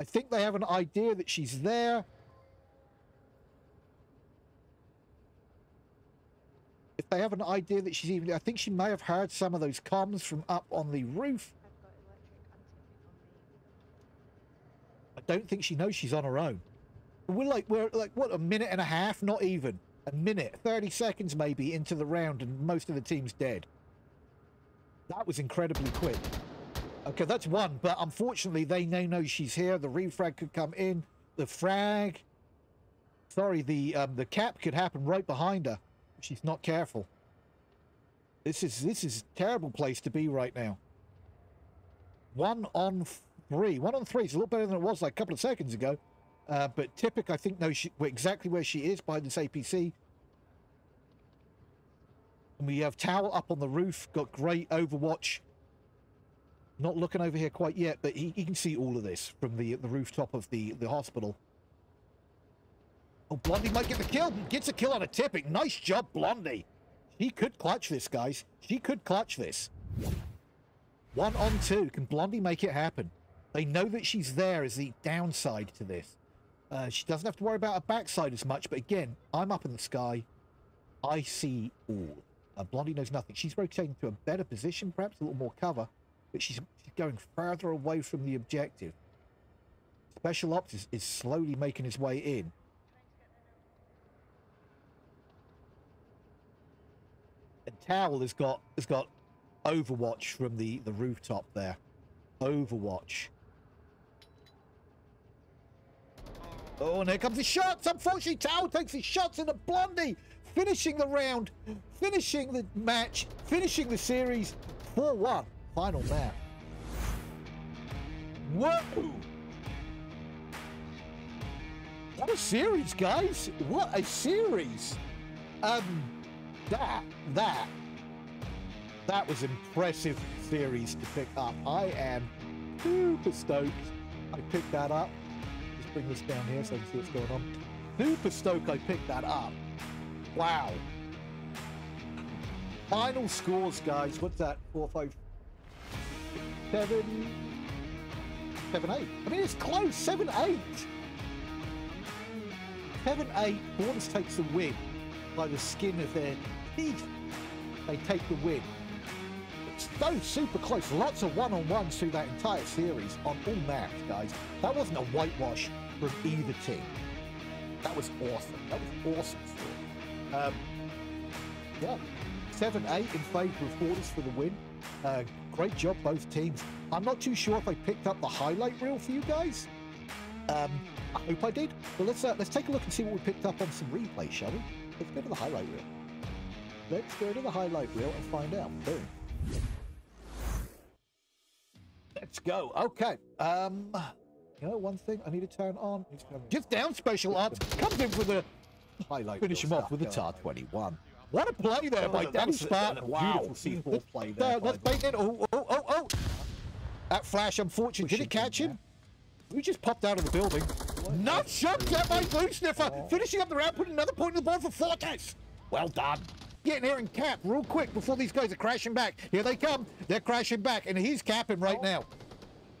I think they have an idea that she's there. If they have an idea that she's even... I think she may have heard some of those comms from up on the roof. I don't think she knows she's on her own. We're like what, a minute and a half? Not even. A minute, 30 seconds maybe into the round, and most of the team's dead. That was incredibly quick. Okay, that's one, but unfortunately they now know she's here. The refrag could come in. The frag, sorry, the cap could happen right behind her if she's not careful. This is a terrible place to be right now. 1 on 3. 1 on 3 is a little better than it was like a couple of seconds ago. But Tippic, I think, knows exactly where she is behind this APC. And we have Towel up on the roof. Got great overwatch. Not looking over here quite yet, but he can see all of this from the rooftop of the hospital. Oh, Blondie might get the kill. Gets a kill on a Tippic. Nice job, Blondie. She could clutch this, guys. She could clutch this. 1 on 2. Can Blondie make it happen? They know that she's there is the downside to this. She doesn't have to worry about her backside as much, but again, I'm up in the sky. I see all. Blondie knows nothing. She's rotating to a better position, perhaps a little more cover, but she's going further away from the objective. Special Ops is slowly making his way in. And Towel has got overwatch from the rooftop there. Overwatch. Oh, and here comes the shots. Unfortunately, Towel takes his shots into Blondie, finishing the round, finishing the match, finishing the series. 4-1. Final map. Whoa! What a series, guys! What a series! That was impressive series to pick up. I am super stoked I picked that up. Just bring this down here so I can see what's going on. Super stoked I picked that up. Wow. Final scores, guys. What's that? 4, 5, 7, 7, 8. I mean, it's close. 7-8. 7-8. Fortis takes the win by the skin of their teeth. They take the win. It's so super close. Lots of one-on-ones through that entire series on all maps, guys. That wasn't a whitewash from either team. That was awesome. That was awesome. Yeah. 7-8 in favour of Fortis for the win. Great job, both teams. I'm not too sure if I picked up the highlight reel for you guys. I hope I did. But let's take a look and see what we picked up on some replay, shall we? Let's go to the highlight reel. Let's go to the highlight reel and find out. Boom. Let's go. Okay. You know, one thing I need to turn on. Gift down, Special Ops. Comes in with a highlight. Finish him off with a TAR 21. What a play there by Daddy Spartan. Wow. Beautiful C4 play there. Let's bait it. Oh. That flash, unfortunately. Did it catch him? We just popped out of the building. Nice shot there by Blue Sniffer. Finishing up the round, putting another point in the board for Fortis. Well done. Get in here and cap real quick before these guys are crashing back. Here they come. They're crashing back, and he's capping right now.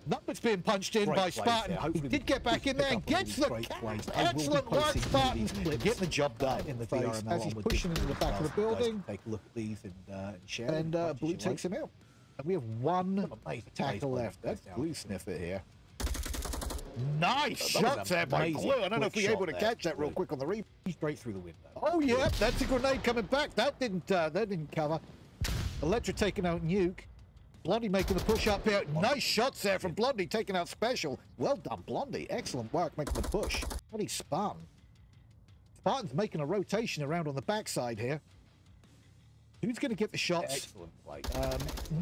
Numbers being punched in by Spartan. He did get back in there and gets the cap. Excellent work, Spartan. Getting the job done in the VRML as he's pushing into the back of the building. Take a look at these and share. And Blue takes him out. And we have one tackle left. That's Blue Sniffer here. Nice shot there by Blue. I don't know if we're able to catch that real quick on the replay. Straight through the window. Oh yeah, that's a grenade coming back. That didn't cover. Electric taking out Nuke. Blondie making the push up here. Nice shots there from Blondie, taking out Special. Well done, Blondie. Excellent work making the push. Bloody Spartan. Spartan's making a rotation around on the backside here. Who's going to get the shots? Excellent play.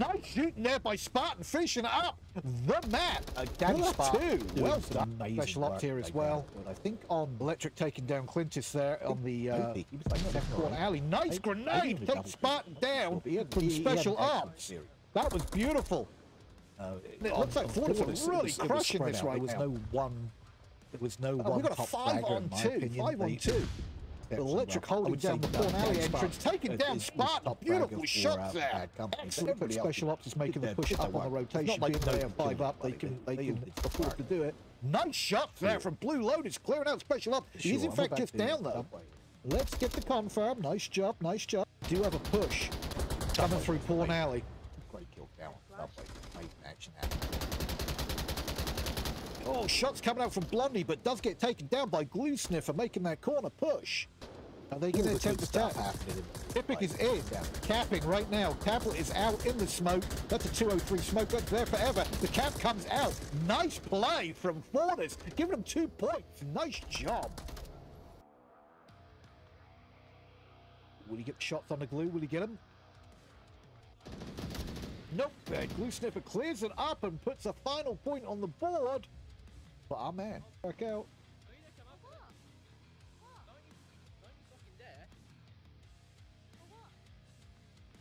Nice shooting there by Spartan, finishing up the map. Well done. Special Ops here as well. I think on Electric taking down Quintus there on the left-hand alley. Nice grenade. Take Spartan down from Special Ops. That was beautiful. It looks like Fortis are really crushing this right now. There was no one. We got a 5 on 2. 5 on 2. Electric holding down the corner alley entrance, taking down Spartan. Beautiful shots there. Excellent. Special Ops is making the push up on the rotation. Being there 5 up, they can afford to do it. Nice shot there from Blue Lotus, clearing out Special Ops. He's in fact just down though. Let's get the confirm. Nice job, nice job. Do have a push coming through Porn Alley. Great kill down on Subway. Amazing action. Oh, shots coming out from Blondie, but does get taken down by Glue Sniffer, making that corner push. Are they going to attempt to stop? Tippic is in, capping right now. Tablet is out in the smoke. That's a 203 smoke, that's there forever. The cap comes out. Nice play from Fortis, giving them 2 points. Nice job. Will he get shots on the glue? Will he get them? Nope. Blue Sniffer clears it up and puts a final point on the board. But our man, back out.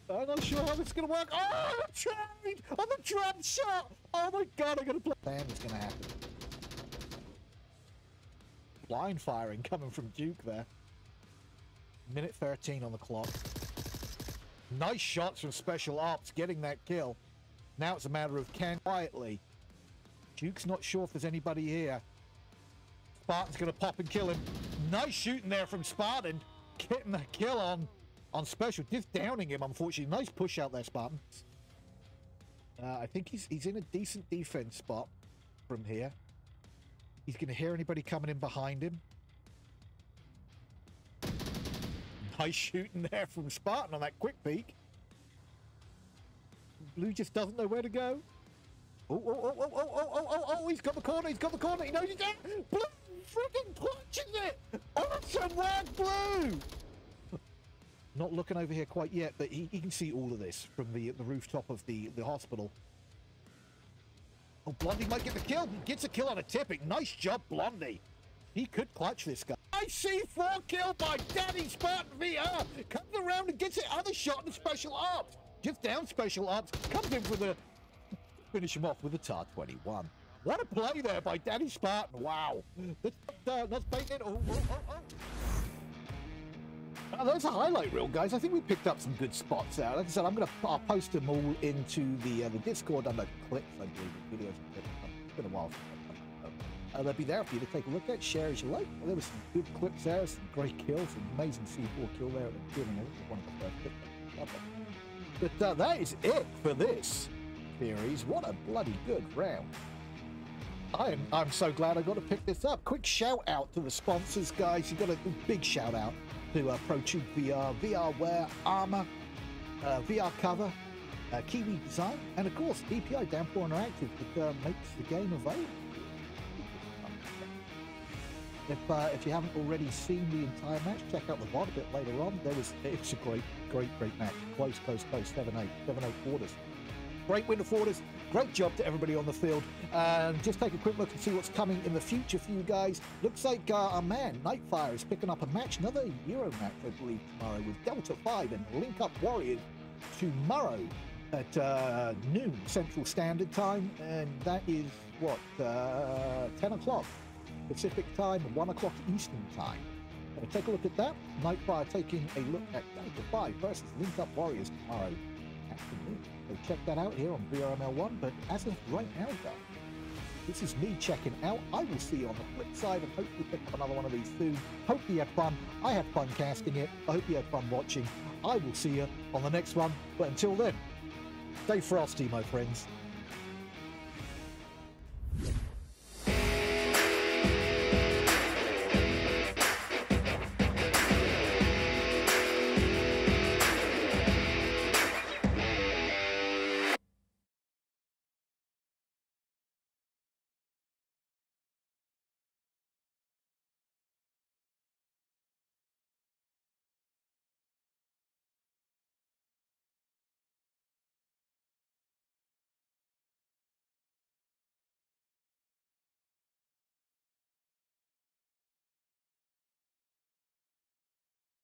I'm not sure how it's going to work. Oh, I'm trained on the drop shot. Oh my God, I'm going to play. Damn, it's going to happen. Blind firing coming from Duke there. Minute 13 on the clock. Nice shots from Special Ops getting that kill. Now it's a matter of can quietly. Duke's not sure if there's anybody here. Spartan's going to pop and kill him. Nice shooting there from Spartan. Getting the kill on Special. Just downing him, unfortunately. Nice push out there, Spartan. I think he's in a decent defense spot from here. He's going to hear anybody coming in behind him. Nice shooting there from Spartan on that quick peek. Blue just doesn't know where to go. Oh, he's got the corner, he knows he's out. Blue freaking punches it. Awesome work, Blue. Not looking over here quite yet, but he can see all of this from the rooftop of the hospital. Oh, Blondie might get the kill. He gets a kill on a Tippic. Nice job, Blondie. He could clutch this guy. I see four kill by Daddy Spartan VR. Comes around and gets the other shot in Special Ops. Just down Special Ops. Comes in with a... Finish him off with a TAR 21. What a play there by Daddy Spartan. Wow. That's baiting it. Oh, that's a highlight reel, guys. I think we picked up some good spots out. Like I said, I'll post them all into the Discord under clips, I believe, videos. It's been a while. They'll be there for you to take a look at, share as you like. Well, there were some good clips there, some great kills, an amazing C4 kill there at the beginning. It was one of the first clips. But that is it for this series. What a bloody good round. I'm so glad I got to pick this up. Quick shout out to the sponsors, guys. You got a big shout out to ProTube VR, VRWare, Armor, VR Cover, Kiwi Design, and of course DPI, Downpour Interactive, that makes the game available. If you haven't already seen the entire match, check out the VOD a bit later on. It's a great match. Close, 7-8, 7-8 Fortis. Great win to Fortis. Great job to everybody on the field. Just take a quick look and see what's coming in the future for you guys. Looks like our man, Nightfire, is picking up a match, another Euro match, I believe, tomorrow with Delta 5 and Link Up Warriors tomorrow at noon Central Standard Time. And that is, what, 10 o'clock? Pacific time, 1 o'clock Eastern time. Going to take a look at that. Nightfire taking a look at Delta 5 versus Link Up Warriors tomorrow afternoon. So check that out here on VRML1. But as of right now, guys, this is me checking out. I will see you on the flip side and hopefully pick up another one of these soon. Hope you had fun. I had fun casting it. I hope you had fun watching. I will see you on the next one. But until then, stay frosty, my friends.